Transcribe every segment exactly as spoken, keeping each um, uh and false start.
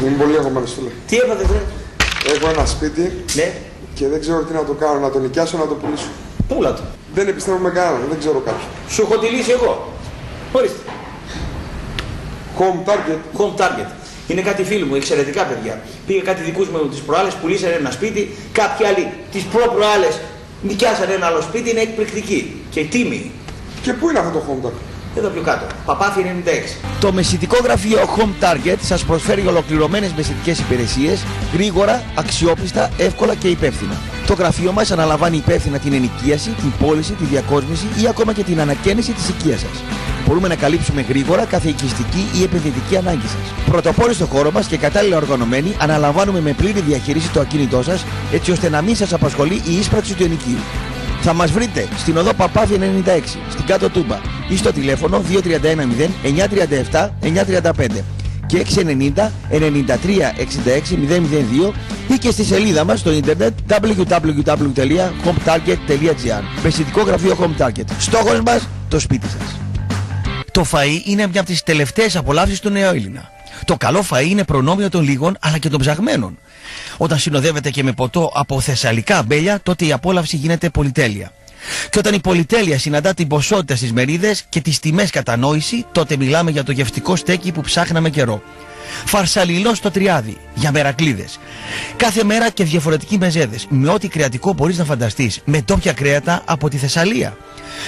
Είμαι πολύ αγχωμένος, φίλε. Τι έπατε τώρα? Έχω ένα σπίτι, ναι, και δεν ξέρω τι να το κάνω, να το νοικιάσω, να το πουλήσω. Πούλα το. Δεν επιστρέφω με κανέναν, δεν ξέρω κάποιον. Σου έχω τη λύση εγώ. Ορίστε. Home target. Home target. Είναι κάτι φίλοι μου, εξαιρετικά παιδιά. Πήγε κάτι δικούς μου τις προάλλες, πουλήσανε ένα σπίτι, κάποιοι άλλοι τις προ-προάλλες νοικιάσανε ένα άλλο σπίτι, είναι εκπληκτική και τίμη. Και πού είναι αυτό το home target? Εδώ πιο κάτω. Παπάθη ενενήντα έξι. Το μεσητικό γραφείο Home Target σας προσφέρει ολοκληρωμένες μεσητικές υπηρεσίες, γρήγορα, αξιόπιστα, εύκολα και υπεύθυνα. Το γραφείο μας αναλαμβάνει υπεύθυνα την ενοικίαση, την πώληση, τη διακόσμηση ή ακόμα και την ανακαίνιση της οικίας σας. Μπορούμε να καλύψουμε γρήγορα κάθε οικιστική ή επενδυτική ανάγκη σας. Πρωτοπόροι στο χώρο μας και κατάλληλα οργανωμένοι, αναλαμβάνουμε με πλήρη διαχείριση το ακίνητό σας, έτσι ώστε να μην σας απασχολεί η ίσπραξη του ενοικίου. Θα μας βρείτε στην οδό Παπάθη ενενήντα έξι, στην Κάτω Τούμπα ή στο τηλέφωνο δύο τρία ένα μηδέν εννιά τρία επτά εννιά τρία πέντε και έξι εννιά μηδέν εννιά τρία έξι έξι μηδέν μηδέν δύο ή και στη σελίδα μας στο ίντερνετ double-u double-u double-u τελεία home target τελεία gr. Μεσητικό γραφείο Home Target. Στόχος μας, το σπίτι σας. Το φαΐ είναι μια από τις τελευταίες απολαύσεις του νέου Έλληνα. Το καλό φαΐ είναι προνόμιο των λίγων αλλά και των ψαγμένων. Όταν συνοδεύεται και με ποτό από θεσσαλικά αμπέλια, τότε η απόλαυση γίνεται πολυτέλεια. Και όταν η πολυτέλεια συναντά την ποσότητα στις μερίδες και τις τιμές κατανόηση, τότε μιλάμε για το γευτικό στέκι που ψάχναμε καιρό. Φαρσαλινό στο τριάδι, για μερακλίδες. Κάθε μέρα και διαφορετικοί μεζέδες, με ό,τι κρεατικό μπορείς να φανταστείς, με τόπια κρέατα από τη Θεσσαλία.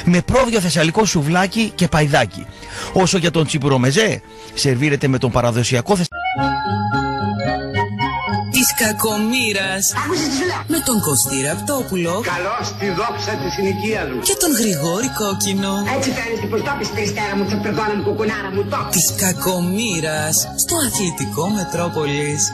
Με πρόβιο θεσσαλικό σουβλάκι και παϊδάκι. Όσο για τον τσιμπουρομεζέ, σερβίρεται με τον παραδοσιακό της κακομήρας με τον Κωστή Ραπτόπουλο, καλώς τη δόξα της συνοικίας μου, και τον Γρηγόρη Κόκκινο. Έτσι κάνεις την προστόπιση, περιστέρα μου, τσαπεδόνα μου, κουκουνάρα μου, το της κακομήρας στο αθλητικό Μετρόπολης.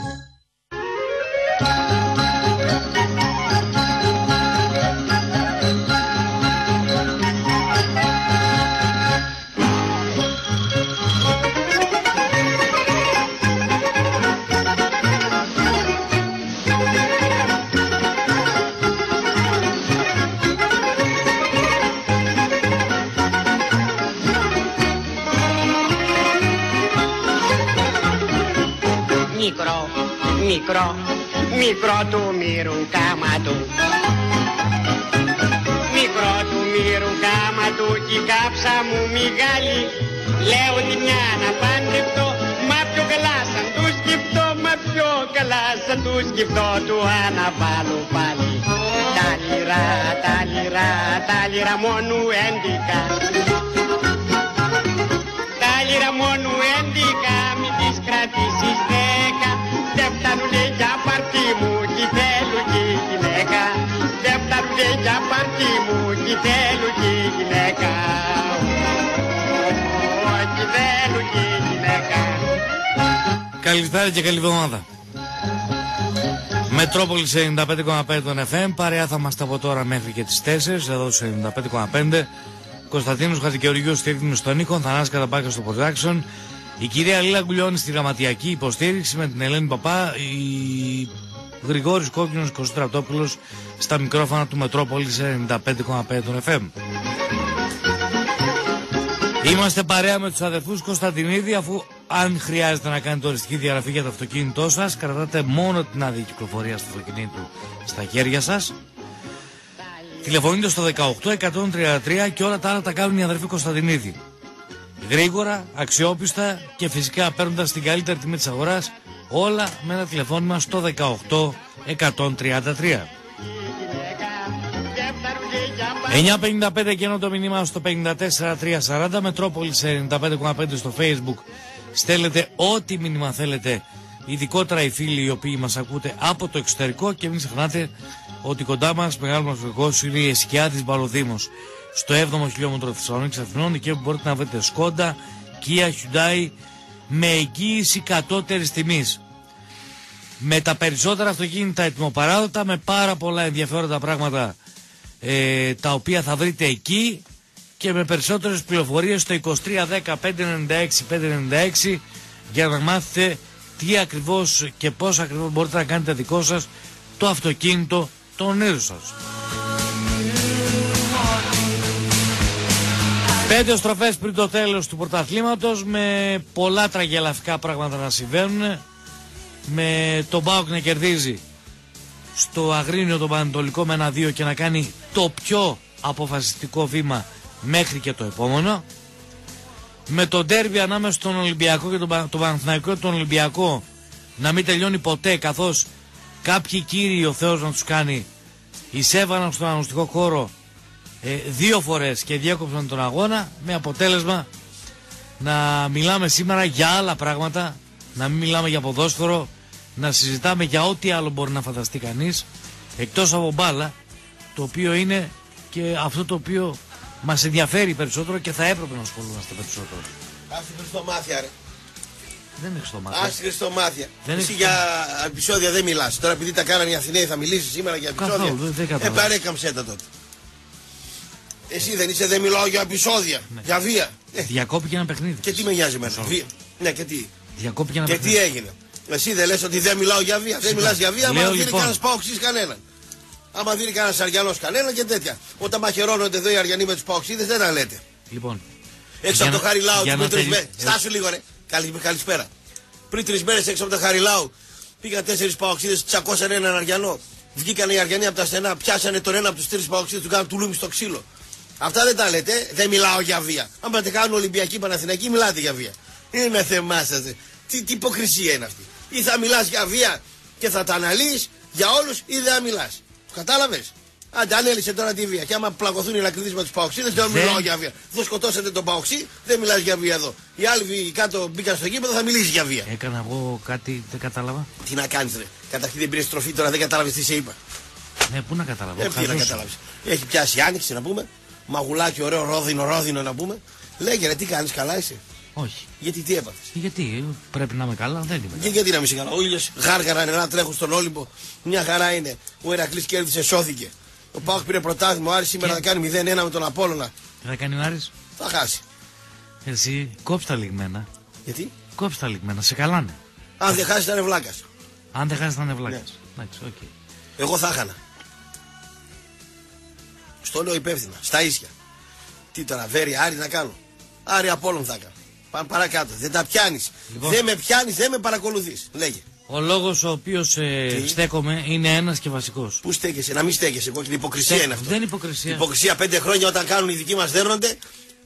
Μικρό, μικρό, μικρό του μύρου κάμα του. Μικρό του μύρου κάμα του, η κάψα μου μεγάλη. Λέω τη μια να παντευτώ, μα πιο καλά σαν του σκεφτώ, μα πιο καλά σαν του σκεφτώ, του αναβάλω πάλι. Τα λιρά, τα λιρά, τα λιρά μόνο έντικα. Τα λιρά μόνο έντικα, μην τις κρατήσεις δέκα. Δεν φτάνουνε για πάρτι μου κι θέλουν κι η γυναίκα. Δεν φτάνουνε για πάρτι μου κι θέλουν κι η γυναίκα. Κι θέλουν κι η γυναίκα. Καλησπέρα και καλή εβδομάδα. Μετρόπολης ενενήντα πέντε κόμμα πέντε των εφ εμ. Παρέα θα είμαστε από τώρα μέχρι και τις τέσσερις εδώ στους ενενήντα πέντε κόμμα πέντε. Κωνσταντίνος Χατζηγεωργίου στη ρύθμιση των ήχων, Θανάσης Καταπάκας στο production, η κυρία Λίλα Γκουλιώνη στη γραμματιακή υποστήριξη με την Ελένη Παπά, η Γρηγόρης Κόκκινος, Κωστής Τραπτόπουλος στα μικρόφωνα του Μετρόπολης ενενήντα πέντε κόμμα πέντε των εφ εμ. Είμαστε παρέα με τους αδερφούς Κωνσταντινίδη, αφού αν χρειάζεται να κάνετε οριστική διαγραφή για το αυτοκίνητό σας, κρατάτε μόνο την άδεια κυκλοφορίας του αυτοκινήτου στα χέρια σας. Τηλεφωνείτε στο δεκαοκτώ εκατόν τριάντα τρία και όλα τα άλλα τα κάνουν οι αδερφοί Κωνσταντινίδη. Γρήγορα, αξιόπιστα και φυσικά παίρνοντας την καλύτερη τιμή της αγοράς, όλα με ένα τηλεφώνημα στο δεκαοκτώ εκατόν τριάντα τρία. εννιά πενήντα πέντε καινό το μηνύμα στο πενήντα τέσσερα τριακόσια σαράντα, Μετρόπολης ενενήντα πέντε κόμμα πέντε στο Facebook. Στέλνετε ό,τι μήνυμα θέλετε, ειδικότερα οι φίλοι οι οποίοι μας ακούτε από το εξωτερικό, και μην ξεχνάτε ότι κοντά μας, μεγάλο μας φυγός, είναι η Εσκιά της Μπαλοδήμος, στο έβδομο χιλιόμετρο Θεσσαλονίκης Αθηνών, εκεί που μπορείτε να βρείτε Σκόντα, Kia, Hyundai, με εγγύηση κατώτερης τιμής. Με τα περισσότερα αυτοκίνητα ετοιμοπαράδοτα, με πάρα πολλά ενδιαφέροντα πράγματα ε, τα οποία θα βρείτε εκεί, και με περισσότερες πληροφορίες στο είκοσι τρία δέκα πεντακόσια ενενήντα έξι πεντακόσια ενενήντα έξι για να μάθετε τι ακριβώς και πώς ακριβώς μπορείτε να κάνετε δικό σας το αυτοκίνητο των ονείρων σας. Πέντε στροφές πριν το τέλος του πρωταθλήματος, με πολλά τραγελαφικά πράγματα να συμβαίνουν. με τον ΠΑΟΚ να κερδίζει στο Αγρίνιο τον Πανατολικό με ένα δύο και να κάνει το πιο αποφασιστικό βήμα μέχρι και το επόμενο. Με το ντέρμπι ανάμεσα στον Ολυμπιακό και τον Παναθηναϊκό και τον Ολυμπιακό να μην τελειώνει ποτέ, καθώς κάποιοι κύριοι ο Θεός να τους κάνει εισέβαναν στον αγωνιστικό χώρο ε, δύο φορές και διέκοψαν τον αγώνα, με αποτέλεσμα να μιλάμε σήμερα για άλλα πράγματα, να μην μιλάμε για ποδόσφαιρο, να συζητάμε για ό,τι άλλο μπορεί να φανταστεί κανείς εκτός από μπάλα, το οποίο είναι και αυτό το οποίο μας ενδιαφέρει περισσότερο και θα έπρεπε να ασχολούμαστε περισσότερο. Ας την Χριστομάθια ρε. Δεν είναι Χριστομάθια. Ας την Χριστομάθια. Εσύ για επεισόδια δεν μιλάς. Τώρα επειδή τα κάνανε οι Αθηναίοι θα μιλήσεις σήμερα για επεισόδια. Καθόλου, δεν κατάλαβα. Ε, παρέκαμψέ τα τότε. Εσύ δεν είσαι, δεν μιλάω για επεισόδια, ναι. Για βία. Ε. Διακόπηκε ένα παιχνίδι. Και τι με νοιάζει εμένα. Βία. Ναι, και τι. Διακόπηκε ένα και παιχνίδι. Και τι έγινε. Εσύ δεν λες ότι δεν μιλάω για βία. Δεν μιλάς για βία, άμα δίνει κανένας παοξής κανέναν. Άμα δίνει κανένας Αριανός κανέναν και τέτοια. Όταν μαχαιρώνονται εδώ οι Αριανοί με τους παοξίδες δεν τα λέτε. Λοιπόν. Έξω από το Χαριλάου πριν τρεις μέρες. Στάσου λίγο ρε. Καλησπέρα. Πριν τρεις μέρες έξω από το Χαριλάου πήγαν τέσσερις παοξίδες, τσακώσαν έναν Αριανό. Βγήκαν οι Αριανοί από τα στενά, πιάσανε τον ένα από τους τρεις παοξίδες, του κάνουν τουλούμι στο ξύλο. Αυτά δεν τα λέτε. Δεν μιλάω για βία. Άμα τα κάνουν Ολυμπιακοί Παναθηναϊκοί μιλάτε για βία. Είναι θεμά σας. Τι, τι υποκρισία είναι αυτή. Ή θα μιλάς για βία και θα τα αναλύεις για όλους, ή δεν θα μιλάς. Κατάλαβες. Άντε, ανέλησε τώρα τη βία. Και άμα πλακωθούν οι λακρυδείς με τους παοξίδες, δεν μιλάω για βία. Θα σκοτώσετε τον παοξί, δεν μιλάς για βία εδώ. Οι άλλοι κάτω μπήκαν στο γήπεδο, θα μιλήσει για βία. Έκανα εγώ κάτι, δεν κατάλαβα. Τι να κάνεις, ρε. Καταρχήν δεν πήρε στροφή, τώρα δεν κατάλαβες τι σε είπα. Ναι, πού να καταλάβω. Ε, τι να καταλάβεις. Έχει πιάσει άνοιξη να πούμε. Μαγουλάκι, ωραίο ρόδινο, ρόδινο να πούμε. Λέγε, ρε, τι κάνεις, καλά είσαι. Όχι. Γιατί τι έπαθες. Γιατί πρέπει να είμαι καλά, δεν είμαι. Και, γιατί να είμαι καλά. Ο ήλιος γάργαρα νερά τρέχουν στον Όλυμπο. Μια χαρά είναι. Ο Ηρακλής κέρδισε, σώθηκε. Ο Πάοκ πήρε πρωτάθλημα. Ο Άρης σήμερα θα κάνει μηδέν ένα με τον Απόλλωνα. Τι θα κάνει ο Άρης. Θα χάσει. Εσύ κόψε τα λιγμένα. Γιατί. Κόψε τα λιγμένα, σε καλάνε. Αν δεν χάσει θα είναι βλάκας. Αν δεν χάσει θα είναι βλάκας. Εντάξει, οκ. Εγώ θα χανα. Στο λέω υπεύθυνα, στα ίσια. Τι τώρα, Βέρη, Άρη να κάνω. Άρη Απόλλων θα κάνω. Πάμε παρακάτω. Δεν τα πιάνεις. Λοιπόν, δεν με πιάνεις, δεν με παρακολουθείς. Λέγε. Ο λόγος ο οποίος ε, στέκομαι είναι ένας και βασικός. Πού στέκεσαι, να μην στέκεσαι. Εγώ, την υποκρισία Στέ, είναι αυτό. Δεν υποκρισία. Υποκρισία πέντε χρόνια όταν κάνουν οι δικοί μας δέρνονται.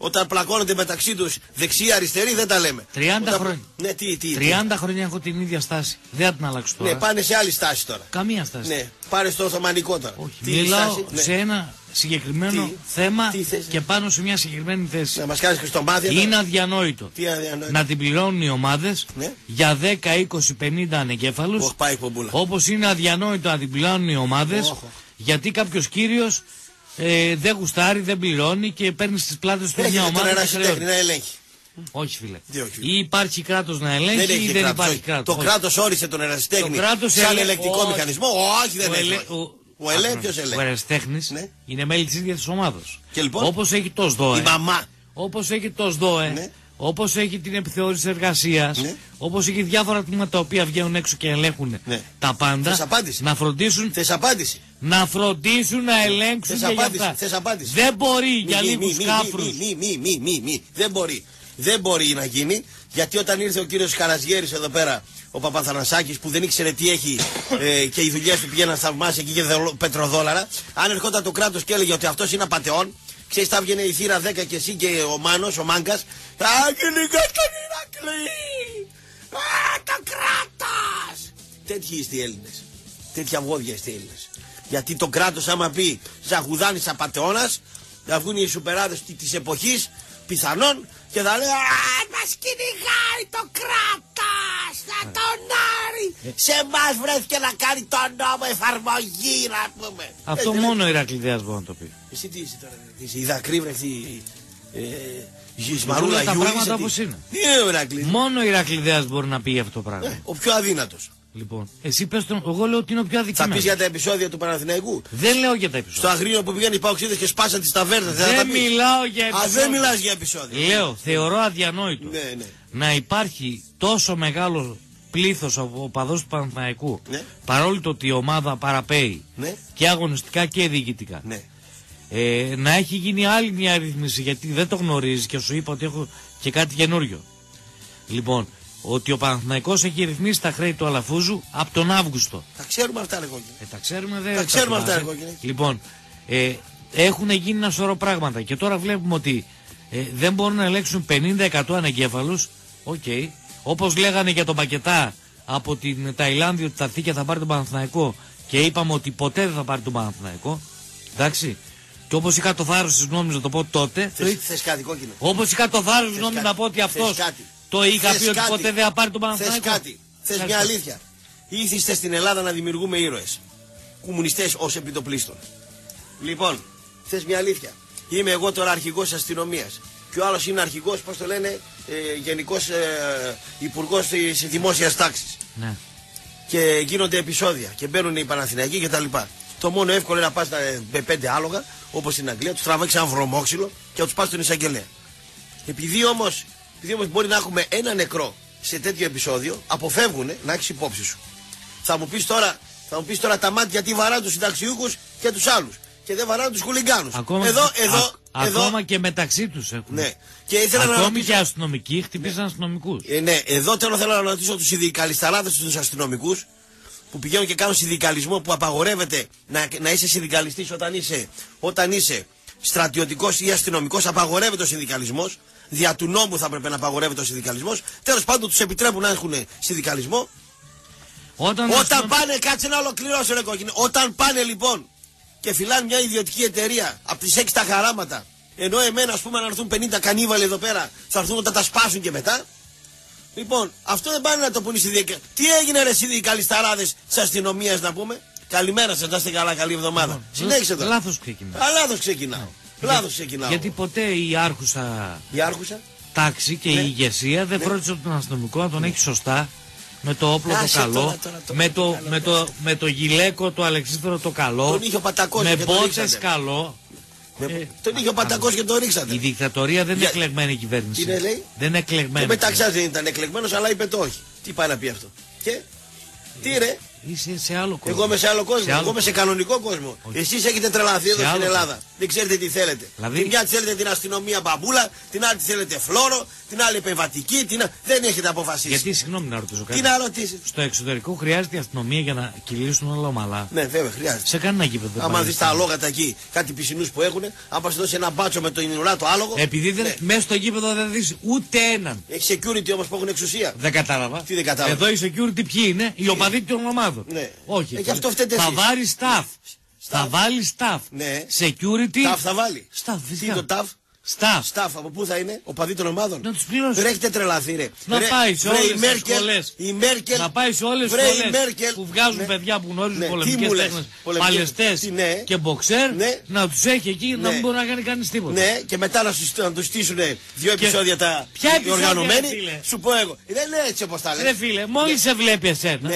Όταν πλακώνονται μεταξύ τους δεξιά-αριστερή δεν τα λέμε. τριάντα όταν... χρόνια. Ναι, τι, τι, τι, τριάντα τι. χρόνια έχω την ίδια στάση. Δεν θα την αλλάξω τώρα. Ναι, πάνε σε άλλη στάση τώρα. Καμία στάση. Ναι, πάνε στο Οθωμανικό τώρα. Όχι. Τι μιλάω στάση, ναι. σε ένα συγκεκριμένο τι, θέμα τι θες, και πάνω σε μια συγκεκριμένη θέση. Να μας κάνεις Χριστομάθια. Είναι αδιανόητο. Τι αδιανόητο. Να την πληρώνουν οι ομάδες ναι. για δέκα, είκοσι, πενήντα ανεκέφαλους. Oh, πάει, όπως είναι αδιανόητο να την πληρώνουν οι ομάδες oh. γιατί κάποιος κύριος. Ε, δεν γουστάρει, δεν πληρώνει και παίρνει στις πλάτες του μια ομάδα. Τέχνη, να ελέγχει. Όχι φίλε. Ή υπάρχει κράτος να ελέγχει δεν ή δεν κράτος, υπάρχει κράτος. Το κράτος όρισε τον ερασιτέχνη το σαν ελε... ελεκτικό ο... μηχανισμό. Όχι δεν ελέγχει. Ο ελέγχιος ελέγχει. Ο ερασιτέχνης ναι. είναι μέλη της ίδιας της ομάδας. Λοιπόν, όπως έχει το ΣΔΟΕ. Όπως έχει το ΣΔΟΕ. Ναι. Όπως έχει την επιθεώρηση εργασίας. Ναι. Όπως έχει διάφορα τμήματα τα οποία βγαίνουν έξω και ελέγχουν ναι. τα πάντα. Να φροντίσουν. Θες απάντηση. Να φροντίσουν να ελέγξουν θες και αυτά. Θες απάντηση. Δεν μπορεί μη, για λίγους κάφρους. Μη, μη, μη, μη, μη. Δεν μπορεί. Δεν μπορεί να γίνει. Γιατί όταν ήρθε ο κύριος Καρασγέρης εδώ πέρα, ο Παπαθανασάκης που δεν ήξερε τι έχει ε, και οι δουλειές του πηγαίναν θαυμάσια και είχε πετροδόλαρα, αν ερχόταν το κράτος και έλεγε ότι αυτός είναι απατεών, ξέρεις θα βγαινε η θύρα δέκα και εσύ και ο Μάνος, ο Μάγκας, θα κυνηγά τον Ηρακλή. Α, το κράτος. Τέτοιοι είστε οι Έλληνες. Τέτοια αυγόδια είστε οι Έλληνες. Γιατί το κράτος άμα πει Ζαχουδάνης απατεώνας, θα βγουν οι σουπεράδες της εποχής, πιθανόν, και θα λέει «Αν μας κυνηγάει το κράτος, θα τον άρει, σε εμάς βρέθηκε να κάνει τον νόμο εφαρμογή», να πούμε. Αυτό μόνο ο Ηρακλειδέας μπορεί να το πει. Εσύ τι είσαι τώρα, είσαι η δακρύ βρεχτή Γισμαρούλα Γιού, είσαι τι. Μόνο ο Ηρακλειδέας μπορεί να πει αυτό το πράγμα. Ο πιο αδύνατος. Λοιπόν, εσύ πες τον, εγώ λέω ότι είναι ο πιο αδικημένος. Θα πεις για τα επεισόδια του Παναθηναϊκού. Δεν λέω για τα επεισόδια. Στο Αγρίνιο που πήγαν οι παοξίδες και σπάσαν τις ταβέρνες. Δεν, δεν μιλάω για επεισόδια. Α, δεν μιλάς για επεισόδια. Λέω, θεωρώ αδιανόητο ναι, ναι. να υπάρχει τόσο μεγάλο πλήθος από οπαδός του Παναθηναϊκού ναι. παρόλο το ότι η ομάδα παραπέει ναι. και αγωνιστικά και διοικητικά. Ναι. Ε, να έχει γίνει άλλη μια ρύθμιση γιατί δεν το γνωρίζει και σου είπα ότι έχω και κάτι καινούριο. Λοιπόν. ότι ο Παναθηναϊκός έχει ρυθμίσει τα χρέη του Αλαφούζου από τον Αύγουστο. Τα ξέρουμε αυτά, ρε κόκκινε. Ε, τα ξέρουμε, δεν τα ξέρουμε αυτά, ρε κόκκινε. Λοιπόν, ε, έχουν γίνει ένα σωρό πράγματα και τώρα βλέπουμε ότι ε, δεν μπορούν να ελέγξουν πενήντα τοις εκατό ανεγκέφαλους. Οκ. Okay. Όπως λέγανε για τον Πακετά από την Ταϊλάνδη ότι θα έρθει και θα πάρει τον Παναθηναϊκό και είπαμε ότι ποτέ δεν θα πάρει τον Παναθηναϊκό. Εντάξει. Και όπως είχα το θάρρος της γνώμης να το πω τότε. Θες, το... θες κάτι, κόκκινε. Όπως είχα το θάρρος της γνώμης να πω ότι αυτός. Το είχα θες πει ότι κάτι, ποτέ δεν θα πάρει τον Παναθηναϊκό. Θες κάτι, θες μια αλήθεια. Ήθιστε στην Ελλάδα να δημιουργούμε ήρωες. Κομμουνιστές ως επιτοπλίστων. Λοιπόν, θες μια αλήθεια. Είμαι εγώ τώρα αρχηγός της αστυνομίας. Και ο άλλος είναι αρχηγός, πώς το λένε, ε, γενικός ε, υπουργός της δημόσιας τάξης. Ναι. Και γίνονται επεισόδια και μπαίνουν οι Παναθηναϊκοί κτλ. Το μόνο εύκολο είναι να πας με πέντε άλογα, όπως στην Αγγλία, τους τραβήξεις ένα βρωμόξυλο και να τους πας στον εισαγγελέα. Επειδή όμως. Επειδή όμως μπορεί να έχουμε ένα νεκρό σε τέτοιο επεισόδιο, αποφεύγουνε να έχεις υπόψη σου. Θα μου πεις τώρα, θα μου πεις τώρα τα μάτια τι βαράνε τους συνταξιούχους και τους άλλους. Και δεν βαράνε τους χουλιγκάνους. Ακόμα, εδώ, α, εδώ, α, εδώ, ακόμα και μεταξύ τους έχουν. Ναι. Και ήθελα ακόμη να ρωτήσω... και αστυνομικοί χτυπήσαν ναι. αστυνομικούς. Ε, ναι, εδώ θέλω, θέλω να ρωτήσω τους συνδικαλισταράδες, τους αστυνομικούς που πηγαίνουν και κάνουν συνδικαλισμό που απαγορεύεται να, να είσαι συνδικαλιστής όταν είσαι, όταν είσαι στρατιωτικός ή αστυνομικός. Απαγορεύεται ο συνδικαλισμός. Δια του νόμου θα πρέπει να απαγορεύεται ο συνδικαλισμός. Τέλος πάντων τους επιτρέπουν να έχουν συνδικαλισμό. Όταν, Όταν αστυνομ... πάνε, κάτσε να ολοκληρώσω ρε κόκκινε. Όταν πάνε λοιπόν και φυλάνε μια ιδιωτική εταιρεία από τις έξι τα χαράματα, ενώ εμένα ας πούμε να έρθουν πενήντα κανίβαλοι εδώ πέρα, θα έρθουν όταν τα σπάσουν και μετά. Λοιπόν, αυτό δεν πάνε να το πούνε οι συνδικαλιστές. Τι έγινε ρε συνδικαλισταράδες της αστυνομίας να πούμε. Καλημέρα σας, να είστε καλά, καλή εβδομάδα. Λοιπόν, συνέχισε τώρα. Λάθος ξεκινάω. Λάθος ξεκινάω. Λάθος ξεκινάω. Γιατί ποτέ η άρχουσα, η άρχουσα. τάξη και ναι. η ηγεσία δεν ναι. φρόντισε τον αστυνομικό να τον ναι. έχει σωστά, με το όπλο Άσε το καλό, τώρα, τώρα, τώρα, με, το, καλό με, το, με το γυλαίκο το Αλεξάνδρο το καλό, με μπότσες καλό. Με... Ε... Τον είχε ο Πατακός και τον ρίξατε. Η δικτατορία δεν είναι Για... εκλεγμένη η κυβέρνηση. Τι λέει? Δεν είναι εκλεγμένη. Το Μεταξάς δεν ήταν εκλεγμένος, αλλά είπε το όχι. Τι πάει να πει αυτό. Και. Τι ρε. Είσαι σε άλλο κόσμο. Εγώ είμαι σε άλλο κόσμο. Σε άλλο... Εγώ είμαι σε κανονικό κόσμο. Okay. Εσείς έχετε τρελαθεί εδώ σε στην Ελλάδα. Κόσμο. Δεν ξέρετε τι θέλετε. Δηλαδή... Την μια θέλετε την αστυνομία μπαμπούλα, την άλλη θέλετε φλόρο, την άλλη επεμβατική. Την... Δεν έχετε αποφασίσει. Γιατί, συγγνώμη να ρωτήσω κάτι. Τι να ρωτήσεις. Στο εξωτερικό χρειάζεται η αστυνομία για να κυλήσουν όλα ομαλά. Ναι, βέβαια, χρειάζεται. Σε κανένα γήπεδο. Άμα δεις τα αλόγατα εκεί, κάτι πισινούς που έχουν, άμα σου δώσει ένα μπάτσο με το ινουρά το άλογο. Επειδή δεν... ναι. μέσα στο γήπεδο δεν δεις ούτε έναν. Έχει security όμως που έχουν εξουσία. Δεν κατάλαβα. Τι δεν κατάλαβα. Εδώ η security ποιοι είναι, οι οπαδοί των ομάδων. Ναι. Όχι. Ε, αυτό θα βάλει staff. Θα βάλει staff. Ναι. Security. Staff θα βάλει. Staff. Τι είναι το staff. Staff. Staff. Από πού θα είναι, ο παδί των ομάδων. Να τους πληρώσει. Ρε έχετε τρελαθεί ρε. Να ρε, πάει σε όλες τις σχολές. Η Μέρκελ. Να πάει σε όλες τις σχολές που βγάζουν ναι. παιδιά που γνωρίζουν ναι. πολεμικές τέχνες. Παλαιστές ναι. και μποξέρ. Ναι. Να τους έχει εκεί ναι. να μην μπορεί να κάνει κανείς τίποτα. Ναι και μετά να τους στήσουν δύο και... επεισόδια τα οργανωμένοι. Σου πω εγώ. Δεν είναι έτσι όπως τα λες. Ρε φίλε, μόλις σε βλέπει εσένα.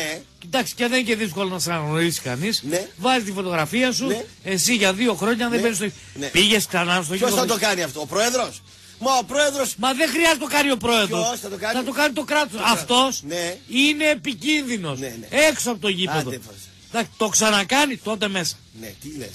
Εντάξει, και δεν είναι και δύσκολο να σε αναγνωρίσει κανείς. Ναι. Βάζει τη φωτογραφία σου, ναι. εσύ για δύο χρόνια ναι. δεν παίρνει στο. Ναι. Πήγε ξανά στο γήπεδο. Ποιο θα το κάνει αυτό, ο πρόεδρος. Μα ο πρόεδρος. Μα δεν χρειάζεται να το κάνει ο πρόεδρος. Ποιος θα το κάνει, θα το κάνει το κράτος. Αυτός ναι. είναι επικίνδυνος. Ναι, ναι. Έξω από το γήπεδο. Άντε, εντάξει, το ξανακάνει τότε μέσα. Ναι, τι λες,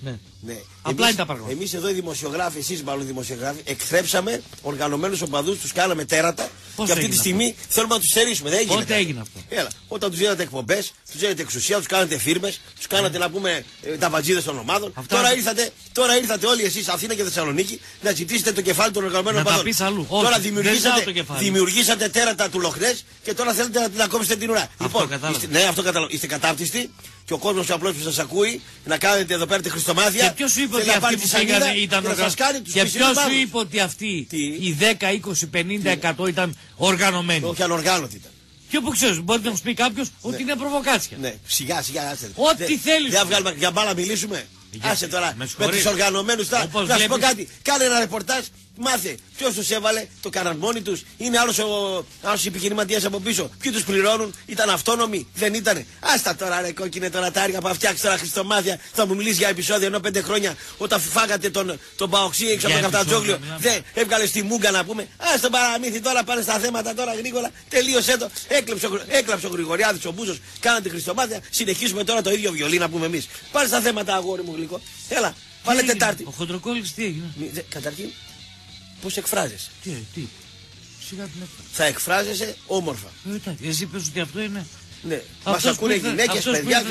ναι. ναι. ναι. Απλά εμείς, είναι τα πράγματα. Εμείς εδώ οι δημοσιογράφοι, εσείς μάλλον οι δημοσιογράφοι, εκθρέψαμε οργανωμένους οπαδούς, τους κάναμε τέρατα. Πώς και αυτή τη στιγμή αυτό? Θέλουμε να τους στερήσουμε. Δεν έγινε. Πότε έγινε αυτό. Έλα, όταν τους δίνατε εκπομπές, τους δίνατε εξουσία, τους κάνατε φίρμες, τους κάνατε yeah. να πούμε τα βατζίδες των ομάδων. Αυτά... Τώρα, ήρθατε, τώρα ήρθατε όλοι εσείς, Αθήνα και Θεσσαλονίκη, να ζητήσετε το κεφάλι των οργανωμένων οπαδών. Τώρα δημιουργήσατε, δημιουργήσατε τέρατα του Λοχνές και τώρα θέλετε να, να κόψετε την ουρά. Λοιπόν, είστε, ναι, αυτό καταλαβαίνω. Είστε κατάπτυστοι και ο κόσμος απλώς που σας ακούει να κάνετε εδώ πέρα τη χριστομάθεια. Και ποιος είπε ότι αυτοί που πήγανε ήταν οργανωμένοι. Και ποιος σου είπε ότι αυτοί οι δέκα, είκοσι, πενήντα, εκατό ήταν οργανωμένοι. Όχι ανοργάνωτοι ήταν. Και όπου ξέρεις, μπορεί να σου πει κάποιος ότι είναι προβοκάτσια. Ναι, σιγά σιγά άσε. Ό,τι θέλεις. Δεν βγάλουμε για μπάλα μιλήσουμε. Άσε τώρα με τους οργανωμένους θα. Να σου πω κάτι. Κάνε ένα ρεπορτάζ. Μάθε ποιος τους έβαλε, το κάναν μόνοι τους, είναι άλλος ο επιχειρηματίας από πίσω. Ποιοι τους πληρώνουν, ήταν αυτόνομοι, δεν ήτανε. Άστα τώρα ρε κόκκινε τώρα τα άργα που φτιάξει τώρα χριστομάθια. Θα μου μιλήσει για επεισόδιο ενώ πέντε χρόνια όταν φάγατε τον, τον Παοξή έξω από τον Καφτατζόγλιο. Δεν έβγαλε στη Μούγκα να πούμε. Ας τον παραμύθι τώρα, πάνε στα θέματα τώρα γρήγορα. Τελείωσε το. Έκλεψε, έκλαψε ο Γρηγοριάδης ο Μπούζος, κάνατε χριστομάθια. Συνεχίζουμε τώρα το ίδιο βιολί να πούμε εμείς. Πάνε στα θέματα αγόρι μου γλυκό. Έλα, πάλε Τετάρτη. Ο Χοντροκόλλης τι έγινε. Καταρχήν. Πώς εκφράζεσαι. Τι, τι. θα εκφράζεσαι όμορφα. Ε, εσύ πες ότι αυτό είναι. Ναι. Μας ακούνε γυναίκες, παιδιά,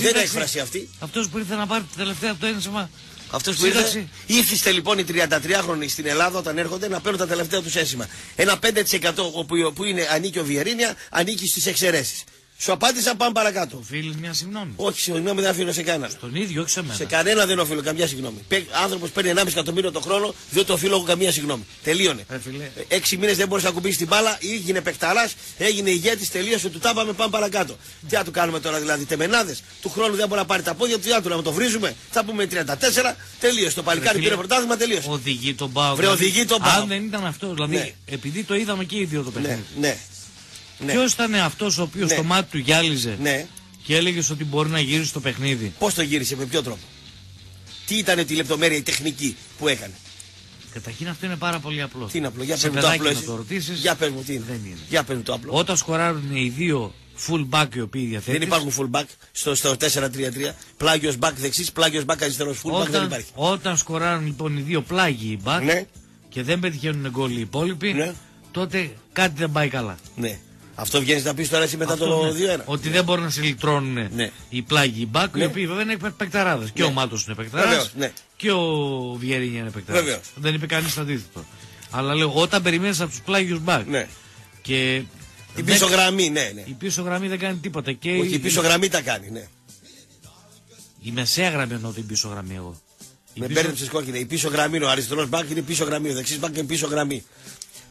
δεν έκφραση αυτή. Αυτός που ήρθε να πάρει το τελευταίο από το ένσημα. Αυτός που ήρθε. Ήθιστε λοιπόν οι τριαντατριάχρονοι στην Ελλάδα όταν έρχονται να παίρνουν τα τελευταία τους ένσημα. Ένα πέντε τοις εκατό όπου, που είναι, ανήκει ο Βιερίνια, ανήκει στις εξαιρέσεις. Σου απάντησα, πάμε παρακάτω. Οφείλεις μια συγγνώμη. Όχι, συγγνώμη δεν αφήνω σε κανένα. Στον ίδιο, όχι σε μένα. Σε κανένα δεν οφείλω καμιά συγγνώμη. Άνθρωπος παίρνει ενάμιση εκατομμύριο το χρόνο, διότι οφείλω εγώ καμία συγγνώμη. Τελείωνε. Έξι μήνες δεν μπορείς να κουμπίσεις την μπάλα, έγινε παιχταράς, έγινε ηγέτης, τελείωσε, του τάπαμε, πάμε παρακάτω. Τι θα του κάνουμε τώρα δηλαδή, τεμενάδες, του χρόνου δεν μπορεί να πάρει τα πόδια του, του να το βρίζουμε, θα πούμε τριάντα τέσσερα, τελείωσε. Το παλικάρι πήρε πρωτάθλημα, τελείωσε. Οδηγεί τον Πάο. Αν δεν ήταν αυτό, δηλαδή επειδή το είδαμε και οι δύο το παιχνίδι. Ναι. Ποιος ήταν αυτός ο οποίος ναι. το μάτι του γυάλιζε ναι. και έλεγες ότι μπορεί να γυρίσει το παιχνίδι? Πώς το γύρισε, με ποιο τρόπο? Τι ήταν τη λεπτομέρεια, η τεχνική που έκανε? Καταρχήν αυτό είναι πάρα πολύ απλό. Τι είναι απλό? Για πες μου το απλό. Να το ρωτήσεις, για πες μου τι είναι. Δεν είναι. Για πες μου το απλό. Όταν σκοράρουν οι δύο full back οι οποίοι διαθέτουν. Δεν υπάρχουν full back στο, στο τέσσερα τρία τρία. Πλάγιος back δεξής, πλάγιος back αριστερός, full όταν, back δεν υπάρχει. Όταν σκοράρουν λοιπόν οι δύο πλάγιοι back ναι. και δεν πετυχαίνουν γκολ οι υπόλοιποι, ναι. τότε κάτι δεν πάει καλά. Ναι. Αυτό βγαίνει να πει τώρα εσύ μετά αυτό, το ναι. δύο ένα. Ότι ναι. δεν μπορούν να σε λυτρώνουν ναι. οι πλάγοι μπακ, ναι. οι οποίοι βέβαια είναι παικταράδες. Ναι. Και ο Μάτος είναι παικταράδας ναι. και ο Βιερίνια είναι παικταράδας. Δεν είπε κανείς αντίθετο. Αλλά λέω, όταν περιμένεις από τους πλάγιους μπακ. Ναι. Και η πίσω δεν... γραμμή, ναι, ναι. Η πίσω γραμμή δεν κάνει τίποτα. Και όχι, η... η πίσω γραμμή τα κάνει, ναι. Η μεσαία γραμμή εννοώ την πίσω γραμμή εγώ. Η με πίσω... μπέρδεψες κόκκινη. Η πίσω γραμμή, ο αριστερός μπακ είναι πίσω γραμμή, ο δεξής μπακ είναι πίσω γραμμή.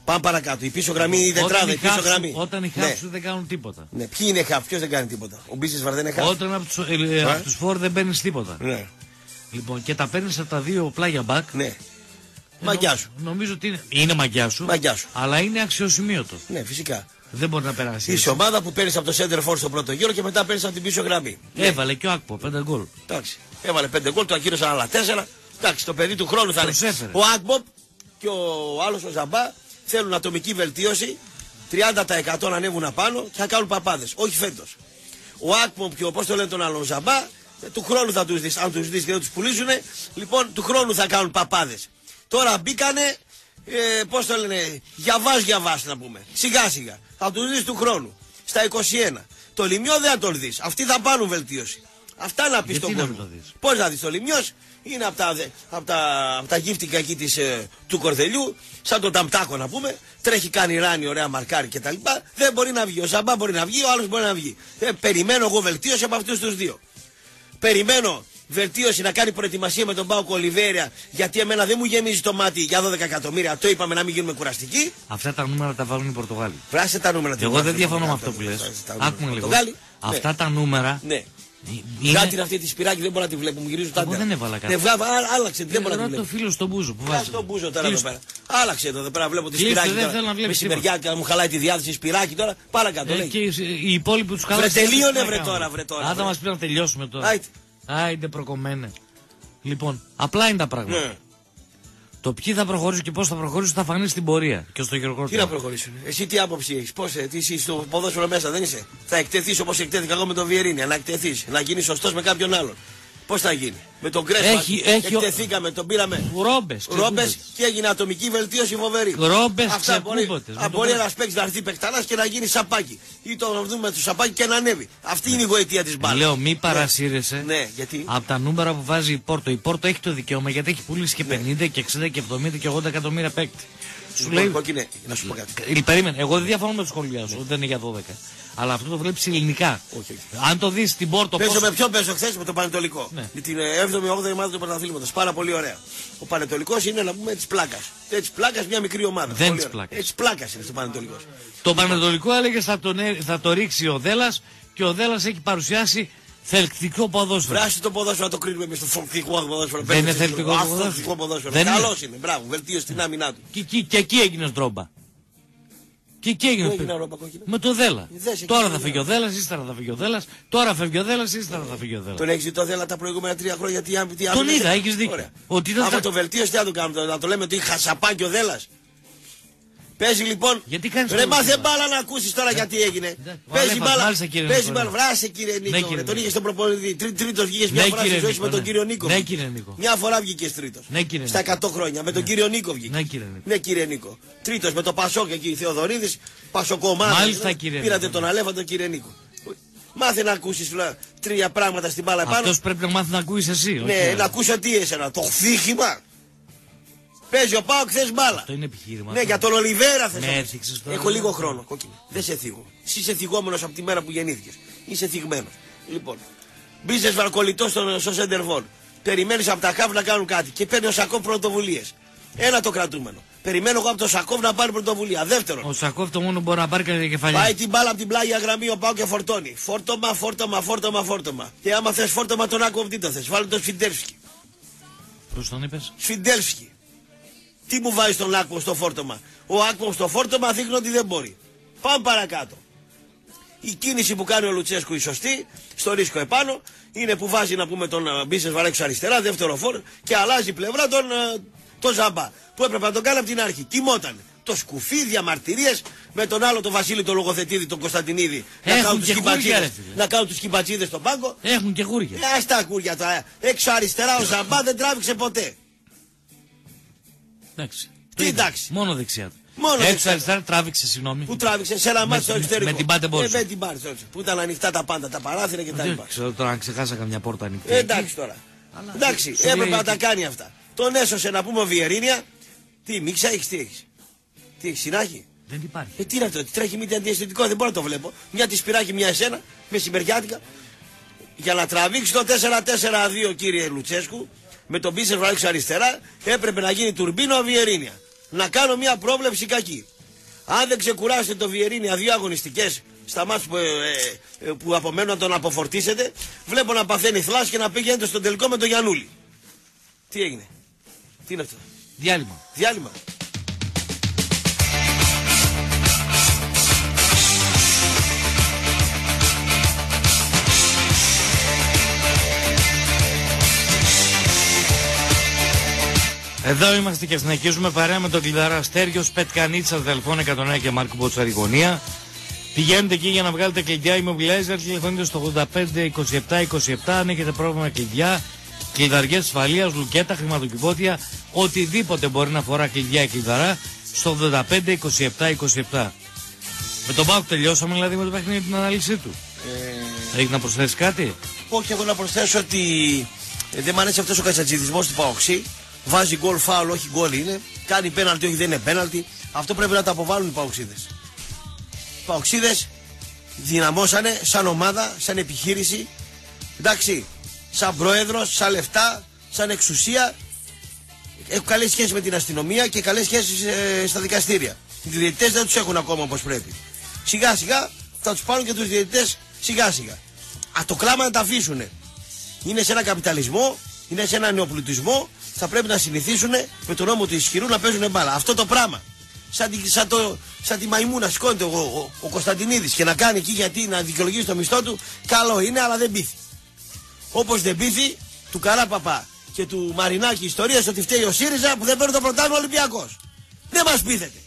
Πάμε παρακάτω. Η πίσω γραμμή είναι η τετράδα. Η πίσω γραμμή. Όταν οι χάφους ναι. δεν κάνουν τίποτα. Ναι. Ποιοι είναι χάφους, ποιος δεν κάνει τίποτα? Ο Μπίσεσβαρ δεν είναι χάφους. Όταν από τους, ε, ε, τους φορ δεν παίρνεις τίποτα. Ναι. Λοιπόν, και τα παίρνεις από τα δύο πλάγια μπακ. Ναι. Μαγκιά σου. Νομίζω ότι είναι, είναι μαγκιά σου, σου. Αλλά είναι αξιοσημείωτο. Ναι, φυσικά. Δεν μπορεί να περάσει. Είσαι ομάδα που παίρνεις από το center force στο πρώτο γύρο και μετά παίρνεις από την πίσω γραμμή. Έβαλε ναι. και ο Ακπο πέντε γκολ. Εντάξει. Έβαλε πέντε γκολ, το ακύρωσαν άλλα τέσσερα. Εντάξει, το παιδί του χρόνου θα είναι. Ο Ακπο και ο άλλο ο Ζαμπά. Θέλουν ατομική βελτίωση, τριάντα τοις εκατό να ανέβουν απάνω και θα κάνουν παπάδες. Όχι φέτος. Ο Ακπομ και ο πώς το λένε τον άλλον Ζαμπά, του χρόνου θα τους δεις. Αν τους δεις και δεν τους πουλήσουνε, λοιπόν του χρόνου θα κάνουν παπάδες. Τώρα μπήκανε, ε, πώς το λένε, για βάζ για βάζ να πούμε. Σιγά σιγά. Θα τους δεις του χρόνου. Στα είκοσι ένα. Το Λιμιό δεν θα τον δεις. Αυτοί θα πάρουν βελτίωση. Αυτά να πει στον κόσμο. Πώς να δεις το Λιμιός? Είναι από τα, απ τα, απ τα γύφτικα εκεί της, ε, του Κορδελιού, σαν τον Ταμπτάκο να πούμε. Τρέχει, κάνει ράνι, ωραία μαρκάρι κτλ. Δεν μπορεί να βγει. Ο Ζαμπά μπορεί να βγει, ο άλλος μπορεί να βγει. Ε, περιμένω εγώ βελτίωση από αυτούς τους δύο. Περιμένω βελτίωση να κάνει προετοιμασία με τον Πάο Κολιβέρια, γιατί εμένα δεν μου γεμίζει το μάτι για δώδεκα εκατομμύρια. Το είπαμε να μην γίνουμε κουραστικοί. Αυτά τα νούμερα τα βάζουν οι Πορτογάλοι. Φράσε τα νούμερα. Εγώ δεν διαφωνώ με αυτό που λες. Άκουμε λίγο. Αυτά ναι. τα νούμερα. Ναι. Είναι... Κάτι είναι αυτή τη σπυράκι, δεν μπορώ να τη βλέπω, μου γυρίζουν τα άντρα. Δεν έβαλα κάτι. Δεν βγάλα, άλλαξε, δεν μπορώ να τη βλέπω. Ρώτα το φίλο στον Μπούζο που βάζει. Στον Μπούζο τώρα εδώ πέρα. Άλλαξε εδώ πέρα, βλέπω τη σπυράκι. Δεν θέλω να βλέπω. Μεσημεριάτικα μου χαλάει τη διάθεση, σπυράκι τώρα. Παρακάτω. Ε, και οι υπόλοιποι του χαλάνε. Βρε τελείωνε, βρε τώρα, βρε τώρα. Άντα μα πει να τελειώσουμε τώρα. Άιντε προκομμένε. Λοιπόν, απλά είναι τα πράγματα. Το ποιοι θα προχωρήσουν και πώς θα προχωρήσουν θα φανεί στην πορεία και στο χειροκρότημα. Τι να προχωρήσουν, εσύ τι άποψη έχεις, πώς ε, είσαι στο ποδόσφαιρο μέσα, δεν είσαι? Θα εκτεθείς όπως εκτέθηκα εγώ με τον Βιερίνια, να εκτεθείς, να γίνεις σωστός με κάποιον άλλον. Πώς θα γίνει, με τον Κρέσπα εκτεθήκαμε, τον πήραμε. Ρόμπες, Ρόμπες και έγινε ατομική βελτίωση φοβερή. Ρόμπες, ξεκούμποτες. Αν μπορεί ένας παίκτης να έρθει παιχταράς και να γίνει σαπάκι. Ή το δούμε του σαπάκι και να ανέβει. Αυτή ναι. είναι η γοητεία της μπάλας. Λέω, μη παρασύρεσαι ναι. Ναι, γιατί... από τα νούμερα που βάζει η Πόρτο. Η Πόρτο έχει το δικαίωμα γιατί έχει πουλήσει και πενήντα ναι. και εξήντα και εβδομήντα και ογδόντα εκατομμύρια παίκτη. Σου λέει... κόκκινε, να σου πω κάτι. Περίμενε, εγώ δεν διαφωνώ με το σχολείο σου, δεν είναι για δώδεκα. Αλλά αυτό το βλέπεις ελληνικά. Όχι. Αν το δεις την Πόρτο. Παίζω πόσο... με ποιον παίζω χθες, με το Πανετολικό. Ναι. Με την έβδομη όγδοη ομάδα του πρωταθλήματος. Πάρα πολύ ωραία. Ο Πανετολικός είναι να πούμε τη πλάκα. Τη πλάκα μια μικρή ομάδα. Δεν τη πλάκα. Τη πλάκα είναι στο Πανετολικό. Το Πανετολικό έλεγε θα, τον, θα το ρίξει ο Δέλλας και ο Δέλλας έχει παρουσιάσει θελκτικό ποδόσφαιρο. Βράσει το ποδόσφαιρο, το κρίνουμε εμείς στο θελκτικό ποδόσφαιρο. Δεν είναι θελκτικό ποδόσφαιρο. Καλό είναι, μπράβο, βελτίωσε την άμυνά του. Και εκεί έγινε τρόμπα. Και εκεί έγινε το με το Δέλλα. Τώρα θα φύγει ο Δέλλας, ύστερα θα φύγει ο Δέλλας. Τώρα φεύγει ο Δέλλας, ύστερα θα φύγει ο Δέλλας. Τον έχεις δει το Δέλλα τα προηγούμενα τρία χρόνια? Τι άμυνε. Τον είδα, έχεις δει. Άμα το βελτίωσε, τι να το κάνουμε, να το λέμε ότι χασαπάκι ο Δέλλας. Παίζει λοιπόν. Ρε μάθε μπάλα να ακούσει τώρα γιατί έγινε. Παίζει μπάλα. Παίζει μπάλα. Βράσε κύριε Νίκο. Τον είχε στον προπονητή. Τρίτο βγήκε μια φορά στη ζωή με τον κύριο Νίκο. Μια φορά βγήκε τρίτο. Στα εκατό χρόνια. Με τον κύριο Νίκο βγήκε. Ναι κύριε Νίκο. Τρίτο με το Πασόκ εκεί Θεοδωρίδη. Πασοκομάδε. Πήρατε τον αλέφαντο κύριε Νίκο. Μάθε να ακούσει τρία πράγματα στην μπάλα επάνω. Αυτό πρέπει να μάθει να ακούει εσύ. Ναι, να ακούσει τι εσένα. Το χθίχημα. Παίζει ο Πάοκ χθες μπάλα. Αυτό είναι επιχείρημα. Ναι, για τον Ολιβέρα θες. Ναι, έθιξες τώρα. Έχω λίγο χρόνο, κόκκινη. Δεν σε θίγω. Εσύ είσαι θυγόμενος από τη μέρα που γεννήθηκες. Είσαι θυγμένος. Λοιπόν, μπίζε βαρκολιτό στο, στο Σεντερβόν. Περιμένεις από τα ΧΑΒ να κάνουν κάτι. Και παίρνει ο Σακόβ πρωτοβουλίες. Ένα το κρατούμενο. Περιμένω εγώ από τον Σακόβ να πάρει πρωτοβουλία. Δεύτερον. Ο Σακόβ το μόνο μπορεί να πάρει κανένα κεφαλιά. Πάει την μπάλα από την πλάγια γραμμή ο Πάοκ και φορτώνει. Φόρτωμα, φόρτωμα, φόρτωμα, φόρτωμα. Και άμα θες φόρτωμα τον άκου τι το θες. Βάλε τον Σφιντέλφσκι. Πώς τον είπες? Σφιντέλφσκι. Τι μου βάζει τον Άκπομ στο φόρτωμα. Ο Άκπομ στο φόρτωμα δείχνει ότι δεν μπορεί. Πάμε παρακάτω. Η κίνηση που κάνει ο Λουτσέσκου η σωστή, στο ρίσκο επάνω, είναι που βάζει να πούμε τον Μπίσες Βαρέξου αριστερά, δεύτερο φόρ και αλλάζει πλευρά τον, τον Ζαμπά. Που έπρεπε να τον κάνει από την αρχή. Κοιμότανε. Το σκουφί, διαμαρτυρίες με τον άλλο τον Βασίλη τον Λογοθετήδη, τον Κωνσταντινίδη. Έχουν να κάνουν τους κυπατσίδες, να κάνουν τους κυπατσίδες στον πάγκο. Έχουν και γούρια. Α τα γούρια τα. Έξω αριστερά ο Ζαμπά δεν τράβηξε ποτέ. Εντάξει. Τι εντάξει. Μόνο δεξιά του. Έτσι αριστερά τράβηξε, συγγνώμη. Πού τράβηξε, σε ένα μάτι στο εξωτερικό. Με την πάτε μπόρσα. Ε, που ήταν ανοιχτά τα πάντα, τα παράθυρα κτλ. Δεν ξέρω τώρα αν ξεχάσα καμιά πόρτα ανοιχτή. Ε, εντάξει τώρα. Αλλά... εντάξει, σου έπρεπε λέει... να τα κάνει αυτά. Τον έσωσε να πούμε ο Βιερίνια. Τι μίξα έχει, τι έχει. Τι έχει, συνάχη. Δεν υπάρχει. Ε, τι είναι αυτό, τι τρέχει μύτη αντιαισθητικό, δεν μπορώ να το βλέπω. Μια τη σπυράκι, μια εσένα, μεσημεριάτικα. Για να τραβήξει το τέσσερα τέσσερα δύο κύριε Λουτσέσκου. Με τον Μπίσερ Βαρέξου αριστερά έπρεπε να γίνει τουρμπίνο Βιερίνια. Να κάνω μια πρόβλεψη κακή. Αν δεν ξεκουράσετε το Βιερίνια δύο αγωνιστικές στα μάτς που, ε, ε, που απομένουν να τον αποφορτίσετε, βλέπω να παθαίνει θλάς και να πηγαίνετε στον τελικό με τον Γιαννούλη. Τι έγινε, τι είναι αυτό? Διάλειμμα. Διάλειμμα. Εδώ είμαστε και συνεχίζουμε παρέα με τον Κλειδαρά Αστέριο, Πετκανίτσα, Δελφών εκατόν ένα και Μάρκο Μποτσάρη Γωνία. Πηγαίνετε εκεί για να βγάλετε κλειδιά Immobilizer, τηλεφωνείτε στο ογδόντα πέντε είκοσι επτά είκοσι επτά. Αν έχετε πρόβλημα με κλειδιά, κλειδαριές ασφαλείας, λουκέτα, χρηματοκιβώτια, οτιδήποτε μπορεί να αφορά κλειδιά ή κλειδαρά, στο ογδόντα πέντε είκοσι επτά είκοσι επτά. Με τον Πάκο τελειώσαμε δηλαδή με το παιχνίδι την ανάλυση του. Ε... Έχει να προσθέσει κάτι? Όχι, εγώ να προσθέσω ότι ε, δεν μ' αρέσει αυτό ο κατσατζιδισμός του Παοξή. Βάζει γκολ φάουλ, όχι γκολ είναι. Κάνει πέναλτι, όχι δεν είναι πέναλτι. Αυτό πρέπει να τα αποβάλουν οι Παοξίδες. Οι Παοξίδες δυναμώσανε σαν ομάδα, σαν επιχείρηση. Εντάξει, σαν πρόεδρος, σαν λεφτά, σαν εξουσία. Έχουν καλές σχέσεις με την αστυνομία και καλές σχέσεις ε, στα δικαστήρια. Οι διαιτητές δεν τους έχουν ακόμα όπως πρέπει. Σιγά σιγά θα τους πάρουν και τους διαιτητές σιγά σιγά. Α, το κλάμα να τα αφήσουν. Είναι σε ένα καπιταλισμό, είναι σε ένα νεοπλουτισμό. Θα πρέπει να συνηθίσουν με τον νόμο του ισχυρού να παίζουν μπάλα. Αυτό το πράγμα. Σαν τη, σαν το, σαν τη μαϊμούνα σηκώνεται ο, ο, ο Κωνσταντινίδης και να κάνει εκεί γιατί να δικαιολογήσει το μισθό του. Καλό είναι, αλλά δεν πείθει. Όπως δεν πείθει του Καράπαπα και του Μαρινάκη ιστορία ότι φταίει ο ΣΥΡΙΖΑ που δεν παίρνει το πρωτάθλημα Ολυμπιακός. Δεν μας πείθετε.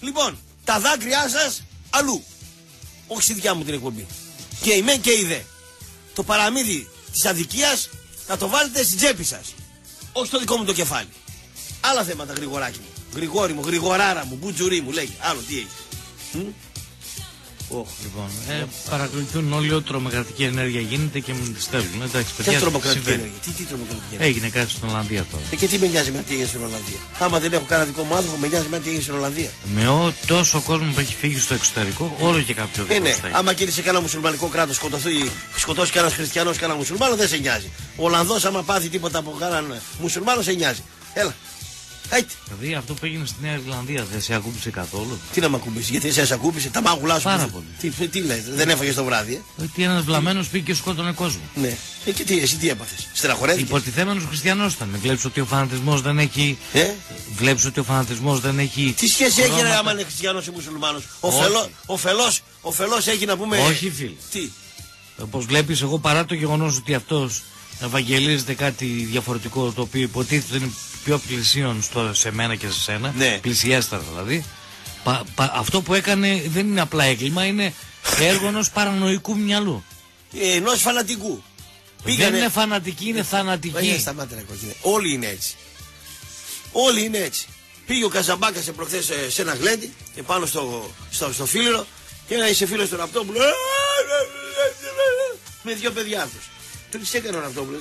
Λοιπόν, τα δάκρυά σας αλλού. Όχι δικιά μου την εκπομπή. Και η μεν και η δε. Το παραμύθι της αδικίας να το βάλετε στην τσέπη σας. Όχι στο δικό μου το κεφάλι. Άλλα θέματα γρηγοράκι μου. Γρηγόρι μου, γρηγοράρα μου, μπουτζουρί μου, λέγει. Άλλο τι έχει. Oh. Λοιπόν, ε, παρακολουθούν όλοι ό,τι τρομοκρατική ενέργεια γίνεται και μην τη στέλνουν. Εντάξει, παιδιά. Τι τρομοκρατική ενέργεια. Τι, τι τρομοκρατική ενέργεια. Έγινε κάτι στην Ολλανδία τώρα. Ε, και τι με νοιάζει με τι έγινε στην Ολλανδία. Άμα δεν έχω κανένα δικό μου άνθρωπο, με νοιάζει με τι έγινε στην Ολλανδία. Με ό, τόσο κόσμο που έχει φύγει στο εξωτερικό, όλο και κάποιο δικό. Ε, ναι, άμα κύριε σε κανένα μουσουλμανικό κράτο σκοτώσει κανένα χριστιανό, κανένα μουσουλμάνο, δεν σε νοιάζει. Ο Ολλανδός, άμα πάθει τίποτα από κανέναν μουσουλμάνο, σε νοιάζει. Έλα. Άιτε. Δηλαδή αυτό που έγινε στη Νέα Ιρλανδία δεν σε ακούμπησε καθόλου. Τι να με ακούμπησε, γιατί σε ακούμπησε, τα μάγουλά σου. Πάρα πολύ. Τι, τι λες, δεν έφαγες το βράδυ. Ότι ένας βλαμμένος πήγε και σκότωνε κόσμο. Ναι. Ε, και τι, εσύ τι έπαθες, στεναχωρέθηκες. Υποτιθέμενος χριστιανός ήταν. Βλέπεις ότι ο φανατισμός δεν έχει. Ε? Βλέπεις ότι ο φανατισμός δεν έχει. Τι σχέση χρώματα. Έχει άμα είναι χριστιανός ή μουσουλμάνος. Ο φελός έχει να πούμε. Όχι φίλε. Τι. Όπως βλέπεις, εγώ παρά το γεγονός ότι αυτός ευαγγελίζεται κάτι διαφορετικό το οποίο υποτίθεται είναι πιο πλησίον στο, σε μένα και σε σένα, ναι. Πλησιέστερα δηλαδή, Πα, πα, αυτό που έκανε δεν είναι απλά έγκλημα, είναι έργο ενός παρανοϊκού μυαλού. Ε, ενός φανατικού. Πήγανε... Δεν είναι φανατική, είναι θανατική. Είναι στα μάτια, όλοι είναι έτσι. Όλοι είναι έτσι. Πήγε ο Καζαμπάκας προχθές σε, σε ένα γλέντι, επάνω στο, στο, στο φίλο, και ένα είσαι φίλος του Ραπτόπουλου. Με δύο παιδιά του. Του τι έκανε ο Ραπτόπουλος,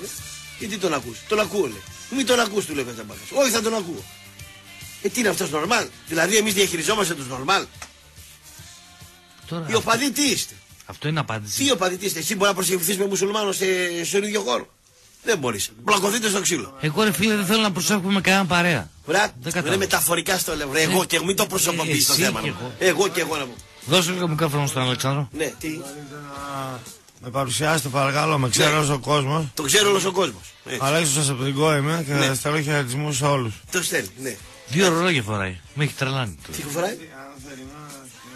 γιατί τον ακούς. Τον ακούω, λέει. Μην τον ακούς, του λέει ο Καζαμπάκας. Όχι, θα τον ακούω. Ε, τι είναι αυτός νορμάλ, δηλαδή εμείς διαχειριζόμαστε τους νορμάλ. Τώρα, οι οπαδοί τι είστε. Αυτό είναι απάντηση. Τι οπαδοί τι είστε, εσύ μπορεί να προσευχηθείς με μουσουλμάνο σε, στον ίδιο χώρο. Δεν μπορείς. Μπλακωθείτε στο ξύλο. Εγώ ρε φίλε δεν θέλω να προσέχουμε κανέναν παρέα. Βρά, είναι μεταφορικά στο λευρό. Εγώ και εγώ, μην το προσωποποιείς το θέμα. Εγώ και εγώ να πω. Δώσε λίγο μικρόφωνο στον Αλεξάνδρο. Ναι, τι. Με παρουσιάζει το παρακαλώ, με ξέρει όλος ο κόσμος. Το ξέρει όλος ο κόσμος. Αλέξανδρος από την Κόη είμαι και στέλνω χαιρετισμούς σε όλους. Το στέλνει, ναι. Δύο ρολόγια φοράει. Με έχει τρελάνει. Τι φοράει?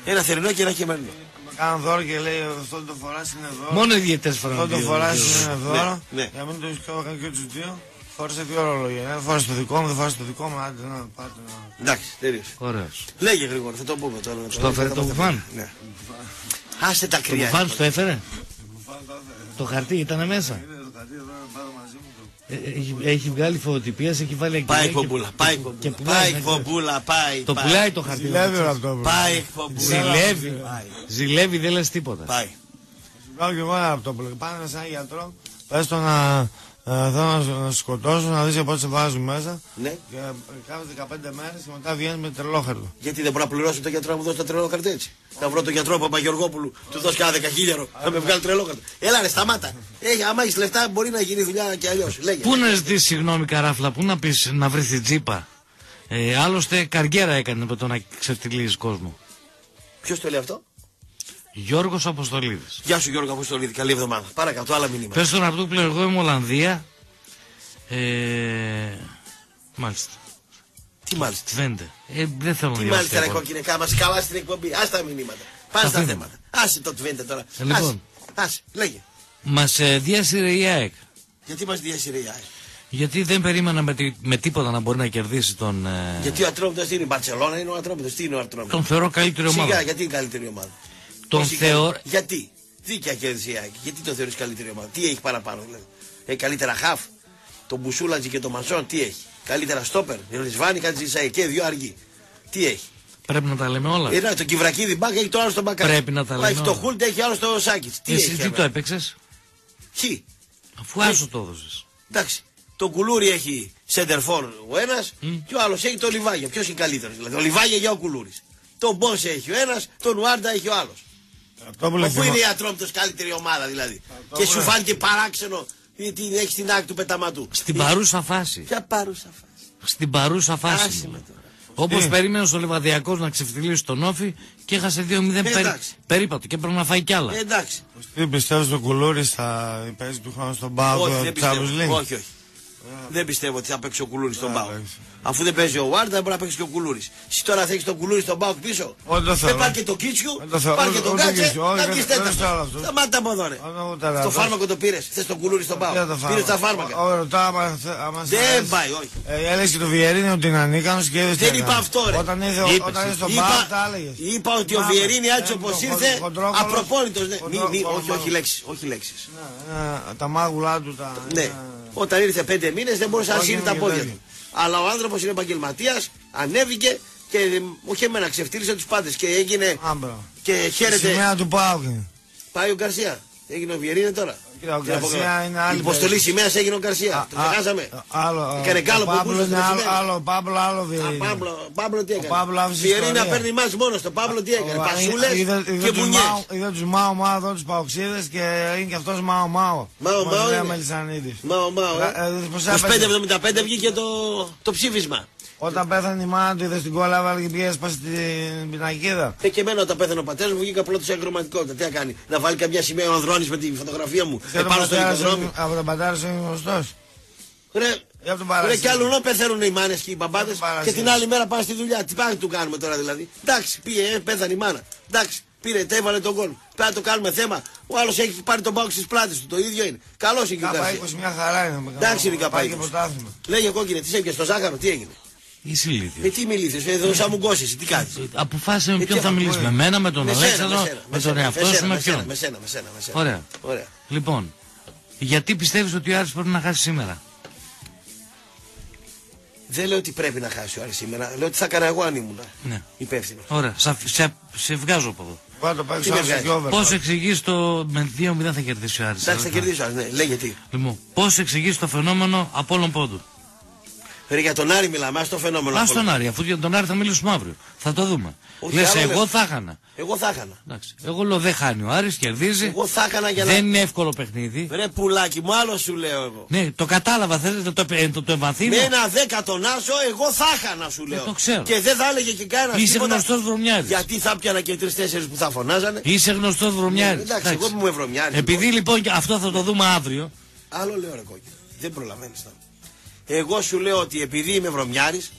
Ένα θερινό και ένα χειμερινό. Κάναν δώρο και λέει αυτό το φοράς είναι δώρο. Μόνο οι διαιτές φοράνε. Αυτό το φοράς είναι δώρο. Για μην το έχεις και τους δύο. Φόρεσε δύο ρολόγια. Δεν φοράς το δικό μου, δεν φοράς το δικό μου. Άντε να πάτε να... Εντάξει, τελείωσε. Ωραίος. Λέγε Γρηγόρη, θα το πούμε τώρα. Στο έφερε το μπουφάν. Ναι. Άσε τα κρυά. Το μπουφάν στο έφερε. Το χαρτί ήταν μέσα. Έχει, έχει βγάλει φωτοτυπία, έχει βάλει εκεί. Πάει κομπούλα, πάει κομπούλα, πάει. Το πουλάει το χαρτί. Ζηλεύει ο Ραπτόπουλος. Πάει κομπούλα. Ζηλεύει, ζηλεύει, δεν λες τίποτα. Πάει. Πάω και εγώ ένα Ραπτόπουλο. Πάνε σε έναν γιατρό, πες το να θέλω να σκοτώσω, να δεις πότε σε βάζουν μέσα. Ναι. Και κάθε δεκαπέντε μέρες και μετά βγαίνεις με τρελόχαρτο. Γιατί δεν μπορώ να πληρώσω τον γιατρό να μου δώσει το τρελόχαρτο έτσι. Θα βρω τον γιατρό Παπαγεωργόπουλου, του δώσει κάνα δεκαχίλιαρο, θα με βγάλει τρελόχαρτο. Έλα ρε, σταμάτα. Έχει, άμα έχεις λεφτά μπορεί να γίνει δουλειά και αλλιώς. Πού να ζητήσεις συγγνώμη καράφλα, πού να πεις να βρεις την τσίπα. Ε, άλλωστε καριέρα έκανε με το να ξεφτυλίζεις κόσμο. Ποιος το λέει αυτό? Γιώργος Αποστολίδης. Γεια σου Γιώργο Αποστολίδη, καλή εβδομάδα. Παρακαλώ, άλλα μηνύματα. Πες στον Ραπτόπουλο, εγώ είμαι Ολλανδία. Ε, μάλιστα. Τι μάλιστα. Βέντε. Ε, δεν θέλω να διαβάσω. Τι μάλιστα ρε κόκκινεκά, μας καλά στην εκπομπή. Άστα τα μηνύματα. Πάνε στα θέματα. Άσε το Βέντε τώρα. Ε, λοιπόν. Άσε. Άσε. Λέγε. Μας ε, διάσυρε η ΑΕΚ. Γιατί μας διάσυρε η ΑΕΚ? Γιατί δεν περίμενα με, τί, με τίποτα να μπορεί να κερδίσει τον. Ε... Γιατί ο Ατρόμητος είναι η Μπαρτσελώνα, είναι ο Ατρόμητος. Τι είναι ο Ατρόμητος? Τον θεωρώ καλύτερη ομάδα. Σιγά, γιατί είναι καλύτερη ομάδα? Τον θεω... Γιατί, δίκαια κέρδισε η ΑΕΚ, γιατί το θεωρείς καλύτερη ομάδα, τι έχει παραπάνω δηλαδή? Έχει καλύτερα χαφ, τον Μπουσούλατζη και τον Μανσόν, τι έχει? Καλύτερα στόπερ, Ρισβάνη, Κατζησαϊκέ, δύο αργοί, τι έχει? Πρέπει να τα λέμε όλα. Ε, ναι, το Κυβρακίδη μπακ, έχει το άλλο στον μπακάρι. Πρέπει να τα λέμε. Έχει όλα. Το Χούλτ, έχει άλλο στο Σάκης. Τι εσύ έχει, τι το έπαιξες? Χι. Αφού άσου το έδωσες. Εντάξει. Το Κουλούρι έχει σεντερφόρ ο ένας mm. και ο άλλος έχει το Λιβάγια. Ποιος είναι καλύτερος δηλαδή? Ο Λιβάγια για ο Κουλούρις. Τον Μπόσε έχει ο ένας, τον Ουάρντα έχει ο άλλος. Αφού είναι η Ατρόμητος καλύτερη ομάδα δηλαδή. Και σου φάνηκε παράξενο γιατί έχει την άκρη του πεταματού. Στην παρούσα φάση. Ποια παρούσα φάση? Στην παρούσα φάση. Όπως περίμενε ο Λεβαδιακός να ξεφτυλίσει τον Όφη και έχασε δύο μηδέν περίπατο και πρέπει να φάει κι άλλα. Εντάξει. Τι πιστεύεις τον Κουλούρη θα παίζει του χρόνου στον Πάο? Όχι, όχι. Δεν πιστεύω ότι θα παίξει ο Κουλούρης στον Πάοκ. Αφού δεν παίζει ο Βάρντα, δεν μπορεί να παίξει και ο Κουλούρης. Εσύ τώρα θα έχεις τον Κουλούρη στον Πάοκ πίσω. Δεν πάρει και το Κίτσιου, δεν πάρει και τον Κάτσε. Να βγει τέταρτο. Σταμάτα από εδώ, ρε. Το φάρμακο το πήρες. Θες τον Κουλούρη στον Πάοκ. Πήρες τα φάρμακα. Δεν πάει, όχι. Έλεγες και το Βιερίνη ότι είναι ανίκανος και έδωσε. Δεν είπα αυτό, ρε. Όταν ήρθε στον Πάοκ, τα έλεγες. Είπα ότι ο Βιερίνη έτσι όπως ήρθε, απροπόλητος. Όχι λέξεις. Τα μάγουλά του τα. Όταν ήρθε πέντε μήνες δεν μπορούσε να σύρει τα πόδια του. Αλλά ο άνθρωπος είναι επαγγελματίας, ανέβηκε και όχι εμένα, ξεφτύλισε τους πάντες και έγινε. Άμπρο. Και χαίρεται. Σημαία του Πάου. Πάει ο Γκαρσία. Έγινε ο Βιερίνη τώρα. Ο Γκαρσία είναι άλλη. Η υποστολή σημαίας έγινε ο Γκαρσία. Το ξεχάσαμε. Έκανε κάλο παμπλο. Άλλο Παύλο, άλλο Βιερίνη. Παύλο τι έκανε? Βιερίνη να παίρνει μάτς μόνο στο Παύλο τι έκανε? Πασούλες και μπουνιές. Είδε τους Μάου Μάου εδώ, τους Παοξίδες και έγινε και αυτός Μάου Μάου. Μάου Μάου είναι. Μάου Μάου. είκοσι πέντε εβδομήντα πέντε βγήκε το ψήφισμα. Όταν πέθανε η μάνα του, είδε στην κόλλα, βάλε και πήγε πα στην πινακίδα. Ε, και εμένα όταν πέθανε ο πατέρα μου, βγήκα απλό τη εγχρωματικότητα. Τι να κάνει, να βάλει καμιά σημαία ο Ανδρώνης με τη φωτογραφία μου επάνω στο οικοδρόμιο. Από τον πατέρα σου είναι γνωστό. Ρε, ρε κι αλλού πεθαίνουν οι μάνες και οι μπαμπάδες και την άλλη μέρα πάνε στη δουλειά. Τι πάλι του κάνουμε τώρα δηλαδή? Εντάξει, πήγε, πέθανε η μάνα. Εντάξει, πήρε, τέβαλε τον κόλ. Πέρα το κάνουμε θέμα. Ο άλλος έχει πάρει τον πάγο στις πλάτες του. Το ίδιο είναι. Καλός είναι και ο Καπαίκος. Εντάξει, είναι Καπαίκος. Λέγε κόκκινε, τι έγινε στο ζάχαρο, τι έγινε? Είσαι ηλίθιος. Ε, τι μιλήσεις, εδώ θα μου γκώσεις, τι κάνεις. Αποφάσισε με ποιον θα μιλήσεις, με μένα, με τον Αλέξανδρο, με τον εαυτό σου, με ποιον. Με σένα, με σένα, με σένα. Ωραία. Ωραία. Λοιπόν, γιατί πιστεύεις ότι ο Άρης πρέπει να χάσει σήμερα? Δεν λέω ότι πρέπει να χάσει ο Άρης σήμερα, λέω ότι θα έκανα εγώ αν ήμουν υπεύθυνος. Ωραία, σε βγάζω από εδώ. Πώς εξηγείς το με δύο μηδέν θα κερδίσει ο Άρης? Εντάξει, θα κερδίσει ο Άρης, ναι, λέγε τι. Λοιπόν, πώς εξηγείς το φαινόμενο Απόλλων Πόντου? Ρε, για τον Άρη μιλάμε, ας το φαινόμενο. Ας τον Άρη, αφού για τον Άρη θα μιλήσουμε αύριο. Θα το δούμε. Όχι, λες, εγώ με... θα έχανα. Εγώ θα έχανα. Εντάξει. Εγώ λέω δεν χάνει ο Άρης, κερδίζει. Εγώ θα έχανα για να... Δεν είναι εύκολο παιχνίδι. Ρε πουλάκι μου, άλλο σου λέω εγώ. Ναι, το κατάλαβα, θέλετε το, το, το, το εμβαθύνω. Με ένα δέκα τον άσο, εγώ θα έχανα σου λέω. Δεν το ξέρω. Και δεν θα έλεγε και κανένα. Είσαι γνωστός βρωμιάρης. Γιατί θα πιανα και τρεις-τέσσερις που θα φωνάζανε. Είσαι γνωστός βρωμιάρης. Ναι, εντάξει, εγώ μου ευρωμιάρης. Επειδή λοιπόν αυτό θα το δούμε αύριο. Άλλο λέω ρε κόκκινο. Δεν προλαβαίνει τώρα. Εγώ σου λέω ότι επειδή είμαι βρωμιάρης,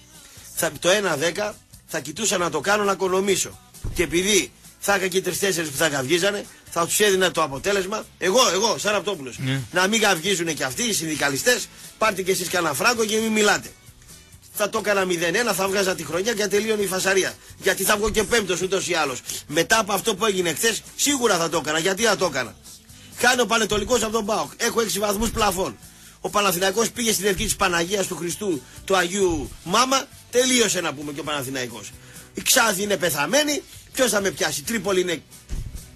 θα, το ένα δέκα θα κοιτούσα να το κάνω να οικονομήσω. Και επειδή θα είχα και τρεις-τέσσερις που θα καυγίζανε, θα τους έδινα το αποτέλεσμα. Εγώ, εγώ, σαν Ραπτόπουλος. Yeah. Να μην καυγίζουνε κι αυτοί οι συνδικαλιστές, πάρτε κι εσείς κανένα φράγκο και μην μιλάτε. Θα το έκανα μηδέν ένα, θα βγάζα τη χρονιά και τελείωνε η φασαρία. Γιατί θα βγω και πέμπτος ούτως ή άλλως. Μετά από αυτό που έγινε χθες, σίγουρα θα το έκανα. Γιατί θα το έκανα? Χάνει ο Πανετολικός από τον ΠΑΟΚ. Έχω έξι βαθμούς πλαφών. Ο Παναθηναϊκός πήγε στην ευχή της Παναγίας του Χριστού, του Αγίου Μάμα, τελείωσε να πούμε και ο Παναθηναϊκός. Η Ξάνθη είναι πεθαμένη, ποιος θα με πιάσει, Τρίπολη είναι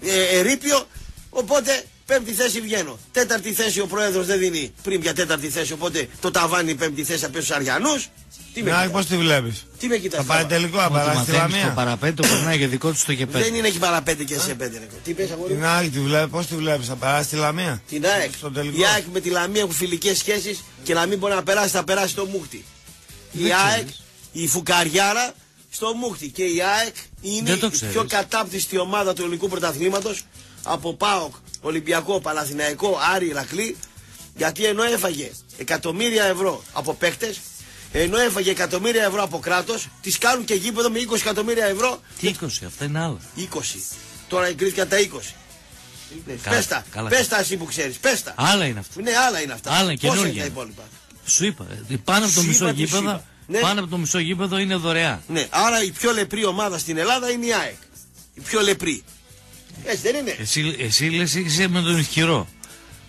ε, ερείπιο, οπότε πέμπτη θέση βγαίνω. Τέταρτη θέση ο Πρόεδρος δεν δίνει πριν για τέταρτη θέση, οπότε το ταβάνι πέμπτη θέση απ' στους Αριανούς. Τι με κοιτάς? Πώς τη βλέπεις? Τι με κοιτάς? Θα πάει τελικό απαρά στη Λαμία. Το παραπέντε περνάει για δικό του το και πέντε. Δεν είναι και παραπέντε και σε πέντε. Τι πες αγόρι? Την ΑΕΚ τη βλέπεις, πώς τη βλέπεις? Απαρά στη Λαμία. Την ΑΕΚ. Η ΑΕΚ με τη Λαμία έχουν φιλικές σχέσεις και να μην μπορεί να περάσει, θα περάσει το μούχτι. Η ΑΕΚ, η φουκαριάρα στο μούχτι. Και η ΑΕΚ είναι η πιο κατάπτυστη ομάδα του ελληνικού πρωταθλήματος από ΠΑΟΚ, Ολυμπιακό, Παναθηναϊκό, Άρη, Ηρακλή. Γιατί ενώ έφαγε εκατομμύρια ευρώ από παίκτες. Ενώ έφαγε εκατομμύρια ευρώ από κράτος, τις κάνουν και γήπεδο με είκοσι εκατομμύρια ευρώ. Τι είκοσι, αυτά είναι άλλα. είκοσι. Τώρα εγκρίθηκαν τα είκοσι. Πες τα, πες τα εσύ που ξέρεις, πες τα. Άλλα είναι αυτά. Ναι, άλλα είναι αυτά. Άλλα, πόσα είναι τα υπόλοιπα? Σου είπα, πάνω από το μισό γήπεδο, ναι. Πάνω από το μισό γήπεδο είναι δωρεά. Ναι, άρα η πιο λεπρή ομάδα στην Ελλάδα είναι η ΑΕΚ. Η πιο λεπρή. Έτσι δεν είναι? Εσύ, εσύ λες είσαι με τον ισχυρό.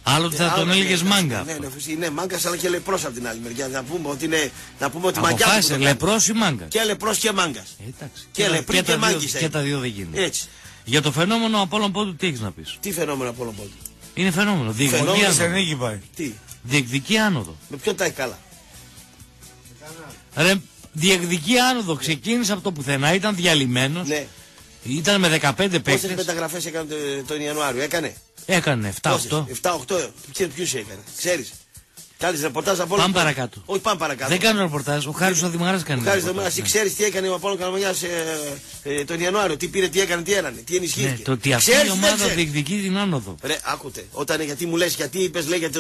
Άλλοτε θα τον έλεγες μάγκα. Ναι, είναι μάγκας αλλά και λεπρός από την άλλη μεριά. Να πούμε ότι είναι μαγκιάς. Αποφάσισε, λεπρός ή μάγκας. Και λεπρός και μάγκας. Και λεπρή και μάγκης. Και τα δύο δεν γίνονται. Για το φαινόμενο Απόλλων Πόντου τι έχεις να πεις? Τι φαινόμενο Απόλλων Πόντου? Είναι φαινόμενο. Διεκδικεί άνοδο. Με ποιον τα έχει καλά? Ρε, διεκδικεί άνοδο. Ξεκίνησε από το πουθενά, ήταν διαλυμένος. Ήταν με δεκαπέντε παίκτες. Πόσες μεταγραφές έκανε τον Ιανουάριο, έκανε? Έκανε επτά οκτώ. επτά οκτώ, ποιους έκανε, ξέρεις? Κάνεις ρεπορτάζ από όλα. Πάμε παρακάτω. Όχι, πάμε παρακάτω. Δεν κάνω ρεπορτάζ, ο Χάρης ο Δημαράς κάνει. Ο Χάρης ο Δημαράς, ναι. Ξέρεις τι έκανε ο Απόλλων Καραμανιάς ε, ε, τον Ιανουάριο, τι πήρε, τι έκανε, τι έρανε, τι ενισχύθηκε. Ναι, το ότι αυτή η ομάδα διεκδικεί την άνοδο. Ρε, άκουτε, όταν γιατί μου λες, γιατί είπες, λέγεται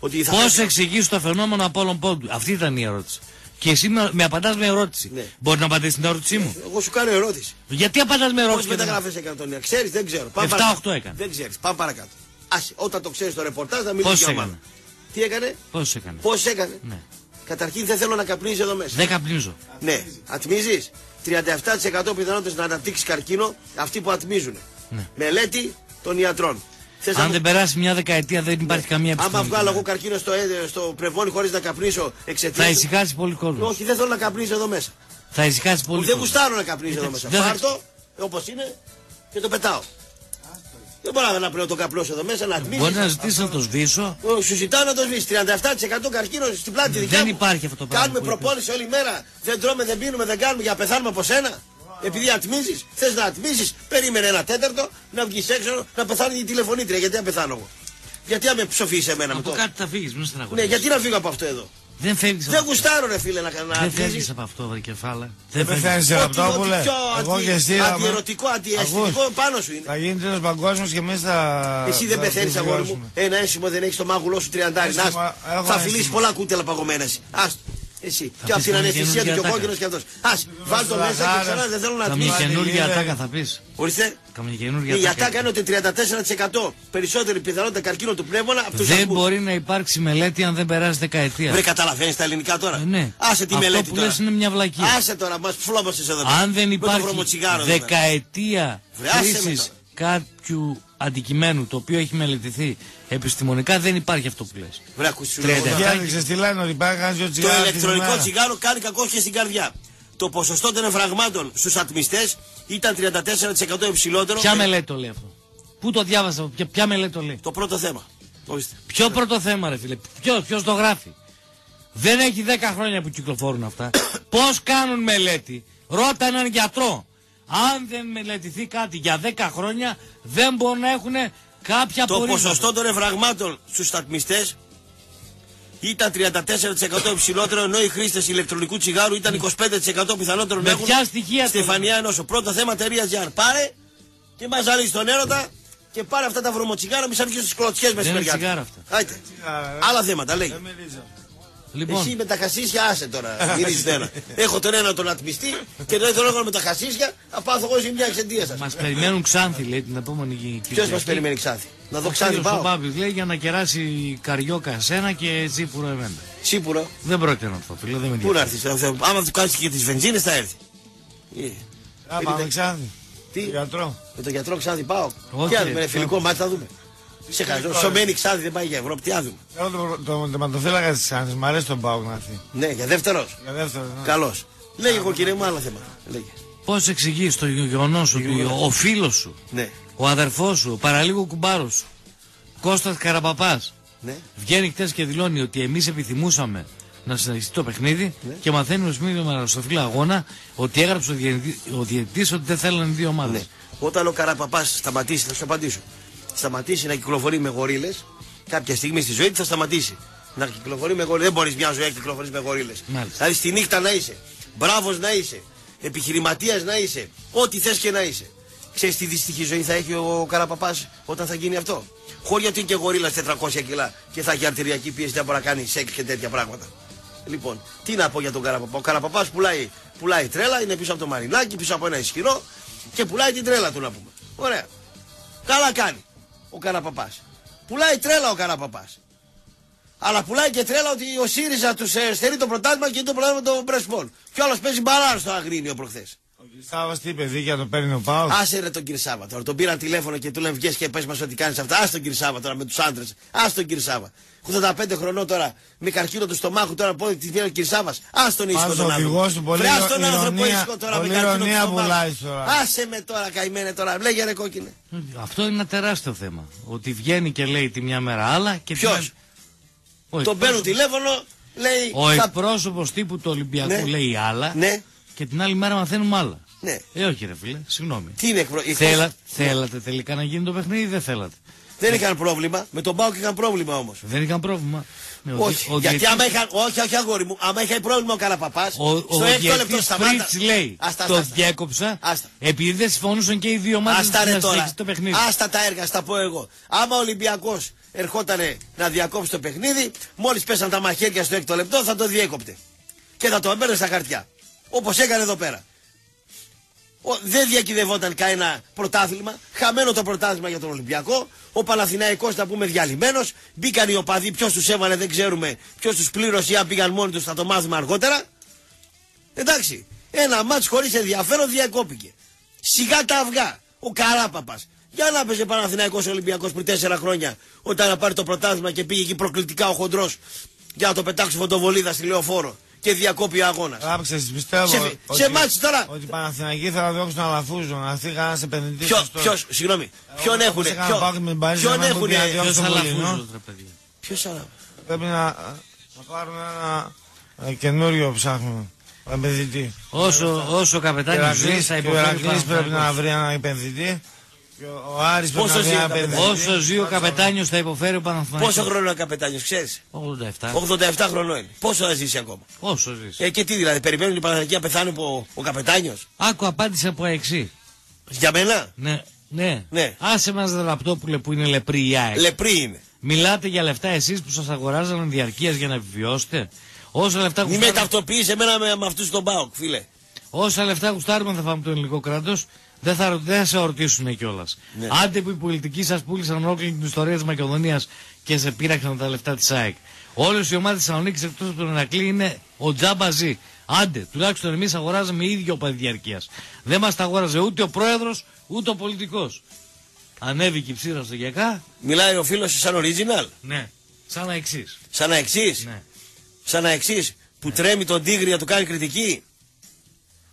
ότι θα. Πώς εξηγείς το φαινόμενο Απόλλων Πόντου? Αυτή ήταν η ερώτηση. Και εσύ με απαντάς με ερώτηση. Ναι. Μπορεί να απαντήσεις την ερώτησή μου? Εγώ σου κάνω ερώτηση. Γιατί απαντάς με ερώτηση? Όχι μεταγραφές έκανε τον Ιανουάριο. Ξέρεις, δεν ξέρω. επτά οκτώ έκανε. Δεν ξέρεις. Πάμε παρακάτω. Ας, όταν το ξέρεις το ρεπορτάζ να μιλήσεις για ομάδα. Τι έκανε? Πώς έκανε. Πώς έκανε. Ναι. Καταρχήν δεν θέλω να καπνίζεις εδώ μέσα. Δεν καπνίζω. Ναι. Ατμίζεις. τριάντα επτά τοις εκατό πιθανότητες να αναπτύξεις καρκίνο αυτοί που ατμίζουν. Ναι. Μελέτη των ιατρών. Θες αν να... δεν περάσει μια δεκαετία δεν υπάρχει ναι. καμία επιστήμη. Άμα βγάλω εγώ καρκίνο στο, στο πρεβόνι χωρίς να καπνίσω εξαιτίας. Θα ησυχάσει πολύ κόσμο. Όχι, δεν θέλω να καπνίσω εδώ μέσα. Θα ησυχάσει πολύ. Δεν γουστάρω να καπνίσω εδώ μέσα. Πάρ' το όπως είναι και το πετάω. Δεν μπορώ να πλέον το καπνώσω εδώ μέσα, να ατμίσεις. Μπορεί να ζητήσει να το σβήσω. Σου ζητάω να το σβήσει. τριάντα επτά τοις εκατό καρκίνο στην πλάτη δικιά μου. Δεν υπάρχει αυτό το πράγμα. Κάνουμε προπόνηση όλη μέρα. Δεν τρώμε, δεν πίνουμε, δεν κάνουμε για να πεθάνουμε από σένα. Επειδή ατμίζεις, θες να ατμίζεις, περίμενε ένα τέταρτο να βγεις έξω να πεθάνει η τηλεφωνήτρια. Γιατί να πεθάνω εγώ? Γιατί να με ψοφείς εμένα από με το. Από κάτι θα φύγεις, μην στεναχωρήσεις. Ναι, γιατί να φύγω από αυτό εδώ. Δεν φεύγεις από αυτό. Δεν γουστάρω ρε φίλε να κάνω. Δεν φεύγεις από αυτό, βρε κεφάλα. Δεν φεύγεις από αυτό που λες. Αντιερωτικό, αντιαισθητικό πάνω σου είναι. Θα γίνει ένας παγκόσμιος και εμείς θα. Εσύ δεν πεθαίνεις αγόρι μου. Ένα ένσημο δεν έχεις το μάγουλό σου τριαντάρι. Θα φιλήσεις πολλά κούτελα παγωμένα. Εσύ. Και αυτή είναι αναισθησία του και ο κόκκινος και αυτός. Ας, βάλ το μέσα και ξανά δεν θέλω να τμήσει. Καμία καινούργια ατάκα θα πεις. Ορίστε. Η ατάκα είναι ότι τριάντα τέσσερα τοις εκατό περισσότερη πιθανότητα καρκίνο του πνεύμονα. Δεν μπορεί να υπάρξει μελέτη αν δεν περάσει δεκαετία. Βρε, καταλαβαίνεις τα ελληνικά τώρα. Ναι. Άσε τη μελέτη τώρα. Αυτό που λες είναι μια βλακία. Άσε τώρα, μας φλόμπασες εδώ. Αν δεν υπάρχει δεκαετία χρήσης κάποιου αντικειμένου το οποίο έχει μελετηθεί επιστημονικά, δεν υπάρχει αυτό που λες. Βρε, το ηλεκτρονικό τσιγάρο κάνει κακό και στην καρδιά. Το ποσοστό των εφραγμάτων στους ατμιστές ήταν τριάντα τέσσερα τοις εκατό υψηλότερο. Ποια μελέτη το λέει αυτό? Πού το διάβασα, ποια μελέτη το λέει? Το πρώτο θέμα. Ποιο πρώτο θέμα, ρε φίλε? Ποιος, ποιος το γράφει? Δεν έχει δέκα χρόνια που κυκλοφορούν αυτά. Πώς κάνουν μελέτη? Ρώτα έναν γιατρό. Αν δεν μελετηθεί κάτι για δέκα χρόνια, δεν μπορούν να έχουν κάποια απορρίμματα. Το ποσοστό των εφραγμάτων στους σταθμιστές ήταν τριάντα τέσσερα τοις εκατό υψηλότερο, ενώ οι χρήστες ηλεκτρονικού τσιγάρου ήταν είκοσι πέντε τοις εκατό πιθανότερο να έχουν. Ποια στοιχεία? Στεφανία Ενώσο. Πρώτο θέμα, Τερία Γιάρ. Πάρε και μαζαλείς τον έρωτα και πάρε αυτά τα βρωμοτσιγάρα, μη σαν βγεις στις κλωτσιές μέσα στην παιδιά. Άλλα θέματα λέει. Λοιπόν. Εσύ με τα χασίσια, άσε τώρα. Έχω τον ένα τον ατμιστή και τον άλλο με τα χασίσια, θα πάθω εγώ σε μια εξαιτία σας. Μας περιμένουν Ξάνθη, λέει, την επόμενη Κυριακή. Ποιος μας περιμένει Ξάνθη? Να δω Ξάνθη πάω. Ο Πάπης λέει για να κεράσει καριόκα εσένα και τσίπουρο εμένα. Τσίπουρο. Δεν πρόκειται να το πει, δεν με. Πού να έρθεις? Άμα του κάτσεις και τις βενζίνες θα έρθει. Α, πάμε Ξάνθη. Τι? Με τον γιατρό Ξάνθη πάω. Τι άλλο με φιλικό μάτι θα δούμε. Σε χαζό, σωμένη Ξάνθη δεν πάει για Ευρώπη, τι άδουμε. Εγώ το, το, το ματοφύλακα της Ξάνθης, μου αρέσει τον Πάο να έρθει. Ναι, για δεύτερος. Για δεύτερος, ναι. Καλός. Λέγε εγώ κύριε μου, άλλα θέματα. Πώς εξηγείς το γεγονός ότι ο, ο φίλος σου, ναι, ο αδερφός σου, ο παραλίγο κουμπάρος σου, Κώστας Καραπαπάς, ναι, βγαίνει χτες και δηλώνει ότι εμείς επιθυμούσαμε να συνεχιστεί το παιχνίδι, ναι, και μαθαίνουμε σήμερα στο φίλο αγώνα ότι έγραψε ο διαιτητής ότι δεν θέλανε δύο ομάδες. Ναι. Όταν ο Καραπαπάς σταματήσει, θα σου απαντήσω. Σταματήσει να κυκλοφορεί με γορίλες, κάποια στιγμή στη ζωή του θα σταματήσει να κυκλοφορεί με γορίλες. Δεν μπορείς μια ζωή να κυκλοφορείς με γορίλες. Μάλιστα. Δηλαδή στη νύχτα να είσαι, μπράβος να είσαι, επιχειρηματίας να είσαι, ό,τι θες και να είσαι. Ξέρεις τι δυστυχή ζωή θα έχει ο Καραπαπάς όταν θα γίνει αυτό? Χωρί του είναι και γορίλας τετρακόσια κιλά και θα έχει αρτηριακή πίεση, δεν μπορεί να κάνει σεξ και τέτοια πράγματα. Λοιπόν, τι να πω για τον Καραπαπά? Ο Καραπαπάς πουλάει, πουλάει τρέλα, είναι πίσω από το Μαρινάκι, πίσω από ένα ισχυρό και πουλάει την τρέλα του να πούμε. Ωραία. Καλά κάνει ο Καραπαπάς. Πουλάει τρέλα ο Καραπαπάς. Αλλά πουλάει και τρέλα ότι ο ΣΥΡΙΖΑ του στερεί το πρωτάθλημα και το πρωτάθλημα το πρεσπόλ. Κι όλος παίζει μπαλάρα στο Αγρίνιο προχθές. Ο κ. Σάββας τι είπε, δίκαια το παίρνει ο Πάος? Άσε ρε τον κ. Σάββα τώρα. Τον πήραν τηλέφωνο και του λένε βγες και πες μας ότι κάνεις αυτά. Άσε τον κ. Σάββα τώρα με τους άντρες. Άσε τον κ. Σάββα. ογδόντα πέντε χρονών τώρα με καρκίνο του στομάχου τώρα που τη βγαίνει ο κ. Σάββας. Άσε τον ήσυχο τον άνθρωπο. Άσε τον άνθρωπο ήσυχο τώρα με καρκίνο του στομάχου. Άσε με τώρα καημένε τώρα. Λέγε ρε κόκκινε. Αυτό είναι ένα τεράστιο θέμα. Ότι βγαίνει και λέει τη μια μέρα άλλα και ποιος. Τον παίρνουν τηλέφωνο, λέει. Ο εκπρόσωπος τύπου του Ολυμπιακού λέει άλλα. Και την άλλη μέρα μαθαίνουμε άλλα. Ναι. Ε, όχι ρε φίλε, συγγνώμη. Τι είναι εκπρο... Θέλα... ναι. Θέλατε τελικά να γίνει το παιχνίδι ή δεν θέλατε? Δεν είχαν πρόβλημα. Με τον Πάοκ είχαν πρόβλημα όμως. Δεν είχαν πρόβλημα. Ναι, όχι. Ο... γιατί διετής... άμα είχαν... όχι, όχι αγόρι μου. Άμα είχε πρόβλημα ο Καραπαπάς. Ο, ο, ο διαιτητής Φρίτς λέει. Άστα, το άστα, διέκοψα. Άστα. Επειδή δεν συμφωνούσαν και οι δύο ομάδες να στήξουν το παιχνίδι. Άστα τα έργα, στα πω εγώ. Άμα ο Ολυμπιακός ερχότανε να διακόψει το παιχνίδι, μόλις πέσαν τα μαχαίρια στο έκτο λεπτό θα το διέκοπτε. Και θα το έμπαιρνε στα χαρτιά. Όπως έκανε εδώ πέρα. Ο, δεν διακυδευόταν κανένα πρωτάθλημα. Χαμένο το πρωτάθλημα για τον Ολυμπιακό. Ο Παναθηναϊκός, να πούμε, διαλυμένος. Μπήκαν οι οπαδοί, ποιος τους έβαλε δεν ξέρουμε. Ποιος τους πλήρωσε ή αν πήγαν μόνοι τους θα το μάθουμε αργότερα. Εντάξει. Ένα μάτς χωρίς ενδιαφέρον διακόπηκε. Σιγά τα αυγά. Ο Καράπαπας. Για να παίζει Παναθηναϊκός Ολυμπιακός πριν τέσσερα χρόνια. Όταν να πάρει το πρωτάθλημα και πήγε εκεί προκλητικά ο χοντρός για να το πετάξει φωτοβολίδα στη Λεωφόρο. Και διακόπη ο αγώνας. Άψες, πιστεύω. Σε, ότι, σε μάτς τώρα. Ότι οι Παναθηναϊκοί θα διώξουν Αλαφούζο, να έρθει κανένας επενδυτής. Ποιο, ποιος, συγγνώμη, ποιον έχουνε. Ποιον έχουνε. Ποιος Αλαφούζο, ρε παιδιά. Ποιος Αλαφούζο. Πρέπει να, να πάρουν ένα, ένα καινούριο ψάχνουν. Επενδυτή. Όσο, όσο ο καπετάνιος ζει, θα υποφέρει. Ο Ηρακλής πρέπει να βρει έναν επενδυτή. Ο Άρης πρέπει να βρει έναν επενδυτή. Όσο ζει ο καπετάνιος θα υποφέρει ο Παναθηναϊκός. Πόσο χρόνο είναι ο καπετάνιος, ξέρεις? ογδόντα επτά χρονών είναι. Πόσο θα ζήσει ακόμα? Όσο ζήσει. Ε, και τι δηλαδή, περιμένουν οι Παναθηναϊκοί να πεθάνουν ο, ο καπετάνιος? Άκου απάντηση από αεξή. Για μένα? Ναι. Ναι. ναι. Άσε μας Δραπτόπουλε που είναι λεπρή η ΑΕΚ. Λεπρή είναι. Μιλάτε για λεφτά εσείς που σας αγοράζανε διαρκείας για να επιβιώσετε. Όσα λεφτά γουστάρουμε... Μη μεταυτοποιείς εμένα με, με αυτούς τον ΠΑΟΚ, φίλε. Όσα λεφτά γουστάρουμε θα φάμε το ελληνικό κράτος, δεν θα, δεν θα σε ρωτήσουν κιόλας. Ναι. Άντε που οι πολιτικοί σας πούλησαν ολόκληρη την ιστορία της Μακεδονίας και σε πήραξαν τα λεφτά της ΑΕΚ. Όλες οι ομάδες της Θεσσαλονίκης εκτός από τον Ηρακλή είναι ο Τζάμπαζή. Άντε, τουλάχιστον εμείς αγοράζαμε ίδιο οπαδί διαρκείας. Δεν μας τα αγόραζε ούτε ο πρόεδρος ούτε ο πολιτικός. Ανέβηκε η ψήρα στο γιακά. Μιλάει ο φίλος σαν original. Ναι. Σαν να εξής. Σαν να εξής. Ναι. Σαν να εξής. Που ναι. Τρέμει τον Τίγρη να του κάνει κριτική.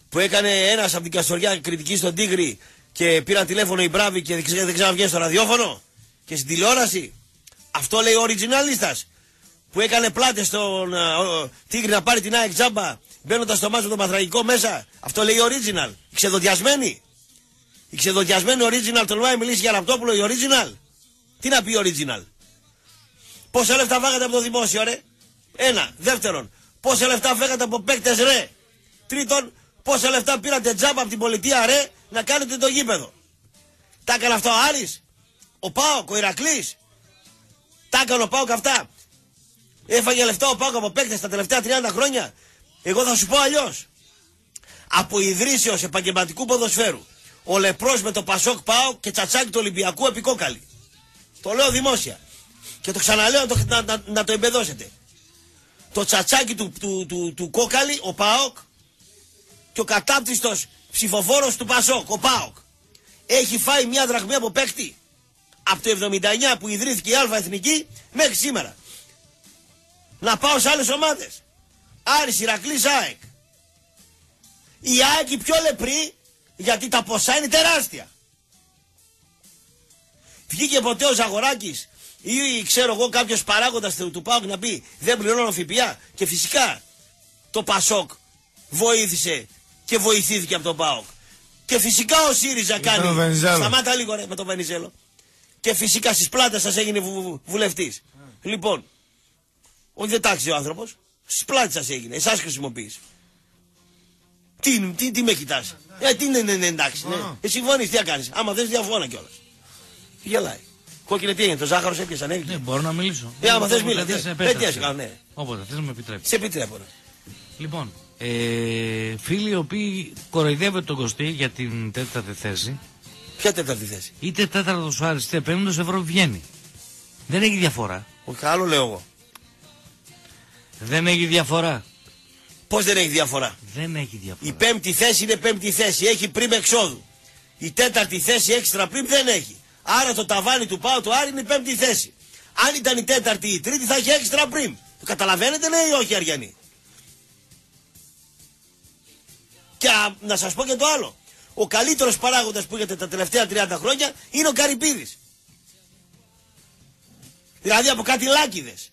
Που έκανε ένας από την Καστοριά κριτική στον Τίγρη και πήραν τηλέφωνο οι μπράβοι και δεν ξαναβγαίνει στο ραδιόφωνο και στην τηλεόραση. Αυτό λέει ο originalίστας. Που έκανε πλάτες στον uh, Τίγρη να πάρει την ΑΕΚ τζάμπα μπαίνοντας στο μάτσο το Παθραγικό μέσα. Αυτό λέει original. Οι ξεδοντιασμένοι. Οι ξεδοντιασμένοι original τολμάει μιλήσει για Ραπτόπουλο η original. Τι να πει original. Πόσα λεφτά φάγατε από το δημόσιο ρε. Ένα. Δεύτερον. Πόσα λεφτά φάγατε από παίκτες ρε. Τρίτον. Πόσα λεφτά πήρατε τζάμπα από την πολιτεία ρε να κάνετε το γήπεδο. Τα έκανε αυτό ο Άρης. Ο ΠΑΟΚ, ο Ηρακλής. Τα έκανε ο ΠΑΟΚ αυτά. Έφαγε λεφτά ο ΠΑΟΚ από παίκτες τα τελευταία τριάντα χρόνια. Εγώ θα σου πω αλλιώς. Από ιδρύσεως επαγγελματικού ποδοσφαίρου. Ο Λεπρός με το Πασόκ ΠΑΟΚ και Τσατσάκι του Ολυμπιακού επικόκαλη. Το λέω δημόσια. Και το ξαναλέω να το, να, να, να το εμπεδώσετε. Το Τσατσάκι του, του, του, του Κόκαλη, ο ΠΑΟΚ, και ο κατάπτυστος ψηφοφόρος του Πασόκ, ο ΠΑΟΚ, έχει φάει μια δραχμή από παίκτη. Από το εβδομήντα εννιά που ιδρύθηκε η Α' Εθνική μέχρι σήμερα. Να πάω σε άλλες ομάδες. Άρης, Ηρακλής, ΑΕΚ. Η ΑΕΚ η πιο λεπρή, γιατί τα ποσά είναι τεράστια. Βγήκε ποτέ ο Ζαγοράκης ή ξέρω εγώ κάποιος παράγοντας του ΠΑΟΚ να πει δεν πληρώνω ΦΠΑ? Και φυσικά το ΠΑΣΟΚ βοήθησε και βοηθήθηκε από τον ΠΑΟΚ. Και φυσικά ο ΣΥΡΙΖΑ κάνει. Σταμάτα λίγο ρε με τον Βενιζέλο. Και φυσικά στις πλάτες σας έγινε βου, βου, βουλευτής. Mm. Λοιπόν, όχι δεν τάξει ο άνθρωπος. Στις πλάτες σας έγινε. Εσάς χρησιμοποιείς. Τι, τι, τι με κοιτάς. Ε, τι ναι, ναι, ναι, εντάξει. Ναι. Ε, συμφωνείς, τι θα κάνεις. Άμα θες διαφώνα κιόλας. Γελάει. Κόκκινε τι έγινε, το ζάχαρος έπιασε, ανέβηκε. Ναι, μπορώ να μιλήσω. Ε, άμα θες μίλα. Δεν τι έκανα, ναι. Όποτε θες να με επιτρέψεις. Σε επιτρέπω. Λοιπόν, ε, φίλοι οι οποίοι κοροϊδεύετε τον Κωστή για την τέταρτη θέση. Ποια τέταρτη θέση? Είτε τέταρτος Άρης είτε πέμπτος ευρώ βγαίνει. Δεν έχει διαφορά. Όχι, άλλο λέω εγώ. Δεν έχει διαφορά. Πώς δεν έχει διαφορά? Δεν έχει διαφορά. Η πέμπτη θέση είναι πέμπτη θέση. Έχει πριν εξόδου. Η τέταρτη θέση έξτρα πριν δεν έχει. Άρα το ταβάνι του πάω του Άρη είναι η πέμπτη θέση. Αν ήταν η τέταρτη ή η τρίτη θα έχει έξτρα πριν. Το καταλαβαίνετε ναι ή όχι Αριανή? Και α, να σας πω και το άλλο. Ο καλύτερος παράγοντας που είχατε τα τελευταία τριάντα χρόνια είναι ο Καρυπίδης. Δηλαδή από κάτι λάκηδες.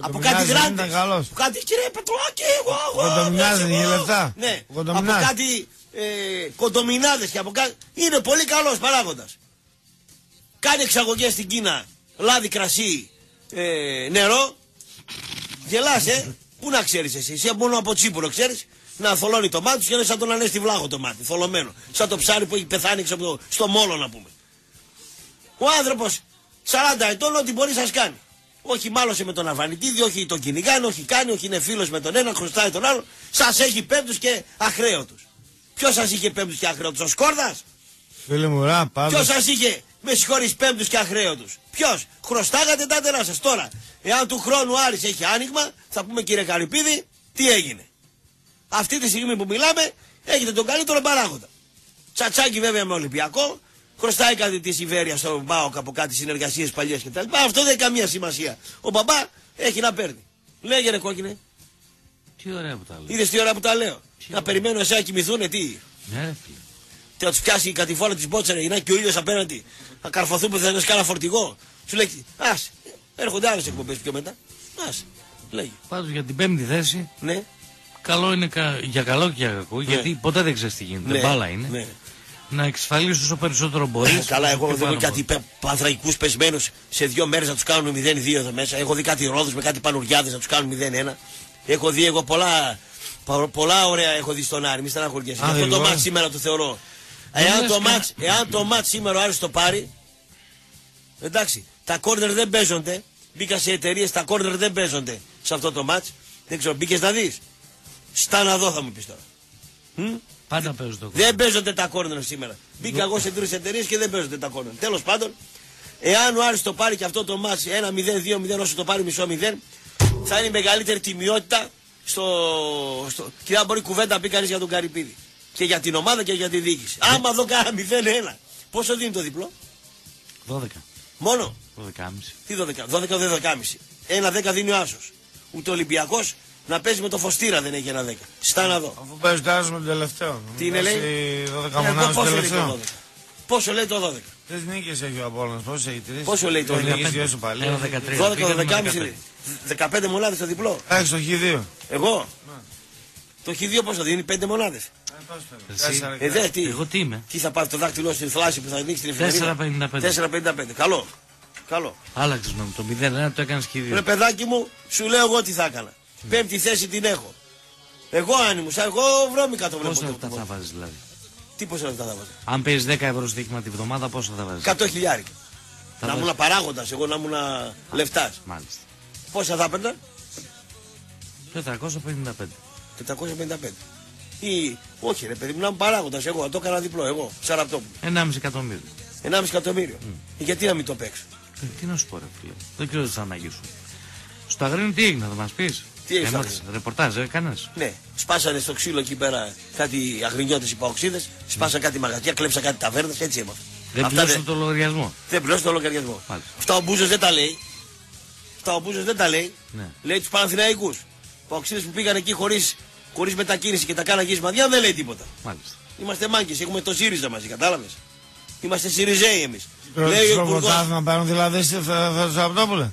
Από κάτι γράντες, από κάτι κύριε Πετρουάκη, εγώ, εγώ, Κοντομινάδες για λεφτά. Ναι, από κάτι ε, κοντομινάδες και από κάτι, είναι πολύ καλός παράγοντας. Κάνει εξαγωγές στην Κίνα, λάδι, κρασί, ε, νερό, γελάς ε, πού να ξέρεις εσύ, εσύ μόνο από Τσίπουρο ξέρεις, να θολώνει το μάτι του και να σαν τον Ανέστη Βλάχο το μάτι, θολωμένο, σαν το ψάρι που έχει πεθάνει το, στο μόλο να πούμε. Ο άνθρωπος σαράντα ετών ό,τι μπορεί σας κάνει. Όχι μάλωσε με τον Αβανιτίδη, όχι τον κυνηγάνε, όχι κάνει, όχι είναι φίλος με τον ένα, χρωστάει τον άλλο. Σας έχει πέμπτους και αχρέωτους. Ποιος σας είχε πέμπτους και αχρέωτους, ο Σκόρδας? Φίλε μου, ρα, πάμε. Ποιος σας είχε, με συγχωρείς, πέμπτους και αχρέωτους? Ποιος? Χρωστάγατε τα τερά σας. Τώρα, εάν του χρόνου Άρης έχει άνοιγμα, θα πούμε κύριε Καρυπίδη, τι έγινε. Αυτή τη στιγμή που μιλάμε, έχετε τον καλύτερο παράγοντα. Τσατσάκι βέβαια με Ολυμπιακό. Χρωστάει κάτι τη Ιβέρεια στον ΠΑΟΚ από κάτι συνεργασίες παλιές κτλ. Αυτό δεν έχει καμία σημασία. Ο μπαμπά έχει να παίρνει. Λέγε ρε κόκκινε. Τι ωραία που τα λέω. Είδες τι ωραία που τα λέω. Τι να ωραία. Περιμένω εσένα να κοιμηθούνε, τι. Ναι, ρε φίλε. Τι να του πιάσει η κατηφόρα τη μπότσερα, γυρνάει και ο ήλιος απέναντι. Να καρφωθούν που θα είναι σκάλα φορτηγό. Σου λέει, α, έρχονται άλλες εκπομπές πιο μετά. Α, λέγε. Πάντως για την πέμπτη θέση. Ναι. Καλό είναι κα... για καλό και για κακό, ναι. Γιατί ποτέ δεν ξέρει τι γίνεται. Ναι. Μπάλα είναι. Ναι. Να εξασφαλίσει όσο περισσότερο μπορεί. Καλά, εγώ δεν έχω κάτι παθραϊκούς πεσμένους σε δύο μέρες να τους κάνουν μηδέν δύο εδώ μέσα. Έχω δει κάτι Ρόδους με κάτι Πανουργιάδες να τους κάνουν μηδέν ένα. Έχω δει εγώ πολλά, πολλά ωραία έχω δει στον Άρη. Μη στεναχωριέσαι. Αυτό το μάτς σήμερα το θεωρώ. Εάν το, μάτς, εάν το μάτς σήμερα ο Άρης το πάρει. Εντάξει, τα κόρνερ δεν παίζονται. Μπήκα σε εταιρείες, τα κόρνερ δεν παίζονται σε αυτό το μάτς. Δεν ξέρω, μπήκες να δεις. Στάνα εδώ θα μου πεις τώρα. Hm? Πάντα παίζω το κόρνερ. Δεν παίζονται τα κόρνερ σήμερα. Μπήκα εγώ σε τρεις εταιρείες και δεν παίζονται τα κόρνερ. Τέλος πάντων, εάν ο Άρης το πάρει και αυτό το μάτς ένα μηδέν, δύο μηδέν, όσο το πάρει μισό μηδέν, θα είναι η μεγαλύτερη τιμιότητα στο. στο... Και αν μπορεί κουβέντα να πει κανείς για τον Καρυπίδη. Και για την ομάδα και για τη διοίκηση. Ε. Άμα εδώ κάνα μηδέν ένα. Πόσο δίνει το διπλό? δώδεκα. Μόνο. δώδεκα κόμμα πέντε. Τι δώδεκα, δώδεκα, δώδεκα κόμμα πέντε. Ένα δέκα δίνει ο Άσος. Ούτε ο Ολυμπιακός να παίζει με το Φωστήρα δεν έχει ένα δέκα. Στάνα εδώ. Αφού παίζει το Άσος με τον τελευταίο. Τι είναι λέει? δώδεκα μονάδες με τον τελευταίο. Πόσο λέει το δώδεκα? Τρεις νίκες έχει ο Απόλλωνας, πόσο έχει τρεις? Πόσο λέει το δώδεκα? δώδεκα, δώδεκα κόμμα πέντε. δεκαπέντε μονάδες το διπλό. Έχεις το χ δύο. Εγώ. Το χ δύο πόσο δίνει? πέντε μονάδες. Ε, δε, τι. Εγώ τι είμαι? Τι θα πάρει το δάκτυλό στην θλάση που θα ανοίξει την εφημερίδα? τέσσερα πενήντα πέντε. Καλό. Καλό. Άλλαξε γνώμη. Το μηδέν ένα το έκανε και δύο. Ρε παιδάκι μου, σου λέω εγώ τι θα έκανα. Mm. Πέμπτη θέση την έχω. Εγώ άνιμου, εγώ βρώμικα το βλέπω. Πόσα λεπτά θα βάζει δηλαδή? Τι πόσα λεπτά θα βάζει? Αν παίζει δέκα ευρώ στοίχημα τη βδομάδα, πόσα θα βάζει? εκατό χιλιάρικα. Να ήμουν παράγοντα, εγώ να ήμουν λεφτά. Μάλιστα. Πόσα θα έπαιρνα? τετρακόσια πενήντα πέντε. Ή... Όχι ρε παιδί μου, να είμαι παράγοντας εγώ, το έκανα διπλό εγώ, Σαραπτόπουλο. ενάμιση εκατομμύριο. ενάμιση εκατομμύριο. Mm. Γιατί να μην το παίξω? Ε, τι να σου πω ρε φίλε, δεν ξέρω τι θα αναγγείλω. Στο Αγρίνιο τι έγινε, θα μας πεις? Τι έγινε? Έμαθες στο ρεπορτάζ, έκανες? Ναι, σπάσανε στο ξύλο εκεί πέρα κάτι αγρινιώτες, οι παοξίδες, σπάσανε mm. κάτι μαγαζιά, κλέψανε κάτι ταβέρνες, έτσι έμαθα. Δεν πληρώσαν δε... το λογαριασμό. Δεν πληρώσαν το λογαριασμό. Μάλιστα. Αυτά ο Μπούζος δεν τα λέει. Αυτά ο Μπούζος δεν τα λέει. Ναι. Λέει τους Παναθηναϊκούς. Παοξίδες που πήγαν εκεί χωρίς. Χωρίς μετακίνηση και τα κάνα γυσμαδιά δεν λέει τίποτα. Μάλιστα. Είμαστε μάγκες, έχουμε το ΣΥΡΙΖΑ μαζί, κατάλαβες. Είμαστε ΣΥΡΙΖΕΙ εμείς. Στο πρωτάθλημα παίρνουν δηλαδή στο Σαραπτόπουλε.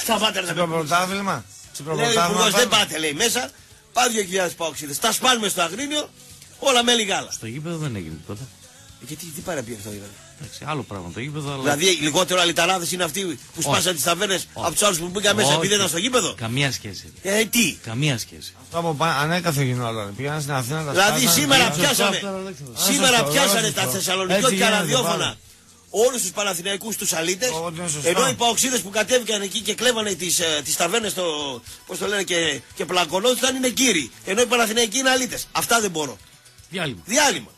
Στα πάτε να πρωτάθλημα. Λέει ο Υπουργός δεν πάτε λέει μέσα. Πάω δύο χιλιάδες παοξίδες. Τα σπάνουμε στο Αγρίνιο, όλα με λιγάλα. Στο γήπεδο δεν έγινε τίποτα. Γιατί τι παραπεί αυτό δηλαδή? Εντάξει, άλλο πράγμα το γήπεδο. Αλλά... Δηλαδή λιγότερο αλυταράδες είναι αυτοί που σπάσαν τις ταβέρνες από τους άλλους που μπήκαν μέσα επειδή ήταν στο γήπεδο. Καμία σχέση. Ε, τι? Καμία σχέση. Αυτό από πάνω ανέκαθεν γινόταν. Πήγαν στην Αθήνα τα σπάσανε. Δηλαδή σήμερα πιάσανε. Σήμερα πιάσανε τα θεσσαλονικιώτικα και ραδιόφωνα όλους τους Παναθηναϊκούς τους αλήτες. Ενώ οι παοξίδες που κατέβηκαν εκεί και κλέβανε τις ταβέρνες, πώς το λένε, και πλακωνόντουσαν είναι κύριοι. Ενώ οι Παναθηναϊκοί είναι αλήτες. Αυτά δεν μπορώ. Διάλειμμα.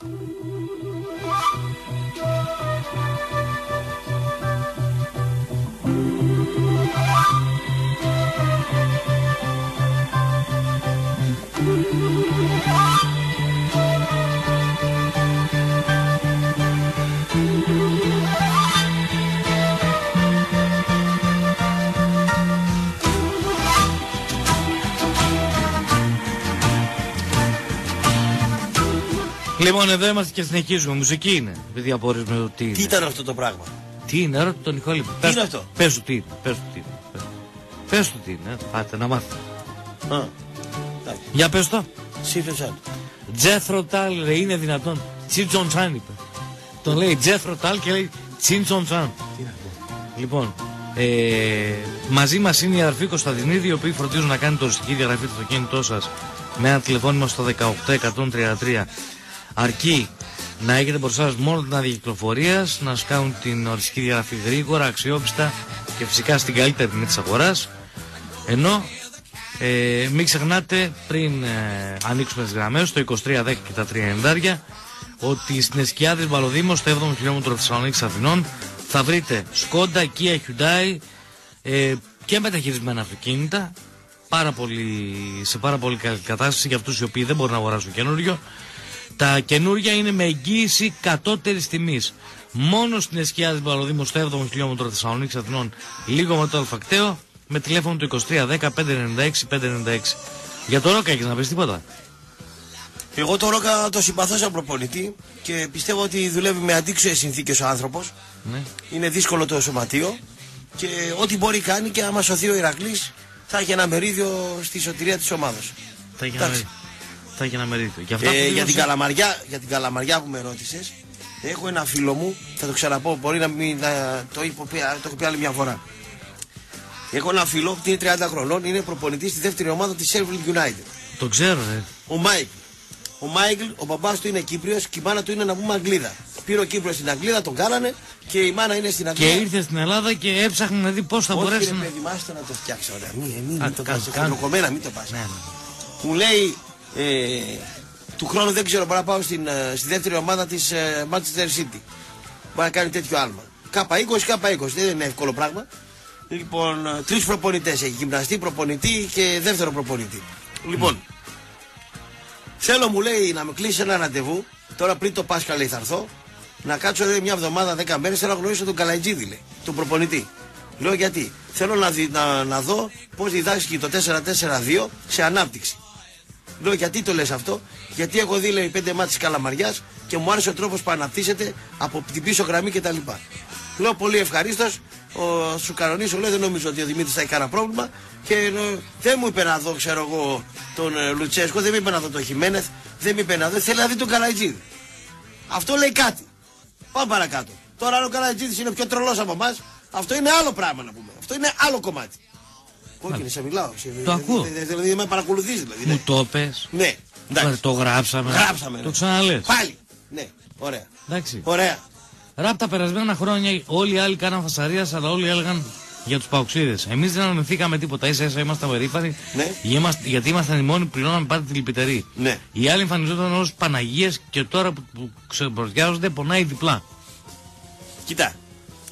Λοιπόν, εδώ είμαστε και συνεχίζουμε. Μουσική είναι. Επειδή απορρίζουμε το τι είναι. Τι ήταν αυτό το πράγμα? Τι είναι, ρώτα τον Νικόλη. Τι είναι αυτό? Πες του τι είναι. Πες του τι είναι. Πες του τι είναι. Πάτε να μάθετε. Α, για πες το. Σύφρε Σάλ. Τζέθρο Τάλ, λέει, είναι δυνατόν? Τσίντσον Σάν είπε. Τον λέει Τζέθρο Τάλ και λέει Τσίντσον Σάν. Τι είναι αυτό? Λοιπόν, ε, μαζί μας είναι η Αρφή Κωνσταντινίδη, οι οποίοι φροντίζουν να κάνετε οριστική διαγραφή του αυτοκίνητό σας με ένα τηλεφώνημα στο ένα οκτώ ένα τρία τρία. Αρκεί να έχετε μπροστά σας μόνο την άδεια κυκλοφορίας, να σας κάνουν την οριστική διαγραφή γρήγορα, αξιόπιστα και φυσικά στην καλύτερη τιμή της αγοράς. Ενώ ε, μην ξεχνάτε πριν ε, ανοίξουμε τις γραμμές, το είκοσι τρία δέκα και τα τρία ενενήντα, ότι στην Εσκιάδης Βαλοδήμος, στο έβδομο χιλιόμετρο Θεσσαλονίκης Αθηνών, θα βρείτε Σκόντα, Kia, Hyundai ε, και μεταχειρισμένα αυτοκίνητα, πάρα πολύ, σε πάρα πολύ καλή κατάσταση για αυτούς οι οποίοι δεν μπορούν να αγοράσουν καινούριο. Τα καινούργια είναι με εγγύηση κατώτερης τιμής. Μόνο στην Εσκιάδη Βαλοδήμου, στο έβδομο χιλιόμετρο Θεσσαλονίκης Αθηνών, λίγο μετά το Αλφακτέο, με τηλέφωνο το είκοσι τρία δέκα πέντε ενενήντα έξι πέντε ενενήντα έξι. Για το Ρόκα έχεις να πεις τίποτα? Εγώ το Ρόκα το συμπαθώ σαν προπονητή και πιστεύω ότι δουλεύει με αντίξωες συνθήκες ο άνθρωπος. Ναι. Είναι δύσκολο το σωματείο και ό,τι μπορεί κάνει, και άμα σωθεί ο Ηρακλής θα έχει ένα μερίδιο στη σωτηρία της ομάδας. Θα έχει ένα μερίδιο. Θα έχει ένα μερίδιο. Για, αυτά ε, για, την καλαμαριά, για την Καλαμαριά που με ρώτησες, έχω ένα φίλο μου, θα το ξαναπώ, μπορεί να, μην, να το, είπω, το έχω πει άλλη μια φορά. Έχω ένα φίλο που είναι τριάντα χρονών, είναι προπονητής στη δεύτερη ομάδα της Sheffield United. Το ξέρω, ε. Ο Μάικλ. Ο Μάικλ, ο παπάς του είναι Κύπριος και η μάνα του είναι, να πούμε, Αγγλίδα. Πήρε ο Κύπρος στην Αγγλίδα, τον κάνανε και η μάνα είναι στην Αγγλίδα. Και ήρθε στην Ελλάδα και έψαχνε να δει πώς θα όχι μπορέσει. Όχι, ρε παιδί, μάστε να το φτιάξει. Ωραία, μην, μην, μην Α, το πας. Χοντροκομμένα, μην το πας. Ναι, ναι. Μου λέει, ε, του χρόνου δεν ξέρω, μπορώ να πάω στην, στη δεύτερη ομάδα της ε, Manchester City. Μπορεί να κάνει τέτοιο άλμα. Κάπα είκοσι, κάπα είκοσι, δεν είναι εύκολο πράγμα. Λοιπόν, τρεις προπονητές έχει. Γυμναστή, προπονητή και δεύτερο προπονητή. Λοιπόν, mm. θέλω μου λέει να με κλείσει ένα ραντεβού. Τώρα πριν το Πάσχα λέει θα έρθω. Να κάτσω εδώ μια εβδομάδα, δέκα μέρες. Θέλω να γνωρίσω τον Καλαϊτζίδη, λέει, τον προπονητή. Λέω γιατί. Θέλω να, δι, να, να δω πώς διδάσκει το τέσσερα τέσσερα δύο σε ανάπτυξη. Λέω γιατί το λες αυτό. Γιατί έχω δει λέει πέντε μάτς Καλαμαριάς και μου άρεσε ο τρόπος που αναπτύσσεται από την πίσω γραμμή κτλ. Λέω πολύ ευχαρίστως. Ο, σου κανονίσω, λέει, δεν νομίζω ότι ο Δημήτρης θα έχει κανένα πρόβλημα. Και ε, δεν μου είπε να δω, ξέρω εγώ, τον ε, Λουτσέσκο, δεν μου είπε να δω τον Χιμένεθ, δεν μου είπε να δω, θέλει να δει τον Καλαϊτζίδη. Αυτό λέει κάτι. Πάμε παρακάτω. Τώρα, αν ο Καλαϊτζίδης είναι πιο τρελός από εμάς, αυτό είναι άλλο πράγμα να πούμε. Αυτό είναι άλλο κομμάτι. Κόκκινε, σε μιλάω. Σε, το δε, ακούω. Δηλαδή, δε, δε, δε, με παρακολουθείς, δηλαδή. Μου το πες. Ναι. Εντάξει. Το γράψαμε. Γράψαμε. Το ξαναλες. Πάλι. Ναι. Ωραία. Εντάξει. Ωραία. Ράπ τα περασμένα χρόνια όλοι οι άλλοι κάναν φασαρίας, αλλά όλοι έλεγαν για τους παοξίδες. Εμείς δεν αρνηθήκαμε τίποτα, ίσα ίσα ήμασταν περήφανοι, ναι. γιατί ήμασταν οι μόνοι που πληρώναμε πάντα τη λυπητερή. Ναι. Οι άλλοι εμφανιζόταν ως Παναγίες και τώρα που, που ξεπροδιάζονται πονάει διπλά. Κοίτα,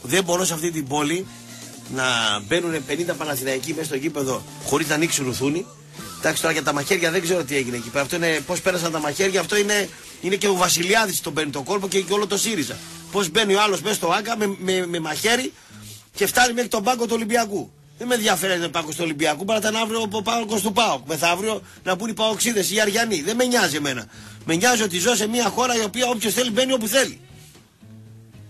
δεν μπορώ σε αυτή την πόλη να μπαίνουν πενήντα Παναθηναϊκοί μέσα στο γήπεδο χωρίς να ανοίξουν ρουθούνι. Εντάξει, τώρα για τα μαχαίρια δεν ξέρω τι έγινε εκεί πέρα. Αυτό είναι πώς πέρασαν τα μαχαίρια, αυτό είναι, είναι και ο Βασιλιάδης τον παίρνει τον κόλπο και, και όλο το ΣΥΡΙΖΑ. Πώς μπαίνει ο άλλος μέσα στο Άγκα με, με, με μαχαίρι και φτάνει μέχρι τον πάγκο του Ολυμπιακού. Δεν με ενδιαφέρει ο πάγκος του Ολυμπιακού, παρά ήταν αύριο ο πάγκος του ΠΑΟΚ. Μεθαύριο να μπουν οι Παοξίδες ή οι Αριανοί. Δεν με νοιάζει εμένα. Με νοιάζει ότι ζω σε μια χώρα η οποία όποιος θέλει μπαίνει όπου θέλει.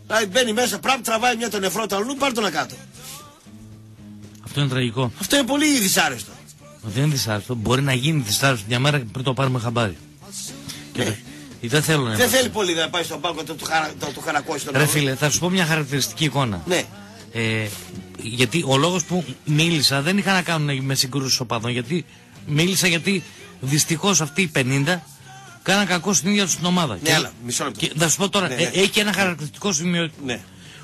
Δηλαδή μπαίνει μέσα, πράγμα τραβάει μια τον νεφρό του αλλού, πάρ' τον κάτω. Αυτό είναι τραγικό. Αυτό είναι πολύ δυσάρεστο. Δεν είναι δυσάρεστο. Μπορεί να γίνει δυσάρεστο μια μέρα πριν το πάρουμε χαμπάρι. Ναι. Δεν, θέλω να δεν θέλει πολύ να πάει στον πάγκο το του χαρα... το χαρακώσει τον άλλο. Ρε φίλε, θα σου πω μια χαρακτηριστική εικόνα. Ναι. Ε, γιατί ο λόγος που μίλησα δεν είχα να κάνω με συγκρούσεις οπαδών. Γιατί μίλησα γιατί δυστυχώς αυτοί οι πενήντα κάναν κακό στην ίδια τους την ομάδα. Ναι, και... αλλά μισό λεπτό. Και, θα σου πω τώρα, ναι, ναι. Ε, έχει ένα χαρακτηριστικό σημείο. Ναι.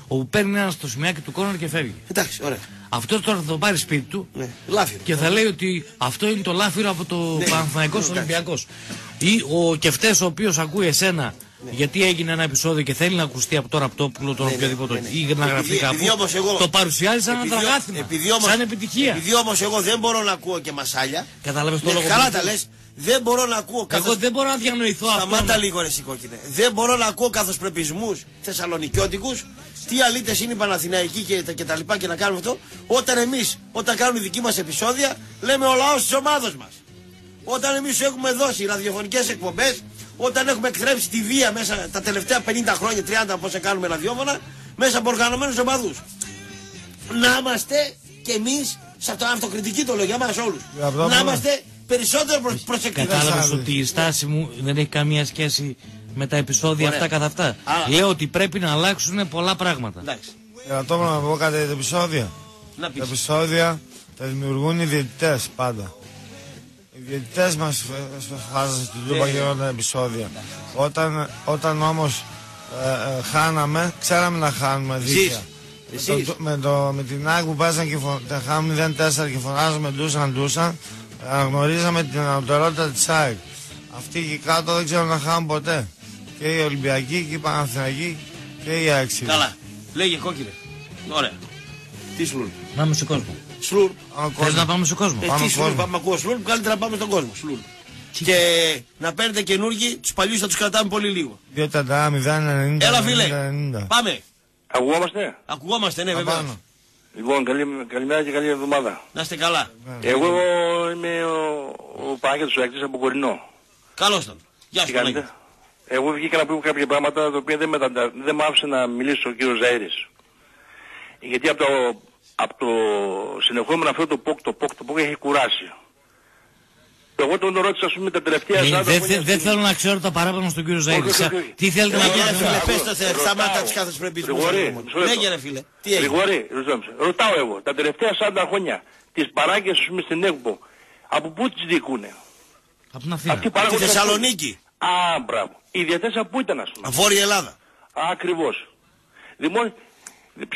Όπου παίρνει ένα στο σημειάκι του κόρνερ και φεύγει. Εντάξει, ωραία. Αυτό τώρα θα το πάρει σπίτι του, ναι, λάφυρο, και θα ναι. λέει ότι αυτό είναι το λάφυρο από το ναι, Παναθηναϊκό στον Ολυμπιακό. Ή ο κεφτές ο οποίος ακούει εσένα, ναι. γιατί έγινε ένα επεισόδιο και θέλει να ακουστεί από το ραπτόπουλο, τον ναι, οποιοδήποτε, ναι, ναι. ή να γραφτεί κάπου. Εγώ... Το παρουσιάζει σαν ένα τραγάθημα. Σαν επιτυχία. Επειδή όμως εγώ δεν μπορώ να ακούω και μασάλια. Κατάλαβες το ναι, λόγο. Καλά τα λες. Δεν μπορώ να ακούω καθώς... Εγώ δεν μπορώ να διανοηθώ αυτό. Σταμάτα λίγο ρε σηκώκινε. Δεν μπορώ να ακούω καθοσπρεπισμούς θεσσαλονικιώτικους. Τι αλήτες είναι οι Παναθηναϊκοί και, και τα λοιπά και να κάνουμε αυτό. Όταν εμείς, όταν κάνουμε δική μας επεισόδια, λέμε ο λαός της ομάδος μας. Όταν εμείς έχουμε δώσει ραδιοφωνικές εκπομπές, όταν έχουμε εκθρέψει τη βία μέσα τα τελευταία πενήντα χρόνια, τριάντα από όσα κάνουμε ραδιόφωνα, μέσα από οργανωμένους οπαδούς. Να είμαστε κι εμείς, σε αυτό αυτοκριτική το λέω για μας όλους, να είμαστε περισσότερο προ, προσεκτικοί. Κατάλαβες ότι η στάση μου δεν έχει καμία σχέση με τα επεισόδια Ωραία. αυτά καθ' αυτά. Άρα. Λέω ότι πρέπει να αλλάξουν πολλά πράγματα. Εντάξει. Για το να πω κάτι για τα επεισόδια. Να πεις. Τα επεισόδια τα δημιουργούν οι διαιτητές πάντα. Οι διαιτητές μας φάζανε στην Τούπα και όλα τα επεισόδια. Όταν, όταν όμως ε, ε, χάναμε, ξέραμε να χάνουμε δίκαια. Εσείς. Με, το, με, το, με την άκου πάσαν και φο, τα χάνουμε μηδέν τέσσερα και φωνάζαμε ντούσαν ντούσαν. Αναγνωρίζαμε την ανωτερότητα της ΑΕΚ. Αυτοί εκεί κάτω δεν ξέρουν να χάνουν ποτέ. Και οι Ολυμπιακοί και οι Παναθηναϊκοί και οι Άξιοι. Καλά. Λέγε κόκκινε. Ωραία. Τι σλουρ. Πάμε στον κόσμο. Σλουρ. Θες να πάμε στον κόσμο. Ε, πάμε στον κόσμο. Πάμε ακούω σλουρ. Καλύτερα να πάμε στον κόσμο. Σλουρ. Και, και να παίρνετε καινούργοι, τους παλιούς θα τους κρατάμε πολύ λίγο. δύο τριάντα μηδέν ενενήντα. Έλα φίλε. ενενήντα. Πάμε. Ακουγόμαστε. Ακουγόμαστε, ναι, βέβαια. Λοιπόν, καλή, καλημέρα και καλή εβδομάδα. Να είστε καλά. Εγώ είμαι ο, ο Παναγιώτης ο Ακτής από Κορινό. Καλώς ήταν. Γεια σας Παναγιώτη. Εγώ βγήκα να πω κάποια πράγματα τα οποία δεν, μεταντα... δεν μ' άφησε να μιλήσει ο κύριος Ζαΐρης. Γιατί από το, απ το... συνεχόμενο αυτό το ΠΟΚ, το ΠΟΚ, το ΠΟΚ έχει κουράσει. Εγώ τον ρώτησα ας πούμε τα τελευταία σάτα... Δεν θε, δε θέλω να ξέρω τα παράπονα στον κύριο Ζαΐρη. Σα... Τι θέλετε να πείτε φίλε, πες το θεέ, σταμάτα τις κάθε πρεπισμούς. Λέγε ρε φίλε, τι έγινε. Γρηγόρη, ρωτάω εγώ, τα τελευταία σάτα χρόνια, τις παράγκες ας πούμε στην ΕΚΠΟ, από πού τις δικούνε. Από την Αθήνα. Από τη Θεσσαλονίκη. Α, μπράβο. Οι διαθέσεις από πού ήταν ας πούμε. Βόρεια Ελλάδα. Ακριβώς. Δημο...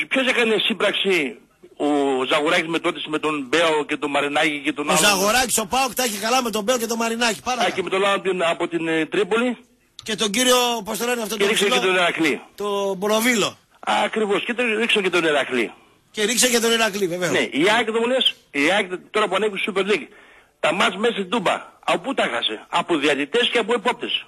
Ποιος έκανε σύμπραξη ο Ζαγοράκης με τότε με τον Μπέο και τον Μαρινάκη και τον άλλο. Ο Ζαγοράκης ο Πάοκ τα έχει καλά με τον Μπέο και τον Μαρινάκη. Πάρα. Και με τον άλλο από την ε, Τρίπολη. Και τον κύριο, πώς το λένε αυτό το ρίξε και τον Ερακλή. Το Μπροβίλο. Ακριβώς. Και ρίξε και τον Ερακλή. Και ρίξε και τον Ερακλή, βέβαια. Ναι, η ΑΕΚ το μου λες, η ΑΕΚ τώρα που ανέβηκε στο Super League. Τα μάτς μέσα στην Τούμπα. Από πού τα χάσε? Από διαιτητές και από επόπτες.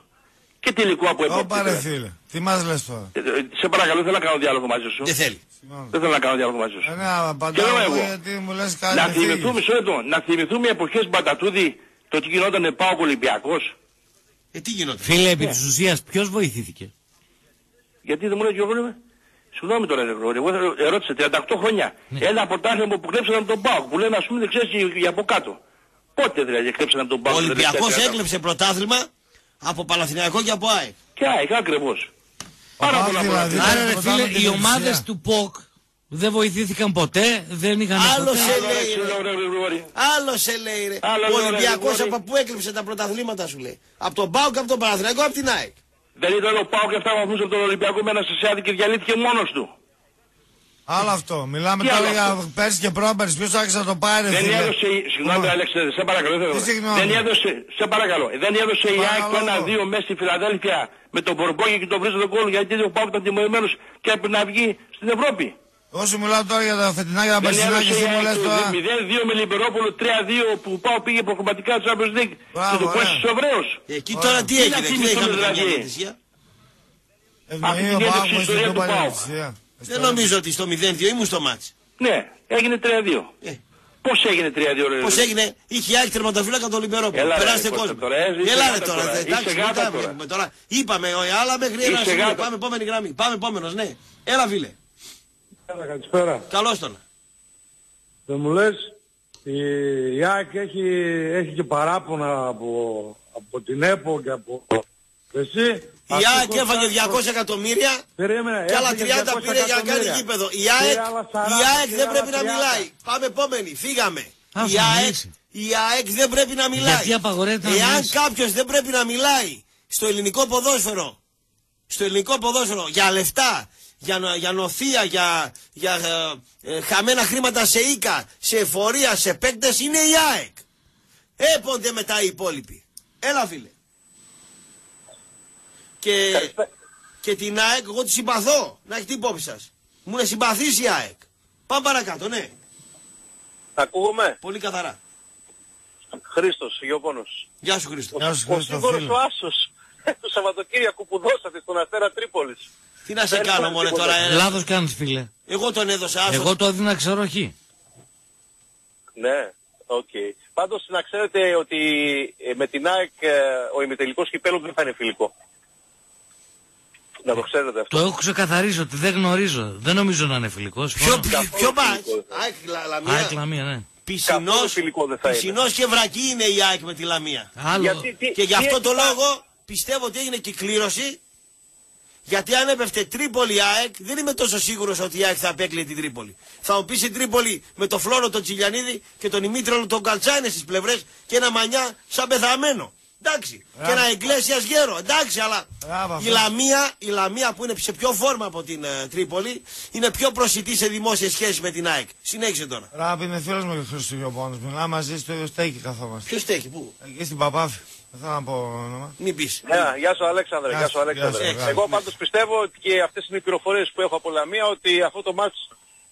Και τελικό από επόπτες. Ωπα ρε φίλε, τι μας λες τώρα. Ε, σε παρακαλώ, θέλω να κάνω διάλογο μαζί σου. Δεν θέλει. Δεν θέλω να κάνω διάλογο μαζί σου. Ε, ναι, απαντάω γιατί μου λες κάτι. Να θυμηθούμε, μισό λεπτό, να θυμηθούμε εποχές Μπατατούδη, το τι γινότανε Πάοκ Ολυμπιακός. Ε, τι γινόταν. Φίλε, επί της ουσίας, ποιος βοηθήθηκε? Γιατί δεν μου λέει και εγώ. Συγγνώμη τώρα, εγώ ερώτησε τριάντα οκτώ χρόνια. Ναι. Ένα πρωτάθλημα που κλέψαμε τον Πάοκ, που λένε α πούμε δεν ξέρει για από κάτω. Πότε δηλαδή κλέψαμε τον Πάοκ? Ο Ολυμπιακός έκλεψε πρωτάθλημα από Παλαθηναϊκό και από ΑΕΚ. Και ΑΕΚ, ακριβώς. Πάρα πολλά πρωτάθλημα. Άρα, ρε φίλε, οι ομάδες του ΠΟΚ δεν βοηθήθηκαν ποτέ, δεν είχαν άλλο σε λέει. Άλλο σε λέει. Ο Ολυμπιακός από πού έκλεψε τα πρωταθλήματα σου λέει? Από τον Πάοκ, από τον Παλαθηναϊκό, από την ΑΕΚ. Δεν ήταν ο Πάοκ και εφτά βαθμούς από τον Ολυμπιακό με ένα σεσιάδι και διαλύθηκε μόνος του. Άλλο αυτό. Μιλάμε τώρα για πέρσι και πρόπερσι. Ποιος άρχισε να το πάρει? Δεν έδωσε. Συγγνώμη, Αλέξανδρε, σε παρακαλώ. Δεν έδωσε. Σε παρακαλώ. Δεν έδωσε η ΑΕΚ το ένα δύο μέσα στη Φιλαδέλφια με τον Μπορμπόγη και τον Βρίζο τον Κόλου. Γιατί ο Πάοκ ήταν τιμωρημένος και έπρεπε να βγει στην Ευρώπη. Όσοι μιλάω τώρα για τα φετινά και τα περσινά και εσύ μου λες τώρα. μηδέν δύο με Λιμπερόπολο, τρία δύο που πάω πήγε προκριματικά του Champions League. Και το πέσει σοβραίος. Εκεί τώρα τι έγινε, τι είχαμε δηλαδή. Ευνοεί ο Πάοκ με ιστορία του Πάοκ. Δεν νομίζω ότι στο μηδέν δύο ήμουν στο μάτς. Ναι, έγινε τρία δύο. Πώς έγινε τρία δύο ρε? Πώς έγινε, είχε άκρη τερματοφύλακα τον Λιμπερόπολο. Περάστε κόσμο. Ελάτε τώρα, εντάξει τώρα. Είπαμε, αλλά μέχρι ένα σημείο. Πάμε επόμενη γραμμή. Πάμε επόμενος, ναι. Έλα φίλε. Καλησπέρα. Καλώς τον. Δεν μου λες, η, η ΑΕΚ έχει, έχει και παράπονα από, από την ΕΠΟ και από... Εσύ, η ΑΕΚ έφαγε διακόσια εκατομμύρια περίμενε, και άλλα τριάντα πήρε για να κάνει γήπεδο. Η ΑΕΚ, η ΑΕΚ δεν πρέπει να μιλάει. Πάμε επόμενη, φύγαμε. Α, η, ΑΕΚ, η ΑΕΚ δεν πρέπει να μιλάει. Εάν κάποιος δεν πρέπει να μιλάει στο ελληνικό ποδόσφαιρο, στο ελληνικό ποδόσφαιρο για λεφτά, Για, για νοθεία, για, για ε, χαμένα χρήματα σε οίκα, σε εφορία, σε παίκτες, είναι η ΑΕΚ. Έπονται μετά οι υπόλοιποι. Έλα φίλε. Και, και την ΑΕΚ εγώ τη συμπαθώ, να έχετε υπόψη σας. Μου είναι συμπαθής η ΑΕΚ. Πάμε παρακάτω, ναι. Τα ακούγομαι. Πολύ καθαρά. Χρήστος, Γεωπόνος. Γεια σου Χρήστο. Γεια σου, Χρήστο, ο Σίγουρος ο Άσος. Το Σαββατοκύριακο που δώσατε στον Αστέρα Τρίπολης. Τι να σε δεν κάνω μόνο τώρα, ε. Λάθος κάνεις φίλε. Εγώ τον έδωσα άσο. Εγώ το έδινα ξεροχή. Ναι, οκ. Okay. Πάντως να ξέρετε ότι με την ΑΕΚ ο ημιτελικός κυπέλλου δεν θα είναι φιλικό. Να το ξέρετε αυτό. Το έχω ξεκαθαρίσει ότι δεν γνωρίζω. Δεν νομίζω να είναι φιλικός. Ποιο, ποιο μάτς? ΑΕΚ Λαμία, ναι. Πισινός, Πισινός και βρακή είναι η ΑΕΚ με τη Λαμία. Γιατί, τι, και γι' αυτό το λόγο πιστεύω ότι έγινε κυκλήρωση. Γιατί αν έπεφτε Τρίπολη ΑΕΚ, δεν είμαι τόσο σίγουρος ότι η ΑΕΚ θα απέκλειε την Τρίπολη. Θα μου πεις η Τρίπολη με το Φλόρο τον Τσιλιανίδη και τον Ημίτρολο τον Καλτσάνη στις πλευρές και ένα μανιά σαν πεθαμένο. Εντάξει. Ράβο. Και ένα Εγκλέσιας γέρο. Εντάξει, αλλά Ράβο. η Λαμία, η Λαμία που είναι σε πιο φόρμα από την uh, Τρίπολη, είναι πιο προσιτή σε δημόσιες σχέσεις με την ΑΕΚ. Συνέχισε τώρα. Ράπη είναι φίλος μου και Χρήστος Γεωπόνος. Μιλάμε μαζί στο ίδιο στέκι καθόμαστε. Ποιο στέκι, πού? Εκεί στην Παπάφη. Δεν θα να πω όνομα. Μην πεις. Ναι, γεια σου Αλέξανδρε. Γεια σου Αλέξανδρε. Γεια σου, Εγώ πάντως πιστεύω ότι και αυτές είναι οι πληροφορίες που έχω από Λαμία ότι αυτό το μάτς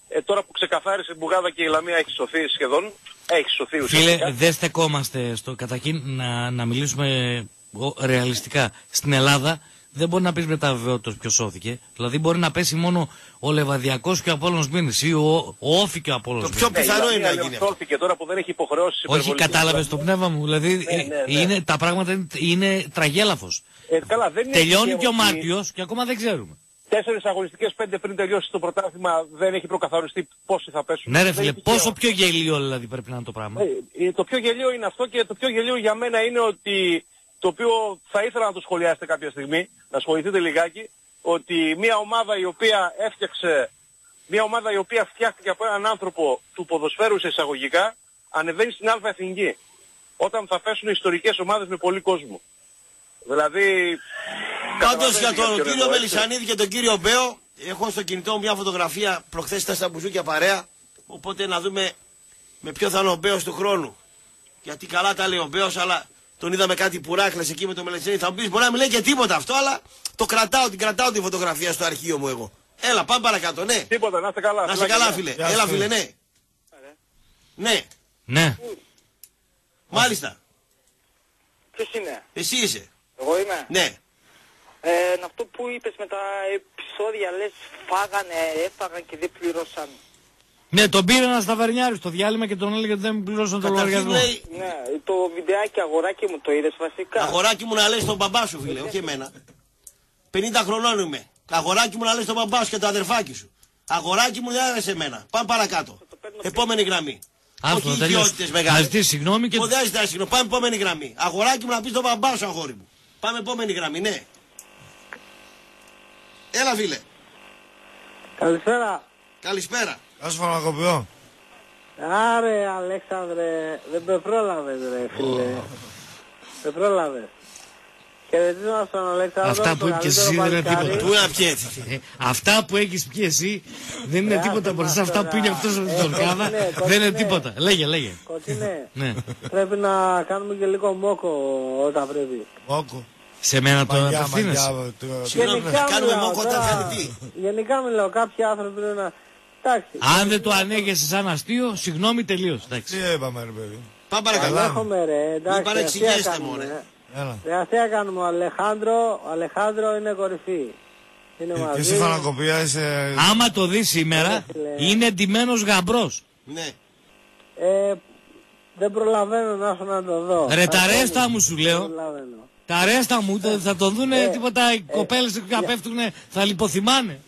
ε, τώρα που ξεκαθάρισε η Μπουγάδα και η Λαμία έχει σωθεί σχεδόν. Έχει σωθεί ουσιαστικά. Φίλε, δεν στεκόμαστε στο κατακίν να, να μιλήσουμε ο, ρεαλιστικά. Στην Ελλάδα δεν μπορεί να πεις με τα βεβαιότητας ποιος σώθηκε. Δηλαδή μπορεί να πέσει μόνο ο Λεβαδιακός και ο Απόλλωνας Μήνης ή ο, ο Όφη και ο Απόλλωνας Μήνης. Το πιο πιθανό ναι, είναι να γίνει αυτό. Τώρα που δεν έχει υποχρεώσεις. Όχι, κατάλαβες το πνεύμα μου. Δηλαδή ναι, ναι, ναι. Είναι, τα πράγματα είναι, είναι τραγέλαφος. Ε, καλά, δεν τελειώνει είναι και ο Μάρτιος και ακόμα δεν ξέρουμε. Τέσσερις αγωνιστικές, πέντε πριν τελειώσει το πρωτάθλημα, δεν έχει προκαθαριστεί πόσοι θα πέσουν. Ναι, ρε φίλε, πόσο πιο γελίο δηλαδή πρέπει να είναι το πράγμα. Ε, το πιο γελίο είναι αυτό και το πιο γελίο για μένα είναι ότι. Το οποίο θα ήθελα να το σχολιάσετε κάποια στιγμή, να ασχοληθείτε λιγάκι, ότι μια ομάδα η οποία έφτιαξε, μια ομάδα η οποία φτιάχτηκε από έναν άνθρωπο του ποδοσφαίρου σε εισαγωγικά, ανεβαίνει στην Αλφα Εθνική, όταν θα πέσουν ιστορικές ομάδες με πολύ κόσμο. Δηλαδή, Πάντως για τον κύριο Μελισσανίδη και τον κύριο Μπέο, έχω στο κινητό μου μια φωτογραφία. Προχθές ήταν στα μπουζούκια παρέα. Οπότε να δούμε με ποιο θα είναι ο Μπέος του χρόνου. Γιατί καλά τα λέει ο Μπέος, αλλά τον είδαμε κάτι πουράκλες εκεί με τον Μελισσανίδη. Θα μου πεις, μπορεί να μην λέει και τίποτα αυτό, αλλά το κρατάω, την κρατάω τη φωτογραφία στο αρχείο μου εγώ. Έλα, πάμε παρακάτω, ναι. Τίποτα, να είστε καλά. Να είστε καλά, φίλε. Έλα, φίλε, ναι. Ναι. Ναι. Μάλιστα. Ποιος είναι? Εσύ είσαι. Εγώ είμαι. Ναι. Ε, αυτό που είπες με τα επεισόδια, λες φάγανε, έφαγαν και δεν πληρώσαν. Ναι, τον πήρε ένας ταβερνιάρης στο διάλειμμα και τον έλεγε ότι δεν πληρώσαν τον λογαριασμό. Λέει... Ναι, το βιντεάκι αγοράκι μου το είδες βασικά. Αγοράκι μου να λες τον μπαμπά σου, φίλε, όχι εμένα. πενήντα χρονών είμαι. Αγοράκι μου να λες τον μπαμπά σου και το αδερφάκι σου. Αγοράκι μου να λες εμένα. Πάμε παρακάτω. Επόμενη γραμμή. Άστο, όχι ιδιότητες μεγάλες. Να ζητήσεις συγγνώμη και... Δεν ζητάς συγγνώμη. Πάμε επόμενη γραμμή. Αγοράκι μου να πεις τον μπαμπά σου, αγόρι μου. Πάμε επόμενη γραμμή, ναι. Έλα, φίλε. Καλησπέρα. Καλησπέρα. Ας φανακοποιώ. Άρε, Αλέξανδρε, δεν με πρόλαβες, ρε, φίλε. Oh. Με πρόλαβες. Χαιρετίζομαι στον Αλέξανδρο. Αυτά που έχεις εσύ δεν είναι τίποτα. Πού να πιέσεις. Αυτά που έχεις πιει εσύ δεν είναι τίποτα μπροστά. Αυτά που είναι αυτός με την τολκάδα δεν είναι τίποτα. Λέγε, λέγε. Κοτσινέ. Πρέπει να κάνουμε και λίγο μόκο όταν πρέπει. Μόκο. Σε μένα το απευθύνεσαι. Κάνουμε μόκο όταν κάνει τι. Γενικά μιλάω, κάποιοι άνθρωποι πρέπει να... Αν δεν το ανέχεσαι σαν αστείο, συγγνώμη τελείως. Τι είπαμε, ρε παιδί. Πάμε παρακαλώ. Μην παρεξηγήσετε μόνο. Αστεία κάνουμε, ο Αλεχάνδρο, ο Αλεχάνδρο είναι κορυφή. Είναι μαζί. Είσαι φανακοπία, είσαι... Άμα το δεις σήμερα, είναι ντυμένος γαμπρός. Ναι. Ε, δεν προλαβαίνω να σου να το δω. Ρε τα ρέστα μου σου λέω. Τα ρέστα μου θα το δούνε τίποτα, οι κοπέλες που καπέφτουνε θα λιποθυμάνε.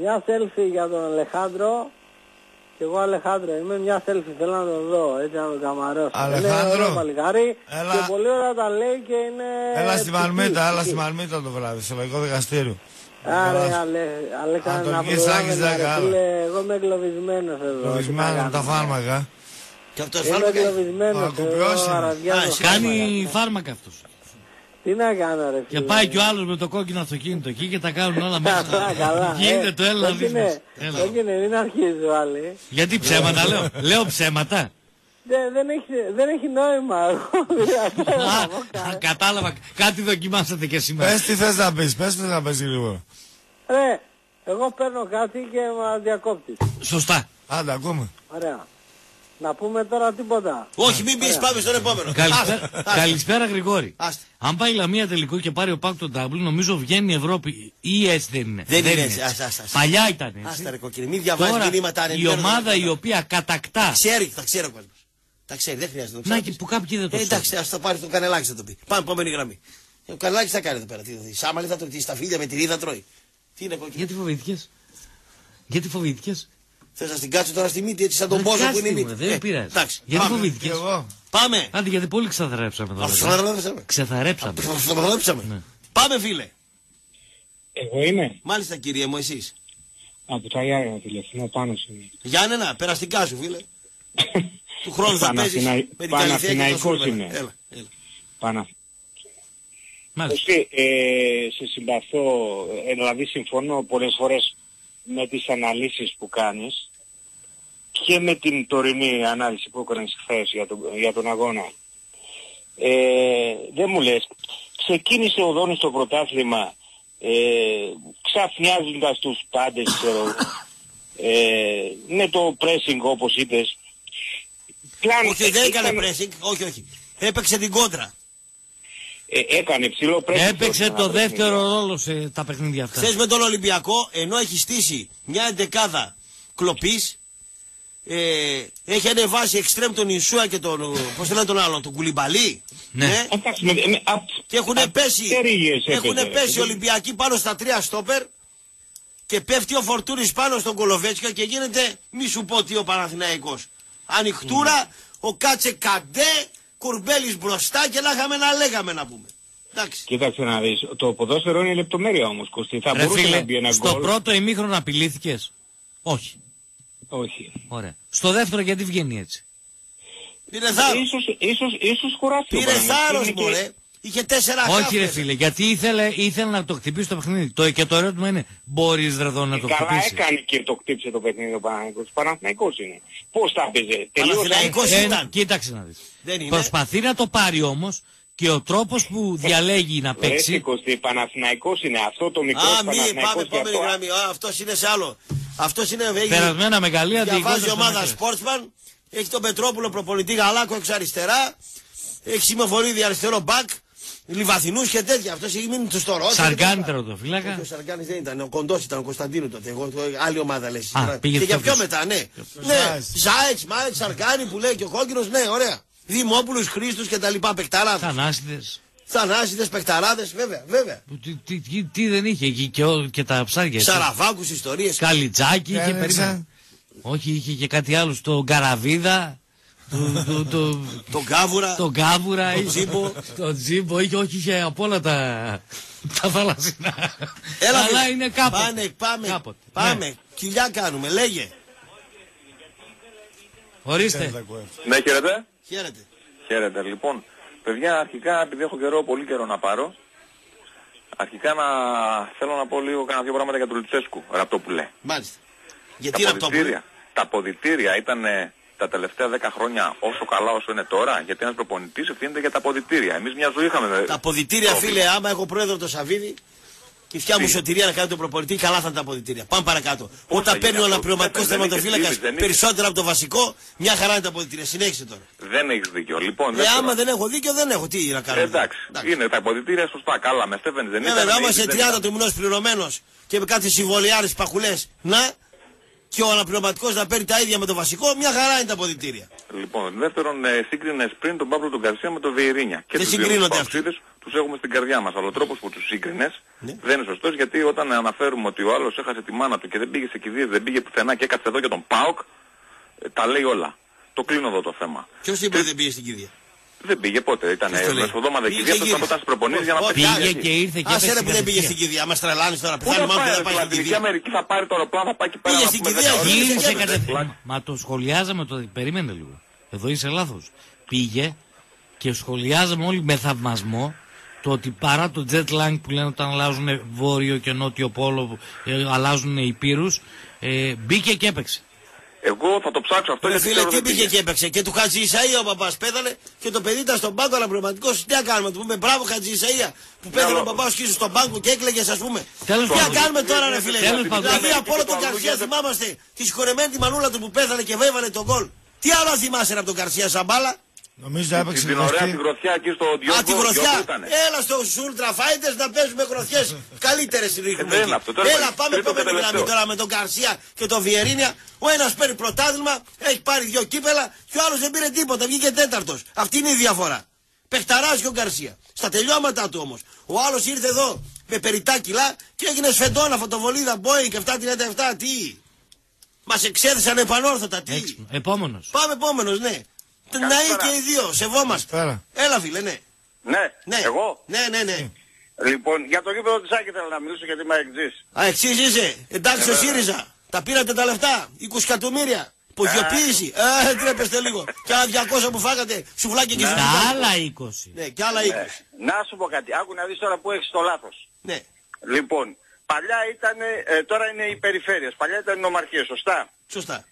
Μια selfie για τον Αλεχάνδρο. Κι εγώ Αλεχάνδρο είμαι, μια selfie θέλω να το δω, έτσι να το καμαρώσω. Αλεχάνδρο, έλα. Και πολύ ώρα τα λέει και είναι... Έλα στη Μαλμίτα, έλα στη Μαλμίτα το βράδυ, στο λαϊκό δικαστήριο. Άρα, Αλέξανδρο, να προλάβει, εγώ είμαι εγκλωβισμένος εδώ. Εγκλωβισμένος με τα φάρμακα. Και αυτός φάρμακα. Είμαι εγκλωβισμένος εδώ, κάνει φάρμακα αυτός. Τι να κάνω, ρε, και πάει και ο άλλος με το κόκκινο αυτοκίνητο εκεί και τα κάνουν όλα μέσα. Γίνεται το έλα να δεις μας. Μην αρχίζουν άλλοι. Γιατί ψέματα λέω. Λέω ψέματα. Δεν έχει νόημα. Κατάλαβα. Κάτι δοκιμάσατε και σήμερα. Πες τι θες να πεις. Πες τι θες να πεις λίγο. Ρε, εγώ παίρνω κάτι και με διακόπτεις. Σωστά. Άντε, ακούμε. Ωραία. Να πούμε τώρα τίποτα. Όχι, μην πεις, πάμε στον επόμενο. Καλησπέρα, Γρηγόρη. Αν πάει η Λαμία τελικό και πάρει ο Πάκ τον Νταμπλ, νομίζω βγαίνει η Ευρώπη ή έτσι δεν είναι. Δεν είναι έτσι. Παλιά ήταν έτσι. Άστα ρε κοκκινή, μην διαβάζεις μηνύματα. Η ομάδα η οποία κατακτά. Ξέρει, τα ξέρει ο κόσμος. Τα ξέρει, δεν χρειάζεται να το ξέρει. Να και που κάποιοι δεν το ξέρουν. Εντάξει, ας το πάρει τον Κανελάκη να το πει. Πάμε, επόμενη γραμμή. Ο Κανελάκης θα κάνει εδώ πέρα. Σάμαλι θα το πει, στα φίλια με τη ρίδα τρώει. Τι είναι κοκκινή. Γιατί φοβήθηκες. Γιατί φοβήθηκες. Θες να την κάτσω τώρα στη μύτη, έτσι σαν τον πόσο που είναι η μύτη. Δεν πειράζει. Γιατί φοβήθηκες. Πάμε. Άντε, γιατί πολύ ξεθαρέψαμε τώρα. Ξεθαρέψαμε. Ξεθαρέψαμε. Ξεθαρέψαμε. Πάμε, φίλε. Εγώ είμαι. Μάλιστα, κύριε μου, εσείς. Από τα Γιάννενα τηλεφωνώ, πάνω σου. Γιάννενα, περαστικά σου, φίλε. Του χρόνου θα παίζεις με την Καλυθέα και το Σούλβερα. Έλα, έλα. Μάλιστα. Σε συμπαθώ, δηλαδή συμφωνώ πολλές φορές με τις αναλύσεις που κάνεις και με την τωρινή ανάλυση που έκανες χθες για τον, για τον αγώνα. Ε, δεν μου λες, ξεκίνησε ο Δόνης στο πρωτάθλημα ε, ξαφνιάζοντας τους πάντες, ξέρω, ε, με το pressing όπως είπες. Όχι, δεν έκανε pressing, όχι, όχι. Έπαιξε την κόντρα. Ε, έκανε ψηλό πρέσβη. Έπαιξε το δεύτερο ρόλο σε τα παιχνίδια αυτά. Χθες με τον Ολυμπιακό, ενώ έχει στήσει μια εντεκάδα κλοπής, ε, έχει ανεβάσει εξτρέμ τον Ισούα και τον, πώς λένε τον άλλον, τον Κουλιμπαλί. Ναι. Ναι. Και έχουν πέσει, πέσει Ολυμπιακοί πάνω στα τρία στόπερ και πέφτει ο Φορτούρης πάνω στον Κολοβέτσικα και γίνεται, μη σου πω τι, ο Παναθηναϊκός. Ανοιχτούρα, mm. ο Κάτσε Καντέ. Κουρμπέλης μπροστά και να είχαμε να λέγαμε να πούμε. Εντάξει. Κοίταξε να δεις, το ποδόσφαιρο είναι λεπτομέρεια όμως, Κωστή. Θα Ρε μπορούσε φίλε, να μπει ένα στο γκολ. Πρώτο ημίχρονο απειλήθηκες. Όχι. Όχι. Ωραία. Στο δεύτερο γιατί βγαίνει έτσι. Πήρε θάρρος. Ίσως, ίσως, ίσως χωράφει. Πήρε θάρρος, μωρέ. Και... Είχε τέσσερα αχάφια. Όχι, ρε φίλε, γιατί ήθελε, ήθελε να το χτυπήσει το παιχνίδι. Το, και το ερώτημα είναι, μπορεί ρε εδώ να ε, το καλά χτυπήσει. Καλά έκανε και το χτύπησε το παιχνίδι ο Παναθηναϊκός. Παναθηναϊκός είναι. Πώς τα παίζε. Παναθηναϊκός ήταν. Κοίταξε να δεις. Προσπαθεί να το πάρει όμως. Και ο τρόπος που διαλέγει να παίξει. Λες Κωστή, Παναθηναϊκός είναι αυτό το μικρό Παναθηναϊκός. Α, πάμε, πάμε αυτό... γραμμή. Α, αυτός είναι σε άλλο. Αυτός είναι Βέγγι. Περασμένα μεγαλεία. Διαβάζει ομάδα Sportsman. Έχει τον Πετρόπουλο προπονητή, Γαλάκο εξ αριστερά. Έχει Σιμοφορίδη αριστερό μπακ. Λιβαθινούς και τέτοια. Αυτός έχει μείνει του στο Ρώσο. Σαργκάνη τερματοφύλακα. Ο Σαργκάνης δεν ήταν. Ο Κοντός ήταν, ο Κωνσταντίνου τότε. Εγώ, άλλη ομάδα λες. Α, πήγε και για πιο μετά, ναι. Ζάιτς, Μάιτς, Σαργκάνη που λέει και ο κόκκινος, ναι, ωραία. Δημόπουλους, Χρήστους και τα λοιπά, παικταράδες. Θανάσιδες. Θανάσιδες, παικταράδες, βέβαια, βέβαια. Τι, τι, τι, τι δεν είχε εκεί και, και τα ψάρια. Σαραβάκους, ιστορίες. Καλιτζάκι είχε περίπου. Όχι, είχε και κάτι άλλο, στον Καραβίδα. Τον Κάβουρα. Τον Κάβουρα. Τον Τζίμπο. Είχε, όχι, είχε από όλα τα θαλασσινά. Αλλά είναι κάποτε. Πάμε, πάμε. Κοιλιά κάνουμε, λέγε. Ορίστε. Ναι, χαίρετε. Χαίρετε. Χαίρετε. Λοιπόν, παιδιά, αρχικά, επειδή έχω καιρό, πολύ καιρό να πάρω, αρχικά να θέλω να πω λίγο κάνα δύο πράγματα για τον Λουτσέσκου, Ραπτόπουλε. Μάλιστα. Γιατί τα Ραπτόπουλε. Τα αποδυτήρια ήταν τα τελευταία δέκα χρόνια όσο καλά όσο είναι τώρα, γιατί ένας προπονητής ευθύνεται για τα αποδυτήρια. Εμείς μια ζωή είχαμε. Τα αποδυτήρια, φίλε, άμα έχω πρόεδρο το Σαββίδι και η φτιά μου σωτηρία να κάνει τον προπονητή, καλά θα τα αποδυτήρια. Πάμε παρακάτω. Πώς όταν παίρνει ο αναπληρωματικός τερματοφύλακας περισσότερα από το βασικό, μια χαρά είναι τα αποδυτήρια. Συνέχισε τώρα. Δεν έχεις δίκιο. Λοιπόν, ε, άμα δεν έχω δίκιο, δεν έχω. Τι να κάνω. Εντάξει. Εντάξει. Είναι τα αποδυτήρια σωστά. Καλά, με Στέβενς δεν είναι. Ναι, άμα σε τριάντα του μηνός πληρωμένος και με κάτι συμβολιάρες παχουλές, να, και ο αναπληρωματικός να παίρνει τα ίδια με το βασικό, μια χαρά είναι τα αποδυτήρια. Λοιπόν, δεύτερον, ε, σύγκρινες πριν τον Παύλο τον Γκαρσία με τον Βεϊρίνια. Και δεν συγκρίνονται αυτοί. Τους έχουμε στην καρδιά μας. Αλλά ο τρόπος που τους σύγκρινες, ναι, δεν είναι σωστός, γιατί όταν αναφέρουμε ότι ο άλλος έχασε τη μάνα του και δεν πήγε σε κηδείες, δεν πήγε πουθενά και έκατσε εδώ για τον ΠΑΟΚ, ε, τα λέει όλα. Το κλείνω εδώ το θέμα. Ποιος είπε ότι δεν πήγε στην κηδεία? Δεν πήγε πότε. Ήταν μεσοδόματα κηδεία. Αυτό ήταν όταν προπονεί για να πει. Πήγε και ήρθε και ήρθε. Α, που δεν πήγε στην κηδεία. Μα τρελάνε τώρα. Πιθανόν μάλλον δεν πάει στην κηδεία. Η Αμερική θα πάρει το αεροπλάνο, θα πάει και πέρα. Πήγε στην κηδεία, γύρισε κατευθείαν. Μα το σχολιάζαμε τότε. Περίμενε λίγο. Εδώ είσαι λάθος. Πήγε και σχολιάζαμε όλοι με θαυμασμό το ότι παρά το jet lag που λένε όταν αλλάζουν βόρειο και νότιο πόλο, αλλάζουν υπήρους, μπήκε και έπαιξε. Εγώ θα το ψάξω αυτό. Ρε φίλε, τι πήγε και έπαιξε? Και του Χατζη Ισαΐα ο παπάς πέθανε και το παιδί ήταν στον πάγκο αναπληρωματικός. Τι να κάνουμε, του πούμε μπράβο Χατζη Ισαΐα που πέθανε ο παπάς και ήσουν στον πάγκο και έκλαιγες, ας πούμε. Τι να κάνουμε τώρα, ρε φίλε. Δηλαδή από όλο τον Καρσία θυμάμαστε τη συγχωρεμένη τη μανούλα του που πέθανε και βέβανε τον γκολ. Τι άλλο θυμάσαι από τον Καρσία Σαμπάλα? Νομίζω έπαιξε την ωραία τη γροθιά εκεί στο Διόγκο. Α, τη γροθιά. Έλα στους Ultra Fighters να παίζουμε γροθιές. Καλύτερες ρίχνουμε. Έλα, πάμε επόμενη γραμμή τώρα με τον Καρσία και τον Βιερίνια. Ο ένας παίρνει πρωτάθλημα, έχει πάρει δύο κύπελα και ο άλλος δεν πήρε τίποτα, βγήκε τέταρτος. Αυτή είναι η διαφορά. Πεχταράζει ο Γκαρσία. Στα τελειώματά του όμως. Ο άλλος ήρθε εδώ με περιτά κιλά και έγινε σφεντόνα, φωτοβολίδα, Boeing και επτά τριάντα επτά. Τι. Μας εξέδεσαν επανόρθωτα. Τι. Επόμενος. Πάμε επόμενος, ναι. Να είναι και οι δύο, σεβόμαστε. Έλα φίλε, ναι. Ναι, ναι. Εγώ. Ναι, ναι, ναι. Λοιπόν, για το γήπεδο της Άκη θέλω να μιλήσω γιατί είμαι εξής. Α, εξής είσαι. Εντάξει, ο ΣΥΡΙΖΑ. Τα πήρατε τα λεφτά, είκοσι εκατομμύρια. Υπογειοποίηση. Ε, τρέπεστε λίγο. Κι άλλα διακόσια που φάγατε, σουβλάκια και σουβλάκια. Κι άλλα είκοσι. Ναι, κι άλλα είκοσι. Να σου πω κάτι, άκου να δεις τώρα που έχεις το λάθος. Ναι. Λοιπόν, παλιά ήταν, τώρα είναι οι περιφέρειες, παλιά ήταν οι νομαρχίες, σωστά. Σωστά.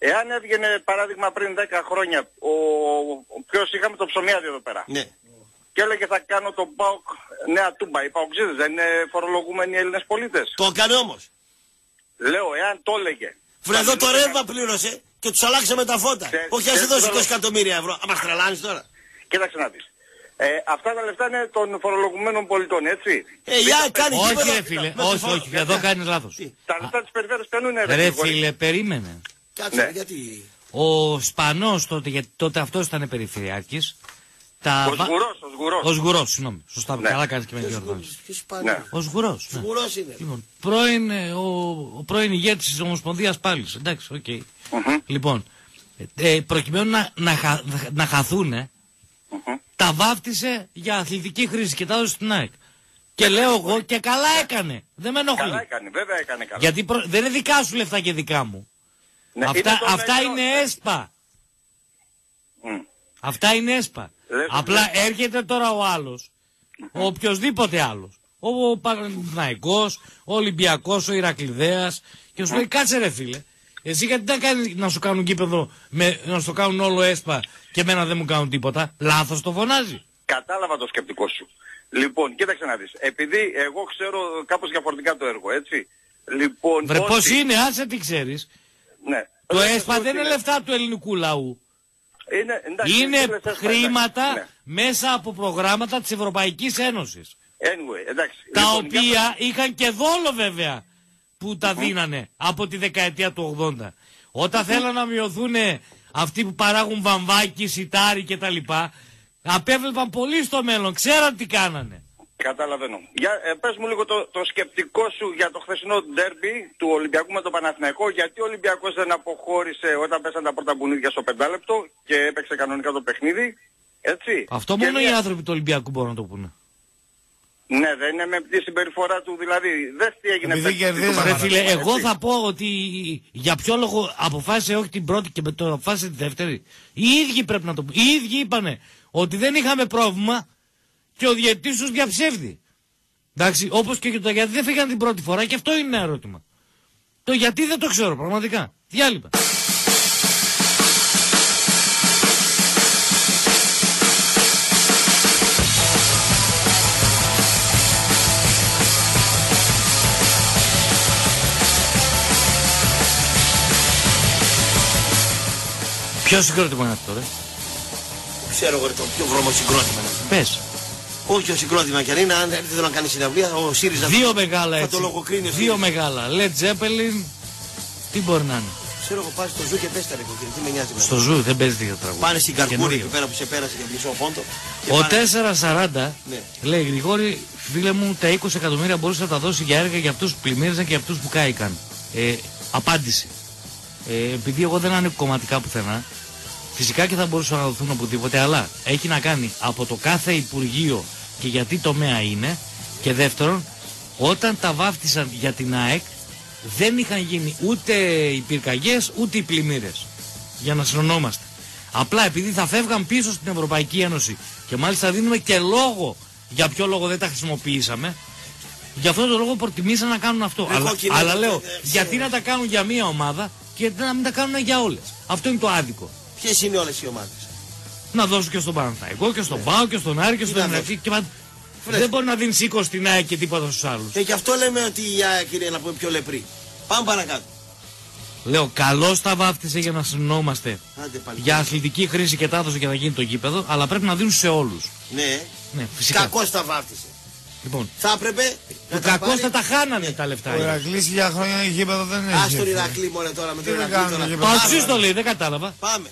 Εάν έβγαινε παράδειγμα πριν δέκα χρόνια, ο, ο ποιος είχαμε το ψωμιάδι εδώ πέρα. Ναι. Και έλεγε θα κάνω τον ΠΑΟΚ Νέα Τούμπα. Οι ΠΑΟΚζίδες δεν είναι φορολογούμενοι Έλληνες πολίτες? Το έκανε όμως. Λέω, εάν το έλεγε. Βρε εδώ το ρεύμα πλήρωσε και τους αλλάξαμε τα φώτα. Και, όχι, ας δώσει είκοσι εκατομμύρια ευρώ. Α, μας τρελάνεις τώρα. Κοίταξε να δεις. Ε, αυτά τα λεφτά είναι των φορολογουμένων πολιτών, έτσι. Ε, για, κάνει όχι, γήπεδο, ρε φίλε. Κοίτα, όχι, όχι, εδώ κάνεις λάθος. Τα λεφτά της περιφέρειας παίρνουν ρε. Ρε φίλε, περίμενε. Κάτσε, ναι. Γιατί... Ο Σπανός τότε, γιατί τότε αυτός ήταν περιφερειάρχης. Τα... Ο Σγουρός, ο Σγουρός. Ο Σγουρός, συγγνώμη. Σωστά, ναι. Καλά κάνεις και με διορθώσεις. Ναι. Ο Σγουρός. Ναι. Σγουρός είναι. Λοιπόν, πρώην, ο, ο πρώην ηγέτης της Ομοσπονδίας Πάλης. Εντάξει, οκ. Okay. Mm-hmm. Λοιπόν, ε, προκειμένου να, να, χα, να χαθούνε, mm-hmm, τα βάφτισε για αθλητική χρήση και τα έδωσε στην ΑΕΚ. Και λέω εγώ, και καλά έκανε. Δεν με ενοχλεί. Καλά έκανε, βέβαια έκανε καλά. Γιατί προ... δεν είναι δικά σου λεφτά και δικά μου. Ναι, αυτά είναι, αυτά μέλλον... είναι ΕΣΠΑ. Mm. Αυτά είναι ΕΣΠΑ. Λες, απλά έρχεται τώρα ο άλλος Ο οποιοσδήποτε άλλος. Ο Παναθηναϊκός, ο Ολυμπιακός, ο Ηρακλειδέας. Και σου λέει, κάτσε ρε φίλε, εσύ γιατί δεν κάνει να σου κάνουν γήπεδο, με, να σου κάνουν όλο ΕΣΠΑ και εμένα δεν μου κάνουν τίποτα. Λάθος το φωνάζει. Κατάλαβα το σκεπτικό σου. Λοιπόν, κοίταξε να δεις. Επειδή εγώ ξέρω κάπως διαφορετικά το έργο, έτσι. Λοιπόν, βρε, πώς ότι... είναι, άσε τι ξέρεις. Ναι. Το ΕΣΠΑ δεν είναι, είναι λεφτά του ελληνικού λαού. Είναι, εντάξει, είναι εντάξει, χρήματα εντάξει, ναι. μέσα από προγράμματα της Ευρωπαϊκής Ένωσης. Anyway, εντάξει. Τα λοιπόν, οποία για... είχαν και δόλο βέβαια που τα mm-hmm. δίνανε από τη δεκαετία του ογδόντα. Όταν mm-hmm. θέλαν να μειωθούν αυτοί που παράγουν βαμβάκι, σιτάρι κτλ. Απέβλεπαν πολύ στο μέλλον, ξέραν τι κάνανε. Καταλαβαίνω. Για, ε, πες μου λίγο το, το σκεπτικό σου για το χθεσινό ντέρμπι του Ολυμπιακού με τον Παναθηναϊκό. Γιατί ο Ολυμπιακός δεν αποχώρησε όταν πέσαν τα πρώτα μπουνίδια στο πεντάλεπτο και έπαιξε κανονικά το παιχνίδι. Έτσι. Αυτό και μόνο μια... οι άνθρωποι του Ολυμπιακού μπορούν να το πούνε. Ναι, δεν είναι με τη συμπεριφορά του, δηλαδή. Δες τι έγινε πριν. Εγώ θα πω ότι για ποιο λόγο αποφάσισε όχι την πρώτη και με το αποφάσισε τη δεύτερη. Οι ίδιοι πρέπει να το πούν. Οι ίδιοι είπανε ότι δεν είχαμε πρόβλημα και ο διαιτητής τους διαψεύδει. Εντάξει, όπως και για το γιατί δεν φύγαν την πρώτη φορά και αυτό είναι ένα ερώτημα. Το γιατί δεν το ξέρω πραγματικά. Διάλειμμα. Ποιο συγκρότημα είναι αυτό, ρε? Ξέρω εγώ το πιο βρωμό συγκρότημα είναι αυτό. Πες. Όχι, ο συγκρότημα κι αν είναι, αν έρθει να κάνει συναυλία, ο ΣΥΡΙΖΑ δύο μεγάλα θα έτσι. το λογοκρίνει. Δύο μεγάλα. Led Zeppelin, τι μπορεί να είναι. Ξέρω εγώ, πας στο Ζου και πες τα ρε κοκκινή, τι με νοιάζει. Στο Ζου δεν παίζει τέτοια τραγούδια. Πάνε στην Καρπούρη εκεί πέρα που σε πέρασε και πλησό φόντο. Ο πάνε... τέσσερα σαράντα ναι. λέει, Γρηγόρη, φίλε μου, τα είκοσι εκατομμύρια μπορούσε να τα δώσει για έργα για αυτούς που πλημμύριζαν και για αυτούς που κάηκαν. Ε, απάντηση. Ε, επειδή εγώ δεν ανήκω κομματικά πουθενά, φυσικά και θα μπορούσαν να δοθούν οπουδήποτε, αλλά έχει να κάνει από το κάθε Υπουργείο και γιατί τομέα είναι. Και δεύτερον, όταν τα βάφτισαν για την ΑΕΚ, δεν είχαν γίνει ούτε οι πυρκαγιές ούτε οι πλημμύρες. Για να συνωνόμαστε. Απλά επειδή θα φεύγαν πίσω στην Ευρωπαϊκή Ένωση και μάλιστα δίνουμε και λόγο για ποιο λόγο δεν τα χρησιμοποιήσαμε. Γι' αυτόν τον λόγο προτιμήσαν να κάνουν αυτό. Αλλά, αλλά λέω, γιατί να τα κάνουν για μία ομάδα και να μην τα κάνουν για όλες. Αυτό είναι το άδικο. Ποιες είναι όλες οι ομάδες? Να δώσω και στον Παναθηναϊκό και στον ναι. ΠΑΟ και στον Άρη και στον Ενεργή. Δεν μπορεί να δίνει είκοσι στην ΑΕΚ και τίποτα στους άλλους. Και γι' αυτό λέμε ότι η ΑΕΚ είναι να πούμε πιο λεπρή. Πάμε παρακάτω. Λέω, καλώς τα βάφτισε για να συνεννόμαστε για αθλητική χρήση και τάδοση και να γίνει το γήπεδο, αλλά πρέπει να δίνουν σε όλους. Ναι, ναι κακώς τα βάφτισε. Λοιπόν, θα έπρεπε. Το κακό θα τα χάνανε ναι. τα λεφτά. Ο Ηρακλής για χρόνια γήπεδο δεν έχει. Ας τον Ηρακλή μόνο τώρα με τον Ηρακλή. Παξί το λέει, δεν κατάλαβα. Πάμε.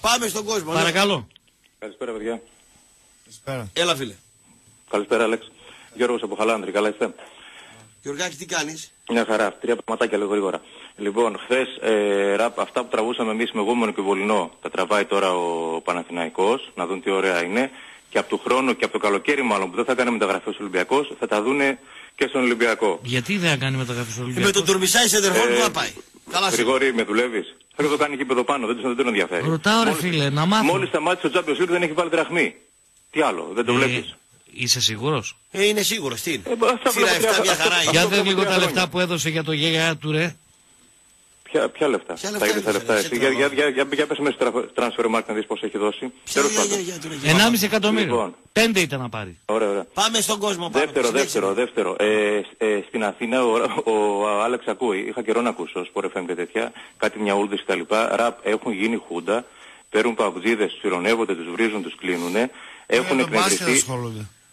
Πάμε στον κόσμο. Παρακαλώ. Καλησπέρα, παιδιά. Καλησπέρα. Έλα, φίλε. Καλησπέρα, Αλέξ. Γιώργος από Χαλάνδρη, καλά είστε? Γιωργάκη, τι κάνεις? Μια χαρά. Τρία πραγματάκια λίγο γρήγορα. Λοιπόν, χθες ε, ραπ, αυτά που τραβούσαμε εμείς με Γούμενο και Βολινό τα τραβάει τώρα ο Παναθηναϊκός. Να δουν τι ωραία είναι. Και από το χρόνο και από το καλοκαίρι, μάλλον που δεν θα κάνει μεταγραφή ο Ολυμπιακός, θα τα δούνε και στον Ολυμπιακό. Γιατί δεν θα κάνει μεταγραφή ο Ολυμπιακός? Με τον Τουρμισάη σε τερφόρ που θα πάει. Καλά, Γρηγόρη, με δουλεύεις. Θα το κάνει γήπεδο πάνω, δεν τον ενδιαφέρει. Ρωτάω, ρε φίλε, να μάθω. Μόλις σταμάτησε ο Champions League δεν έχει βάλει δραχμή. Τι άλλο, δεν το βλέπεις? Είσαι σίγουρος? Ε, είναι σίγουρος, τι είναι. Για δε λίγο τα λεφτά που έδωσε για το γέγα του, ρε. Ποια, ποια λεφτά, ποια λεφτά, τα λεφτά εσύ. Για, για, για, για, για πες μέσα στο transfer market να δεις πως έχει δώσει. ενάμιση εκατομμύριο. Λοιπόν. Πέντε ήταν να πάρει. Ωραία, ωραία. Πάμε στον κόσμο. Πάμε. Δεύτερο, δεύτερο, δεύτερο. Ε, ε, στην Αθήνα ο, ο Άλεξ ακούει. Είχα καιρό να ακούσω, Σπορ εφ εμ και τέτοια. Κάτι μια ούλδες και τα λοιπά. Ραπ έχουν γίνει χούντα. Παίρνουν παγκοτζίδες, τους ειρωνεύονται, τους βρίζουν, τους κλείνουνε. Έχουν εκνευριστεί.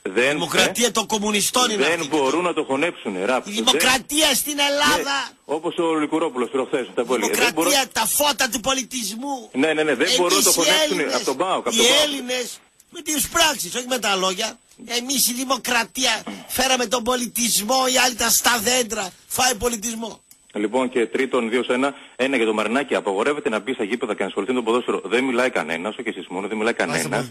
Δεν, η δημοκρατία ε, των κομμουνιστών είναι δεν αυτή. Δεν μπορούν να το χωνέψουν. Ράπ, η δημοκρατία δεν, στην Ελλάδα. Ναι, όπως ο Λικουρόπουλος προχθές. Τα πολύ. Η δημοκρατία, μπορώ... τα φώτα του πολιτισμού. Ναι, ναι, ναι. Δεν μπορούν να το χωνέψουν. Από τον ΠΑΟΚ. Οι Έλληνες με τις πράξεις, όχι με τα λόγια. Εμείς η δημοκρατία φέραμε τον πολιτισμό. Οι άλλοι τα στα δέντρα. Φάει πολιτισμό. Λοιπόν, και τρίτον, δύο σε ένα, ένα για το Μαρινάκι. Απαγορεύεται να μπει στα γήπεδα και να ασχοληθεί με το ποδόσφαιρο. Δεν μιλάει κανένας, όχι εσείς μόνο, δεν μιλάει κανένας.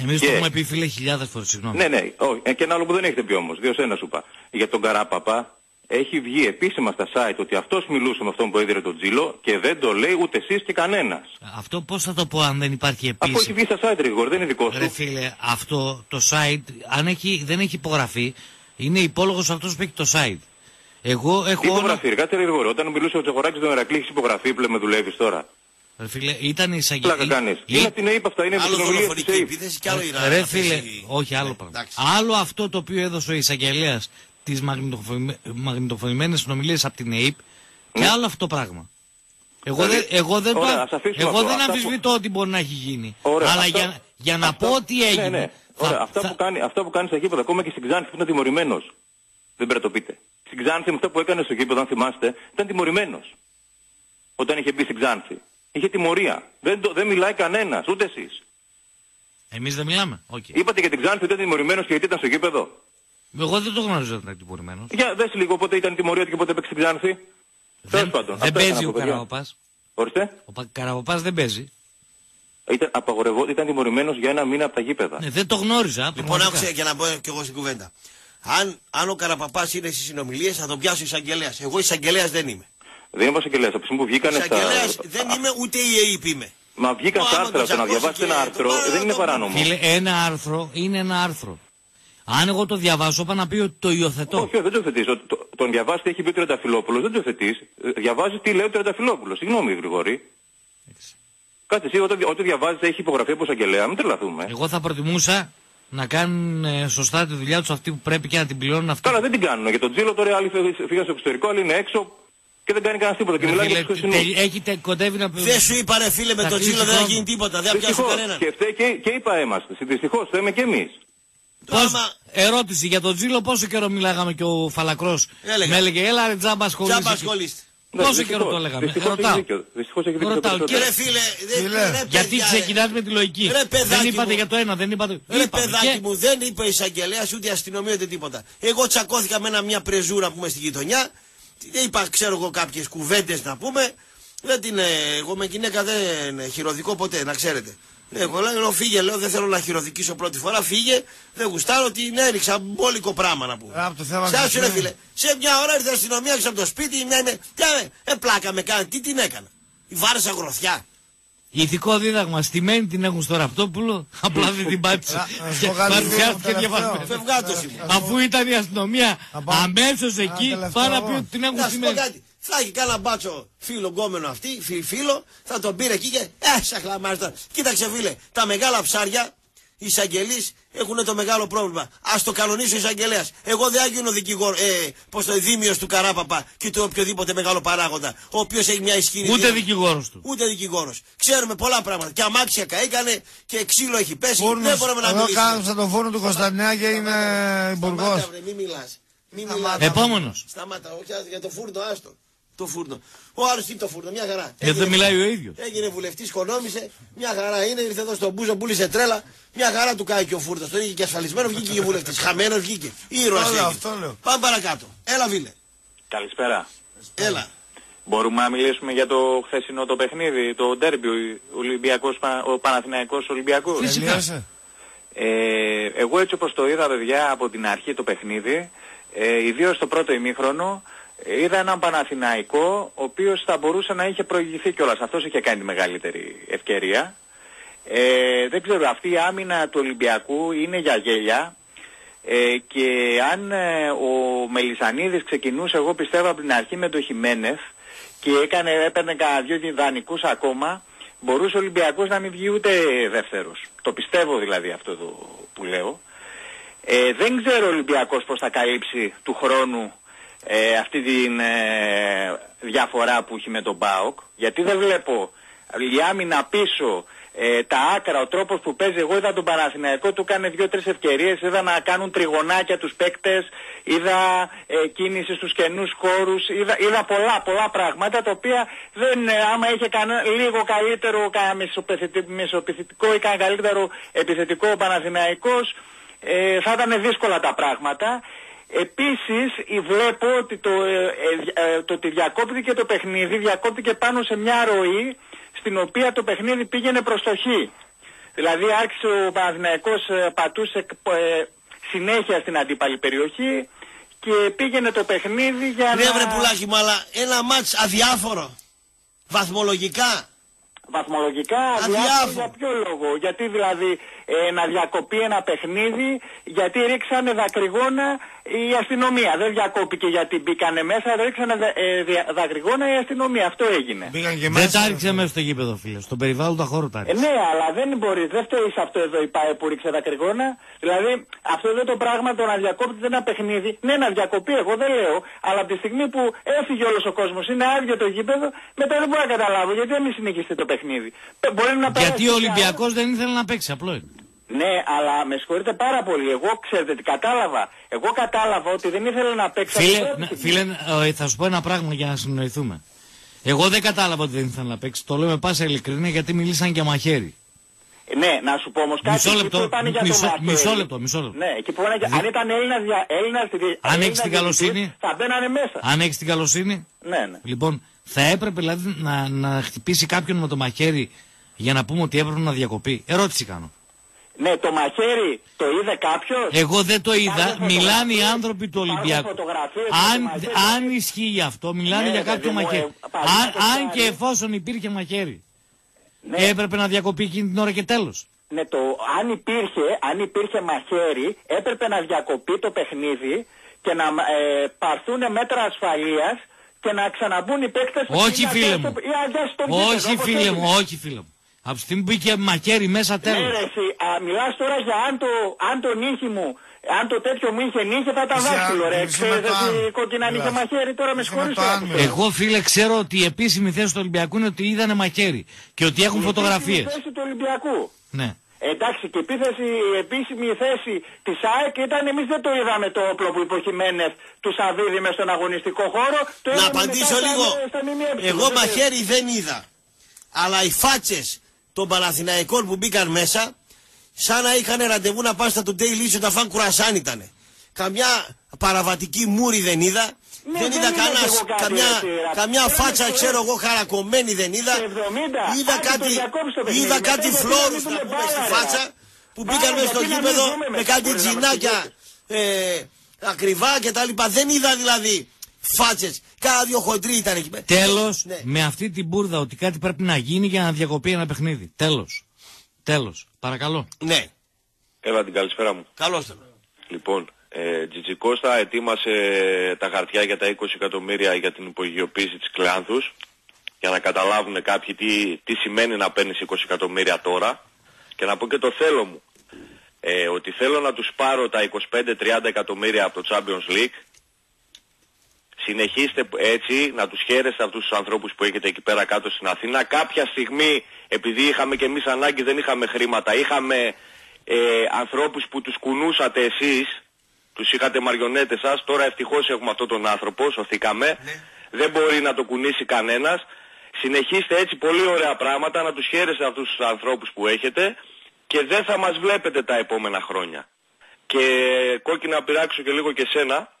Εμείς και... το έχουμε πει, φίλε, χιλιάδες φορές, συγγνώμη. Ναι, ναι, όχι. Και ένα άλλο που δεν έχετε πει όμως, δύο σε ένα σου είπα. Για τον Καράπαπα, Έχει βγει επίσημα στα site ότι αυτός μιλούσε με αυτόν που έδειρε τον Τζίλο και δεν το λέει ούτε εσείς και κανένας. Αυτό πώς θα το πω αν δεν υπάρχει επίσημα? Αυτό έχει βγει στα site, Γρηγόρη, δεν είναι δικό σου. Ρε φίλε, αυτό το site, αν έχει, δεν έχει υπογραφεί, είναι υπόλογος αυτός που έχει το site. Εγώ έχω. Τι υπογραφή, όλα... κάτσε ρε Γρηγόρη, όταν μιλούσε ο Τσοχωράκης τον Ερακλή, έχεις υπογραφή που με δουλεύεις τώρα? Ρε φίλε, ήταν εισαγγελία. Πλάκα κάνεις. Ή... Είναι την ΑΕΠ αυτά, είναι επιστροφή τη επίθεση και άλλο Ιράν. Ρε φίλε, όχι άλλο πράγμα. Άλλο αυτό το οποίο έδωσε ο εισαγγελέας. Τις μαγνητοφωνημένες συνομιλίες από την ΑΕΠ και ναι. άλλο αυτό το πράγμα. Εγώ, δηλαδή, δε, εγώ δεν, ωραία, το, εγώ δεν αμφισβητώ που... ότι μπορεί να έχει γίνει. Ωραία, αλλά αυτά... για, για να αυτά... πω ότι έγινε. Ναι, ναι. Θα... Ωραία, αυτά, θα... που κάνει, αυτά που κάνει στα γήπεδα, ακόμα και στην Ξάνθη που ήταν τιμωρημένος. Δεν πρέπει να το πείτε. Στην Ξάνθη με αυτά που έκανε στο γήπεδο, αν θυμάστε, ήταν τιμωρημένος. Όταν είχε μπει στην Ξάνθη. Είχε τιμωρία. Δεν, το, δεν μιλάει κανένας, ούτε εσείς. Εμείς δεν μιλάμε. Okay. Είπατε για την Ξάνθη ήταν τιμωρημένος και γιατί ήταν στο γήπεδο. Εγώ δεν το γνωρίζω ότι ήταν τιμωρημένος. Για δες λίγο πότε ήταν τιμωρία και πότε παίξει την Ξάνθη. Δεν, δεν, δεν παίζει ο Καραπαπάς. Ορίστε. Ο Καραπαπάς δεν παίζει. Ήταν, ήταν τιμωρημένος για ένα μήνα από τα γήπεδα. Ναι, δεν το γνώριζα. Λοιπόν, άκουσα για να πω κι εγώ στην κουβέντα. Αν, αν ο Καραπαπάς είναι στις συνομιλίες θα τον πιάσει ο εισαγγελέας. Εγώ εισαγγελέας δεν είμαι. Δεν είμαι εισαγγελέας. Από που βγήκανε στα... δεν είμαι ούτε η ΑΕΠ είμαι. Μα βγήκαν στα άρθρα. Το να διαβάσετε ένα άρθρο δεν είναι παράνομο. Ένα άρθρο είναι ένα άρθρο. Αν εγώ το διαβάσω, είπα να πει ότι το υιοθετώ. Όχι, δεν το υιοθετείς. Το, τον διαβάζετε, έχει πει ο Τρενταφυλόπουλος, δεν το υιοθετείς. Διαβάζει τι λέει ο Τρενταφυλόπουλος. Συγγνώμη, Γρηγόρη. Κάτσε εσύ, όταν, όταν διαβάζετε, έχει υπογραφεί από εισαγγελέα, μην τρελαθούμε. Εγώ θα προτιμούσα να κάνουν ε, σωστά τη δουλειά τους αυτοί που πρέπει και να την πληρώνουν αυτοί. Καλά, δεν την κάνουν. Για τον Τζίλο τώρα άλλοι φύγαν στο εξωτερικό, άλλοι είναι έξω και δεν κάνει κανένα τίποτα. Και μιλάει για του Χριστουγεννιού. Έχετε κοντεύει να πει. Δεν σου είπα, ρε φίλε, με τον Τζίλο δεν θα γίνει τίποτα. Δεν πιάσει κανέναν. Και φταίει και είπα είμαστε. Δυστυχώς το κι εμείς. Πώς, άμα... Ερώτηση για τον Τζίλο, πόσο καιρό μιλάγαμε και ο Φαλακρός με έλεγε έλα ρε τζάμπα ασχολείσαι. Πόσο καιρό το έλεγαμε? Ρωτάω. Ρωτάω. Κύριε φίλε, φίλε, γιατί ξεκινάς με τη λογική? Δεν είπατε για το ένα, δεν είπατε. Ρε παιδάκι μου, δεν είπε εισαγγελέας ούτε αστυνομία ούτε τίποτα. Εγώ τσακώθηκα με ένα μια πρεζούρα που είμαι στη γειτονιά. Δεν είπα, ξέρω εγώ, κάποιες κουβέντες να πούμε. Δεν την, εγώ με γυναίκα δεν χειροδικό ποτέ, να ξέρετε. Εγώ λέω φύγε, λέω δεν θέλω να χειροδικήσω πρώτη φορά, φύγε, δεν γουστάρω, την έριξα μπόλικο πράγμα να πούμε. Στάσου ρε φίλε, σε μια ώρα ήρθε η αστυνομία, έξω από το σπίτι, μια είναι, ε πλάκα με κάνει, τι την έκανα, η βάρεσα γροθιά. Ηθικό δίδαγμα, στημένη την έχουν στο Ραπτόπουλο, απλά δεν την πάτησε. Παρουσιάστηκε διαφορετικά. Φευγάτωση. Αφού ήταν η αστυνομία αμέσως εκεί, πάνω απ' ό,τι την έχουν στημένη. Θα έχει κάνα μπάτσο φίλο γκόμενο αυτή, φι, φίλο, θα τον πήρε εκεί και ε, σαχλαμάρι τώρα. Κοίταξε φίλε, τα μεγάλα ψάρια, οι εισαγγελείς έχουν το μεγάλο πρόβλημα. Ας το κανονίσει ο εισαγγελέας. Εγώ δεν άγιον ο δικηγόρος, ε, πως το δίμιος του Καράπαπα και του οποιοδήποτε μεγάλο παράγοντα, ο οποίος έχει μια ισχυρή. Ούτε διά... δικηγόρος του. Ούτε δικηγόρος. Ξέρουμε πολλά πράγματα. Και αμάξια καήκανε και ξύλο έχει πέσει. Φούρνος. Δεν μπορούμε να μιλήσουμε. Εγώ κάθομαι στον φούρνο του Κωνσταντινέα και είμαι υπουργός. Μην μιλάς. Επόμενος. Σταμάτα, όχι για το φούρνο, άστο. Το φούρνο. Ο άλλος τι το φούρνο, μια χαρά. Ε, δεν μιλάει ο ίδιος. Έγινε βουλευτής, οικονόμησε, μια χαρά είναι, ήρθε εδώ στον Μπούζο, πούλησε τρέλα, μια χαρά του κάει και ο φούρνος. Τον είχε και ασφαλισμένο, βγήκε και βουλευτής. Χαμένος βγήκε. Ήρωας. Πάμε παρακάτω. Έλα, φίλε. Καλησπέρα. Έλα. Μπορούμε να μιλήσουμε για το χθεσινό το παιχνίδι, το ντέρμπι, ο Παναθηναϊκός Ολυμπιακός? Φυσικά. Ε, εγώ έτσι όπως το είδα, παιδιά, από την αρχή το παιχνίδι, ε, ιδίως στο πρώτο ημίχρονο. Είδα έναν Παναθηναϊκό, ο οποίος θα μπορούσε να είχε προηγηθεί κιόλας. Αυτός είχε κάνει τη μεγαλύτερη ευκαιρία. Ε, δεν ξέρω, αυτή η άμυνα του Ολυμπιακού είναι για γέλια. Ε, και αν ε, ο Μελισανίδης ξεκινούσε, εγώ πιστεύω από την αρχή με το Χιμένεθ και έκανε, έπαιρνε κανένα δυο δανεικούς ακόμα, μπορούσε ο Ολυμπιακός να μην βγει ούτε δεύτερος. Το πιστεύω δηλαδή αυτό το, που λέω. Ε, δεν ξέρω ο Ολυμπιακός πώς θα καλύψει του χρόνου Ε, αυτή την ε, διαφορά που έχει με τον ΠΑΟΚ, γιατί δεν βλέπω η άμυνα πίσω, ε, τα άκρα, ο τρόπος που παίζει. Εγώ είδα τον Παναθηναϊκό, του έκανε δύο τρεις ευκαιρίες, είδα να κάνουν τριγωνάκια τους παίκτες, είδα ε, κίνηση στους κενούς χώρους, είδα, είδα πολλά πολλά πράγματα τα οποία δεν, ε, άμα είχε κανένα λίγο καλύτερο, κανένα μισοπιθετικό ή κανένα καλύτερο επιθετικό ο Παναθηναϊκός, ε, θα ήταν δύσκολα τα πράγματα. Επίσης βλέπω ότι το, ε, ε, το ότι διακόπτηκε το παιχνίδι, διακόπτηκε πάνω σε μια ροή στην οποία το παιχνίδι πήγαινε προς το χ. Δηλαδή άρχισε ο Παναθηναϊκός, ε, πατούσε ε, συνέχεια στην αντίπαλη περιοχή και πήγαινε το παιχνίδι για ναι, να... Ναι βρε πουλάκι μου, αλλά ένα μάτς αδιάφορο, βαθμολογικά. Βαθμολογικά αδιάφορο. Για ποιο λόγο? Γιατί δηλαδή ε, να διακοπεί ένα παιχνίδι, γιατί ρίξανε δακρυγόνα η αστυνομία. Δεν διακόπηκε γιατί μπήκανε μέσα, ρίξανε ε, δακρυγόνα η αστυνομία. Αυτό έγινε. Και μέσα, δεν τα ρίξε μέσα στο γήπεδο, φίλε. Στον περιβάλλοντα χώρο τα ρίξε. Ε, ναι, αλλά δεν μπορεί. Δεν φταίει αυτό εδώ η ΠΑΕ που ρίξε δακρυγόνα. Δηλαδή αυτό εδώ το πράγμα, το να διακόπτεται ένα παιχνίδι. Ναι, να διακοπεί, εγώ δεν λέω. Αλλά από τη στιγμή που έφυγε όλο ο κόσμο, είναι άδειο το γήπεδο, μετά δεν μπορώ να καταλάβω γιατί δεν συνεχιστεί το παιχνίδι. Μπορεί να γιατί ο Ολυμπιακό δεν ήθελε να παίξει, απλό είναι. Ναι, αλλά με συγχωρείτε πάρα πολύ. Εγώ ξέρετε τι κατάλαβα. Εγώ κατάλαβα ότι δεν ήθελα να παίξω. Φίλε, ναι, φίλε, θα σου πω ένα πράγμα για να συνοηθούμε. Εγώ δεν κατάλαβα ότι δεν ήθελα να παίξει. Το λέω με πάσα ειλικρίνεια γιατί μιλήσαν για μαχαίρι. Ναι, να σου πω όμως κάτι. Μισό λεπτό, μισό, μισό λεπτό. Μισό λεπτό. Ναι, εκεί που για... αν ήταν Έλληνας, δια... Έλληνας, αν Έλληνας την καλοσύνη, θα μπαίνανε μέσα. Αν έχει την καλοσύνη. Ναι, ναι. Λοιπόν, θα έπρεπε δηλαδή να, να χτυπήσει κάποιον με το μαχαίρι για να πούμε ότι έπρεπε να διακοπεί. Ερώτηση κάνω. Ναι, το μαχαίρι το είδε κάποιος? Εγώ δεν το είδα. Μιλάνε οι άνθρωποι του Ολυμπιακού. Αν, αν ισχύει αυτό, μιλάνε ναι, για κάποιο μαχαίρι. Ε, αν, αν και εφόσον υπήρχε μαχαίρι, ναι, έπρεπε να διακοπεί εκείνη την ώρα και τέλος. Ναι, το, αν, υπήρχε, αν υπήρχε μαχαίρι, έπρεπε να διακοπεί το παιχνίδι και να ε, πάρθουν μέτρα ασφαλείας και να ξαναμπούν οι παίκτες. Όχι, φίλε μου. Όχι, φίλε μου. Όχι, φίλε μου. Από τη στιγμή που είχε μαχαίρι μέσα, τέλος. Ναι, ρε, εσύ, α, μιλάς τώρα για αν το, αν το νύχι μου, αν το τέτοιο μου είχε νύχι, θα τα δάχτυλο, ρε. Ξέρετε τι κόκκινα νύχια μαχαίρι, τώρα με συγχωρείς. Εγώ, φίλε, ξέρω ότι η επίσημη θέση του Ολυμπιακού είναι ότι είδανε μαχαίρι και ότι έχουν η φωτογραφίες. Η θέση του Ολυμπιακού. Ναι. Εντάξει, και επίθεση, η επίσημη θέση της ΑΕΚ ήταν εμείς δεν το είδαμε το όπλο που υποχειμένες του Σαββίδη μες στον αγωνιστικό χώρο. Το να απαντήσω λίγο. Εγώ μαχαίρι δεν είδα. Αλλά οι φάτσες των Παναθηναϊκών που μπήκαν μέσα, σαν να είχαν ραντεβού να πάνε στα του Daily Show, τα φαν κουρασάν ήτανε. Καμιά παραβατική μούρη δεν είδα, ναι, δεν είδα κανάς, καμιά, καμιά φάτσα εσύ, ξέρω εγώ χαρακωμένη δεν είδα, εβδομήντα, είδα κάτι, είδα κάτι φλόρους να πούμε μπάλα, στη φάτσα, που μπήκαν Άρα, μέσα στο γήπεδο με κάτι τζινάκια ε, ακριβά κτλ. Δεν είδα δηλαδή φάτσες, κάνα δύο χοντροί ήταν εκεί. Τέλος, ναι, με αυτή την μπουρδα ότι κάτι πρέπει να γίνει για να διακοπεί ένα παιχνίδι. Τέλος. Τέλος. Παρακαλώ. Ναι. Έλα την καλησπέρα μου. Καλώς τον. Λοιπόν, ε, Τζιτζικώστα ετοίμασε τα χαρτιά για τα είκοσι εκατομμύρια για την υπογειοποίηση της Κλάνθους. Για να καταλάβουν κάποιοι τι, τι σημαίνει να παίρνεις είκοσι εκατομμύρια τώρα. Και να πω και το θέλω μου. Ε, ότι θέλω να τους πάρω τα είκοσι πέντε με τριάντα εκατομμύρια από το Champions League. Συνεχίστε έτσι να τους χαίρεστε αυτούς τους ανθρώπους που έχετε εκεί πέρα κάτω στην Αθήνα. Κάποια στιγμή, επειδή είχαμε και εμείς ανάγκη, δεν είχαμε χρήματα, είχαμε ε, ανθρώπους που τους κουνούσατε εσείς, τους είχατε μαριονέτες σας, τώρα ευτυχώς έχουμε αυτόν τον άνθρωπο, σωθήκαμε, ναι, δεν μπορεί να το κουνήσει κανένας. Συνεχίστε έτσι πολύ ωραία πράγματα, να τους χαίρεστε αυτούς τους ανθρώπους που έχετε και δεν θα μας βλέπετε τα επόμενα χρόνια. Και κόκκινα πειράξω και λίγο και σένα.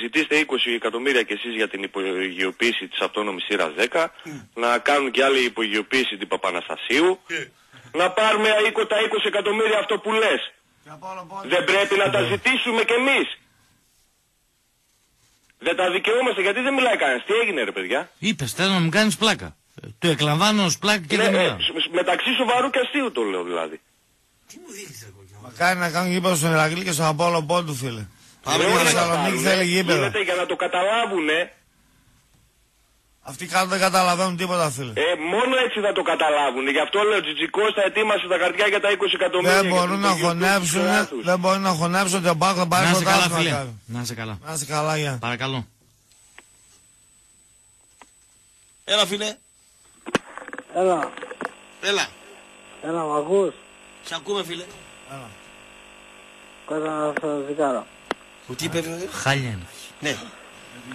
Ζητήστε είκοσι εκατομμύρια κι εσείς για την υπογειοποίηση της αυτόνομης σύρας δέκα, mm, να κάνουν κι άλλη υπογειοποίηση την Παπαναστασίου, yeah, να πάρουμε είκοσι, τα είκοσι εκατομμύρια αυτό που λες. Yeah. Δεν πρέπει να τα ζητήσουμε κι εμείς. Δεν τα δικαιούμαστε, γιατί δεν μιλάει κανένας. Τι έγινε ρε παιδιά? Είπες, θέλω να μου κάνεις πλάκα. Το εκλαμβάνω ως πλάκα και ναι, δεν μιλάω. Μεταξύ σοβαρού και αστείου το λέω δηλαδή. Τι μου δείχνεις εγώ? Μακάρι να κάνουν γήπεδο στον Ηρακλή και στον Απόλλωνα Πόντου, φίλε. Γίνεται για να το καταλάβουνε. Αυτοί κάτω δεν καταλαβαίνουν τίποτα, φίλε. Ε, μόνο έτσι θα το καταλάβουνε. Γι' αυτό λέω Τζιτζικός θα ετοίμασε τα χαρτιά για τα είκοσι εκατομμύρια. Δεν μπορούν να χωνέψουν. Δεν μπορούν να χωνέψουν ότι ο Πάκος θα πάρει το κάτω. Να είσαι καλά. Να είσαι καλά, για. Παρακαλώ. Έλα, φίλε. Έλα. Έλα. Έλα, μ' ακούς? Σ' ακούμε, φίλε. Έλα. Κάτω να σας δικάρω. Τι είπε, χάλια είναι. Ναι.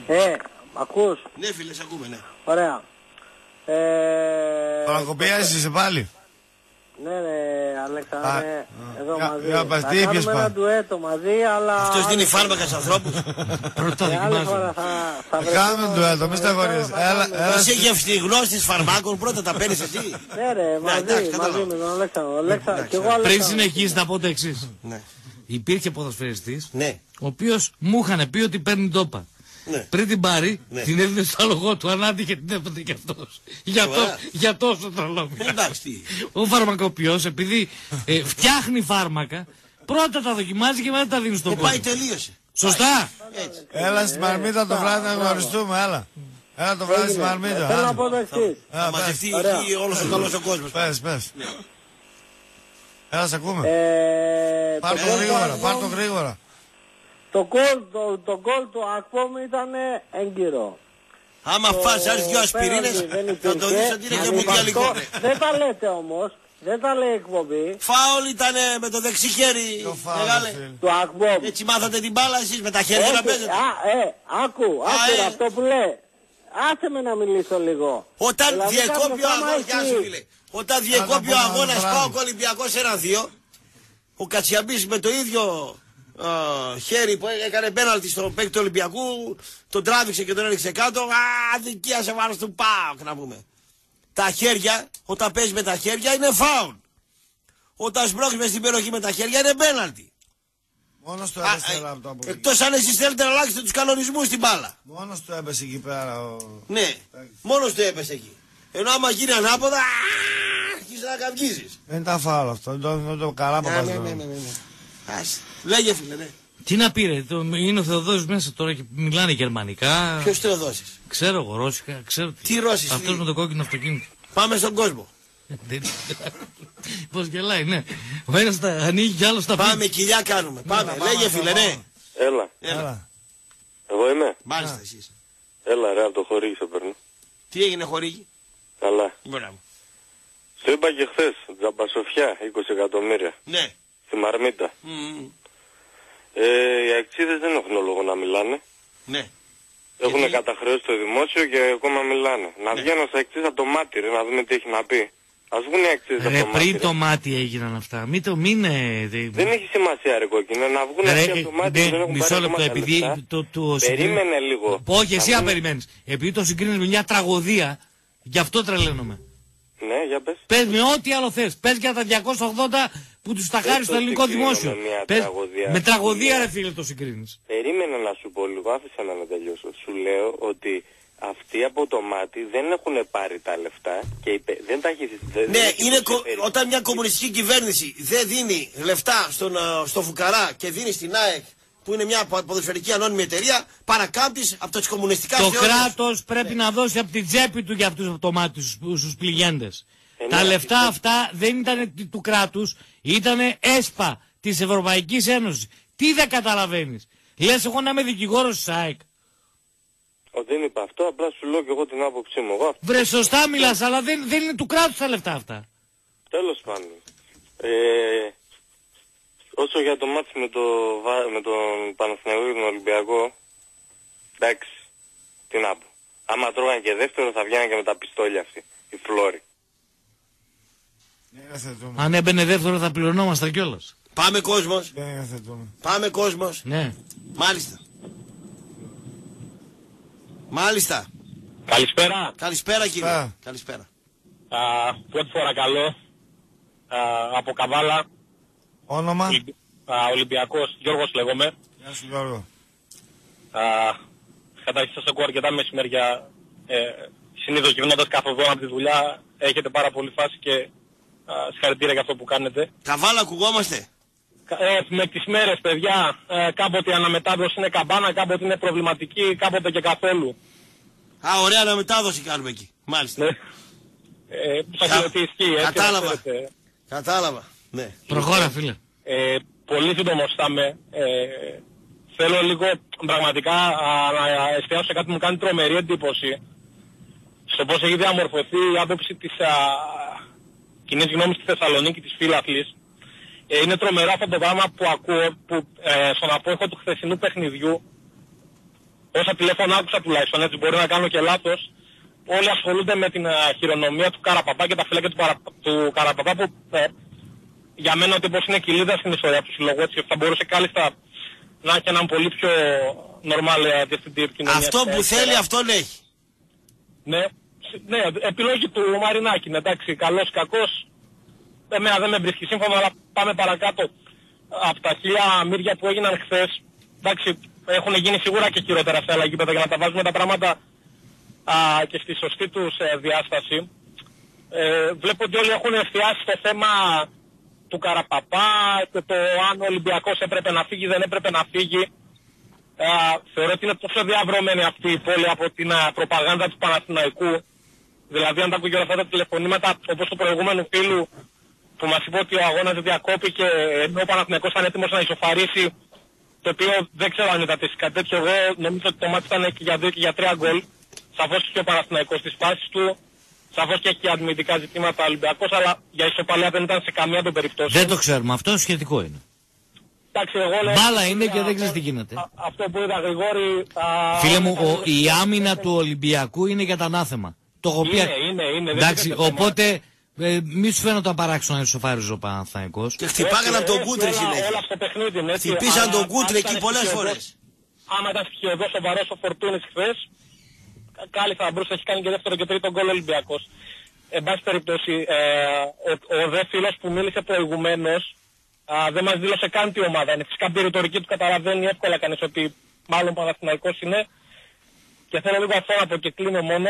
Ε, μ' ακούς? Ναι, φίλε, σ' ακούμε, ναι. Ωραία. Ε... Παρακοπία είσαι πάλι. Ναι, ναι, Αλέξανδρε, εδώ μαζί. Θα κάνουμε ένα ντουέτο μαζί, αλλά... Αυτός δίνει φάρμακα στους ανθρώπους. Πρώτα δοκιμάζω. Θα κάνουμε ντουέτο, μη στεγωρίζεις. Είσαι γευστηγνώστης φαρμάκων, πρώτα τα παίρνεις εσύ. Ναι, ρε, μαζί, μαζί με τον Αλέξανδρο. Πριν συνεχίσεις να πω το εξής. υπήρχε ποδοσφαιριστής, ναι, ο οποίος μου είχαν πει ότι παίρνει τόπα. Ναι. Πριν την πάρει, ναι, την έδινε στο άλογο του, ανάντηκε και την έπαιρνε και αυτός. Για, το, για τόσο τρολόμια. Εντάξει. Ο φαρμακοποιός, επειδή ε, φτιάχνει φάρμακα, πρώτα τα δοκιμάζει και μετά τα δίνει στον κόσμο. Και πάει, τελείωσε. Σωστά. Έτσι. Έλα στην Μαρμίδα το βράδυ να γνωριστούμε, έλα. Έλα το βράδυ στην Μαρμίδα. Θέλω να πω το εξής. Θα μαζευτεί εκεί όλος ο καλός ο κόσμος. Πες, πες. Έλα, σε ακούμε. Πάρ' το γρήγορα, πάρ' το γρήγορα. Το γκολ του Ακπομ ήταν έγκυρο. Άμα φας άλλες δυο ασπιρίνες θα το δεις ότι είναι και μουντιαλικό. Δεν τα λέτε όμως, δεν τα λέει η εκπομπή. Φάουλ ήταν με το δεξί χέρι του Ακπομ. Έτσι μάθατε την μπάλα εσείς με τα χέρια να παίζετε. Άκου, άκου αυτό που λέει. Άσε με να μιλήσω λίγο. Όταν διεκόπει ο αγώνας, όταν διεκόπει ο αγώνας πάω Ολυμπιακός ένα δύο, ο Κατσιαμπής με το ίδιο Uh, χέρι που έκανε πέναλτι στο παίκτη του Ολυμπιακού, τον τράβηξε και τον έριξε κάτω. Α, αδικία σε βάρος του ΠΑΟΚ να πούμε. Τα χέρια, όταν παίζει με τα χέρια είναι φάουλ. Όταν σπρώχνει μες στην περιοχή με τα χέρια είναι πέναλτι. Μόνο στο έπεσε από το απολύτω. Εκτός αν εσείς θέλετε να αλλάξετε τους κανονισμούς στην μπάλα. Μόνο στο έπεσε εκεί πέρα. Ο... Ναι, μόνο στο έπεσε εκεί. Ενώ άμα γίνει ανάποδα, αρχίζει να καυγίζεις. Δεν τα φάουλ αυτό, δεν το, το, το καλά παπαζό. Ναι, ναι, ναι, ναι, ναι. Ας, λέγε φίλε, ναι. Τι να πήρε, το, είναι ο Θεοδόσης μέσα τώρα και μιλάνε γερμανικά. Ποιος Θεοδόσης? Ξέρω εγώ, Ρώσικα, ξέρω τι. Τι Ρώσης? Αυτός με το κόκκινο αυτοκίνητο. Πάμε στον κόσμο. Πώς γελάει, ναι. Ο ένας τα ανοίγει και άλλος τα πήρε. Πάμε, κοιλιά κάνουμε, πάμε. Έλα, λέγε φίλε, ναι. Έλα. Έλα. Εγώ είμαι. Μάλιστα, εσείς. Έλα, ρε, από το χορήγι θα παίρνω. Τι έγινε χορήγι? Καλά. Μπράβο. Στο είπα και χθες, Τζαμπασοφιά, είκοσι εκατομμύρια. Ναι. Στη Μαρμίτα. Mm. Ε, οι αξίδες δεν έχουν λόγο να μιλάνε. Ναι. Έχουν γιατί... καταχρεώσει το δημόσιο και ακόμα μιλάνε. Να ναι. βγαίνουν σε αξίδες από το μάτιρ, να δούμε τι έχει να πει. Ας βγουν οι αξίδες από το μάτιρ. Πριν το μάτι έγιναν αυτά. Μην το μην... Δεν έχει σημασία ρε κόκκινε. Να βγουν αξίδες από το μάτι. Ναι, ναι, μισό λεπτό επειδή... Το, το περίμενε λίγο. Όχι εσύ αν περιμένεις. Επειδή το συγκρίνεις με μια τραγωδία, γι' αυτό τρελαίνομαι. Ναι, για πες. Πες με ό,τι άλλο θες. Πες για τα διακόσια ογδόντα που τους τα χάρη στο ελληνικό δημόσιο. Με, Πες... τραγωδία. με τραγωδία ρε φίλε το συγκρίνεις. Περίμενα να σου πω λίγο, άφησα να με τελειώσω. Σου λέω ότι αυτοί από το μάτι δεν έχουν πάρει τα λεφτά και υπε... δεν τα έχει... Δεν ναι, έχει είναι κο... όταν μια κομμουνιστική κυβέρνηση δεν δίνει λεφτά στον, στο Φουκαρά και δίνει στην ΑΕΚ που είναι μια ποδοσφαιρική ανώνυμη εταιρεία, παρακάμπτης από τις κομμουνιστικά το θεώρηση. Το κράτος πρέπει ναι. να δώσει από την τσέπη του για αυτούς από το μάτι στους πληγέντες. Ε, τα ναι, λεφτά ναι. αυτά δεν ήταν του κράτους, ήταν ΕΣΠΑ της Ευρωπαϊκής Ένωσης. Τι δεν καταλαβαίνεις? Λες εγώ να είμαι δικηγόρος της ΑΕΚ? Ο, δεν είπα αυτό, απλά σου λέω και εγώ την άποψή μου. Εγώ... Βρε σωστά μιλάς, αλλά δεν, δεν είναι του κράτους τα λεφτά αυτά. Τέλος πάντων. Ε... Όσο για το μάτς με, το, με τον Παναθηναϊκό και τον Ολυμπιακό, εντάξει, τι να πω. Άμα τρώγανε και δεύτερο θα βγαίνανε και με τα πιστόλια αυτοί, οι φλόροι. Αν έμπαινε δεύτερο θα πληρωνόμασταν κιόλας. Πάμε κόσμος. Πάμε κόσμος. Ναι. Μάλιστα. Μάλιστα. Καλησπέρα. Καλησπέρα κύριε. Καλησπέρα. Καλησπέρα. Α, πρώτη φορά καλό. Α, από Καβάλα. Όνομα. Α, Ολυμπιακός. Γιώργος λέγομαι. Γεια σου Γιώργο. Καταρχήν σας ακούω αρκετά μεσημέρια. Ε, συνήθως γυρνώντας κάθε οδόν από τη δουλειά έχετε πάρα πολύ φάση και α, συγχαρητήρια για αυτό που κάνετε. Καβάλα ακουγόμαστε. Ε, με τις μέρες παιδιά. Ε, κάποτε η αναμετάδοση είναι καμπάνα, κάποτε είναι προβληματική, κάποτε και καθόλου. Α, ωραία αναμετάδοση κάνουμε εκεί. Μάλιστα. ε, Κα... ισχύει, έτσι, Κατάλαβα. Αφέρετε. Κατάλαβα. Ναι. Προχώρα φίλε. Ε, πολύ σύντομος θα είμαι. Ε, θέλω λίγο πραγματικά α, να εστιάσω σε κάτι που μου κάνει τρομερή εντύπωση. Στο πώς έχει διαμορφωθεί η άποψη της α, κοινής γνώμης στη Θεσσαλονίκη, της φύλαθλης. Ε, είναι τρομερά αυτό το πράγμα που ακούω, που ε, στον απόϊχο του χθεσινού παιχνιδιού, όσα τηλέφωνα άκουσα τουλάχιστον, έτσι μπορεί να κάνω και λάθος, όλοι ασχολούνται με την α, χειρονομία του Καραπαπά και τα φυλάκια του, παρα, του Καραπαπά που... Ε, για μένα ότι πως είναι κοιλίδα στην ιστορία του συλλόγου, έτσι θα μπορούσε κάλλιστα να έχει έναν πολύ πιο νορμάλ διευθυντή επικοινωνία. Αυτό που θέλει αυτόν έχει. Ναι, ναι, επιλογή του Μαρινάκη, εντάξει, καλός, κακός. Εμένα δεν με βρίσκει σύμφωνα, αλλά πάμε παρακάτω. από τα χίλια μύρια που έγιναν χθες, εντάξει, έχουν γίνει σίγουρα και χειρότερα σε άλλα γήπεδα, για να τα βάζουμε τα πράγματα α, και στη σωστή τους ε, διάσταση. Ε, βλέπω ότι όλοι έχουν εστιάσει στο θέμα του Καραπαπά και το αν ο Ολυμπιακός έπρεπε να φύγει, δεν έπρεπε να φύγει. Ε, θεωρώ ότι είναι τόσο διαβρωμένη αυτή η πόλη από την α, προπαγάνδα του Παναθηναϊκού. Δηλαδή αν τα ακούγε όλα αυτά τα τηλεφωνήματα όπως του προηγούμενου φίλου που μας είπε ότι ο αγώνας δεν διακόπηκε ενώ ο Παναθηναϊκός ήταν έτοιμος να ισοφαρίσει, το οποίο δεν ξέρω αν ήταν κάτι τέτοιο. Εγώ νομίζω ότι το μάτι ήταν και για δύο και για τρία γκολ. Σαφώς και ο Παναθηναϊκός στις φάσεις του, σαφώς και έχει αντιμετωπικά ζητήματα ο Ολυμπιακός, αλλά για ισοπαλία δεν ήταν σε καμία των περιπτώσεων. Δεν το ξέρουμε, αυτό σχετικό είναι. Εντάξει, εγώ λέω, μπάλα είναι και α, δεν ξέρεις τι γίνεται. Α, αυτό που είδα, Γρηγόρη. Α, φίλε μου, ο, η άμυνα του Ολυμπιακού είναι για τα ανάθεμα. Το έχω πει. Είναι, είναι, εντάξει, οπότε ε, μη σου φαίνονταν παράξενο να ισοφάριζε ο Παναθηναϊκός. Και χτυπάγανε τον Κούτρε γυναίκα. Χτυπήσαν τον Κούτρε εκεί πολλές φορές. Άμα ήταν στοιχειοδός σοβαρός ο Φορτούνης χθες, κάλυφα μπροστά, έχει κάνει και δεύτερο και τρίτο γκολ Ολυμπιακός. Εν πάση περιπτώσει, ο δε φίλος που μίλησε προηγουμένως δεν μας δήλωσε καν τι ομάδα είναι. Φυσικά από τη ρητορική του καταλαβαίνει εύκολα κανείς ότι μάλλον Παναθηναϊκός είναι. Και θέλω λίγο αυτό να πω και κλείνω μόνο.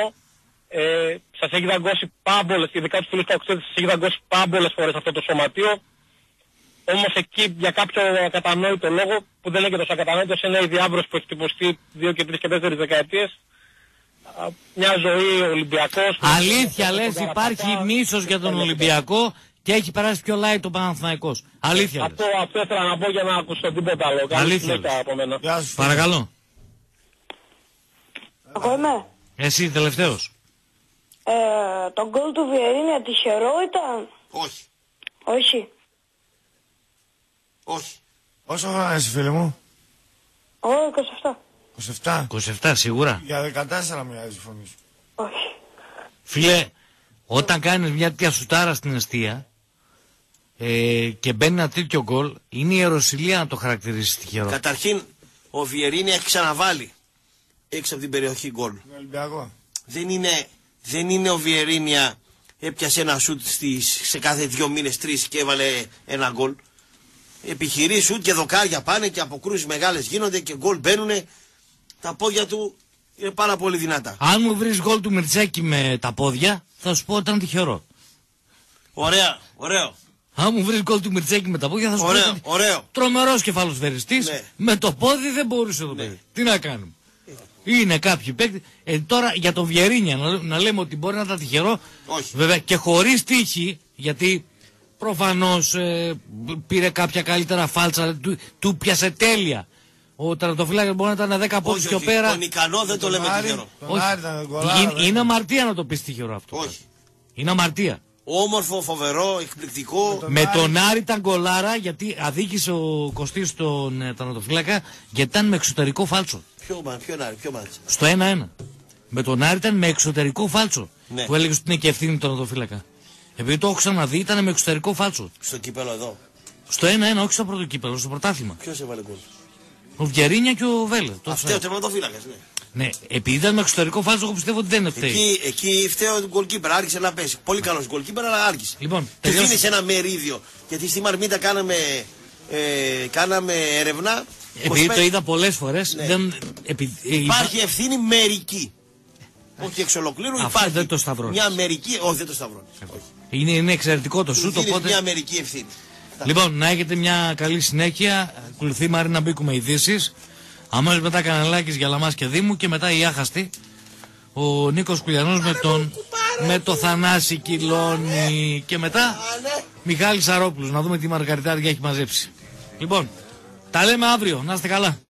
Ε, σας έχει δαγκώσει πάμπολες, ειδικά τους φίλους του Οξύδης, σας έχει δαγκώσει πάμπολες φορές αυτό το σωματείο. Όμως εκεί για κάποιο ακατανόητο λόγο, που δεν είναι και τόσο ακατανόητος, είναι η διάβρωση που έχει τυπωστεί δύο και τρεις και τέσσερις δεκαετίες. Μια ζωή Ολυμπιακός. Αλήθεια λες, υπάρχει μίσος για τον Ολυμπιακό και έχει περάσει πιο light ο Παναθηναϊκός. Αλήθεια λες. Αυτό ήθελα να πω για να ακούσω τίποτα άλλο. Αλήθεια λες. Παρακαλώ. Εγώ είμαι. Εσύ τελευταίος. Ε, το γκολ του Βιερίνια τυχερό ήταν? Όχι. Όχι. Όχι. Όσο φορά εσύ φίλε μου? Ω, είκοσι επτά. είκοσι επτά. είκοσι επτά σίγουρα. Για δεκατέσσερα μιλάζει η φωνή σου. Όχι. Φίλε, όταν κάνεις μια τέτοια σουτάρα στην εστία ε, και μπαίνει ένα τέτοιο γκολ, είναι η ιεροσυλία να το χαρακτηρίσει τυχερό. Καταρχήν, ο Βιερίνια έχει ξαναβάλει έξω από την περιοχή γκολ. Δεν είναι... Δεν είναι ο Βιερίνια έπιασε ένα σουτ στις, σε κάθε δύο μήνες τρεις και έβαλε ένα γκολ. Επιχειρεί σουτ και δοκάρια πάνε και αποκρούσεις μεγάλες γίνονται και γκολ μπαίνουνε. Τα πόδια του είναι πάρα πολύ δυνατά. Αν μου βρεις γκολ του Μιρτσέκη με τα πόδια θα σου πω ότι ήταν τυχερό. Ωραία, ωραίο. Αν μου βρεις γκολ του Μιρτσέκη με τα πόδια θα σου ωραίο, πω ότι ήταν ωραίο. Τρομερός κεφαλοσφαιριστής, ναι. Με το πόδι δεν μπορούσε το παιδί. Ναι. Τι να κάνουμε. Είναι κάποιοι παίκτες. Ε, τώρα για τον Βιερίνια να, να λέμε ότι μπορεί να ήταν τυχερό. Όχι. Βέβαια και χωρίς τύχη, γιατί προφανώς ε, πήρε κάποια καλύτερα φάλτσα, του, του πιάσε τέλεια. Ο τερματοφύλακας μπορεί να ήταν δέκα πόντους πιο πέρα. Τον ικανό δεν το, το λέμε άρι, τυχερό. Όχι. Ήταν, κολλά, είναι, είναι αμαρτία να το πεις τυχερό αυτό. Όχι. Είναι αμαρτία. Όμορφο, φοβερό, εκπληκτικό. Με τον, με τον Άρη ήταν γκολάρα, γιατί αδίκησε ο Κωστής τον ε, τερματοφύλακα, γιατί ήταν με εξωτερικό φάλτσο. Ποιο, ποιο Άρη, ποιο μάτσο. Στο ένα ένα. Με τον Άρη ήταν με εξωτερικό φάλτσο. Ναι. Που έλεγε ότι είναι και ευθύνη του τερματοφύλακα. Επειδή το έχω ξαναδεί, ήταν με εξωτερικό φάλτσο. Στο κύπελο εδώ. Στο ένα ένα, όχι στο πρώτο κύπελο, στο πρωτάθλημα. Ποιο έβαλε γκολ? Ο Βιερίνια και ο Βέλε. Αυτό ο τερματοφύλακα, ναι. Ναι, επειδή ήταν με εξωτερικό φάλτσο, εγώ πιστεύω ότι δεν φταίει. Εκεί, εκεί φταίει ο γκολκίπερ, άρχισε να πέσει. Πολύ καλό γκολκίπερ, αλλά άρχισε. Λοιπόν, του δίνει ένα μερίδιο. Γιατί στη Μαρμίτα κάναμε, ε, κάναμε έρευνα. Επειδή είκοσι πέντε... το είδα πολλές φορές. Ναι. Δεν... Επι... Υπάρχει ευθύνη μερική. Όχι εξ ολοκλήρου, αυτό υπάρχει. Δεν το σταυρώνεις. Μια μερική. Όχι, δεν το σταυρώνεις. Είναι, είναι εξαιρετικό το σούτο. Οπότε... μια μερική ευθύνη. Λοιπόν, να έχετε μια καλή συνέχεια. Ακολουθεί Μαρίνα Μπίκου με ειδήσεις. Αμέσως μετά Καναλάκης, Γιαλαμάς και Δήμου και μετά η άχαστη. Ο Νίκος Κουλιανός με τον με το Θανάση Κιλώνη και μετά Μιχάλης Σαρόπουλος. Να δούμε τι μαργαριτάρια έχει μαζέψει. Λοιπόν, τα λέμε αύριο. Να είστε καλά.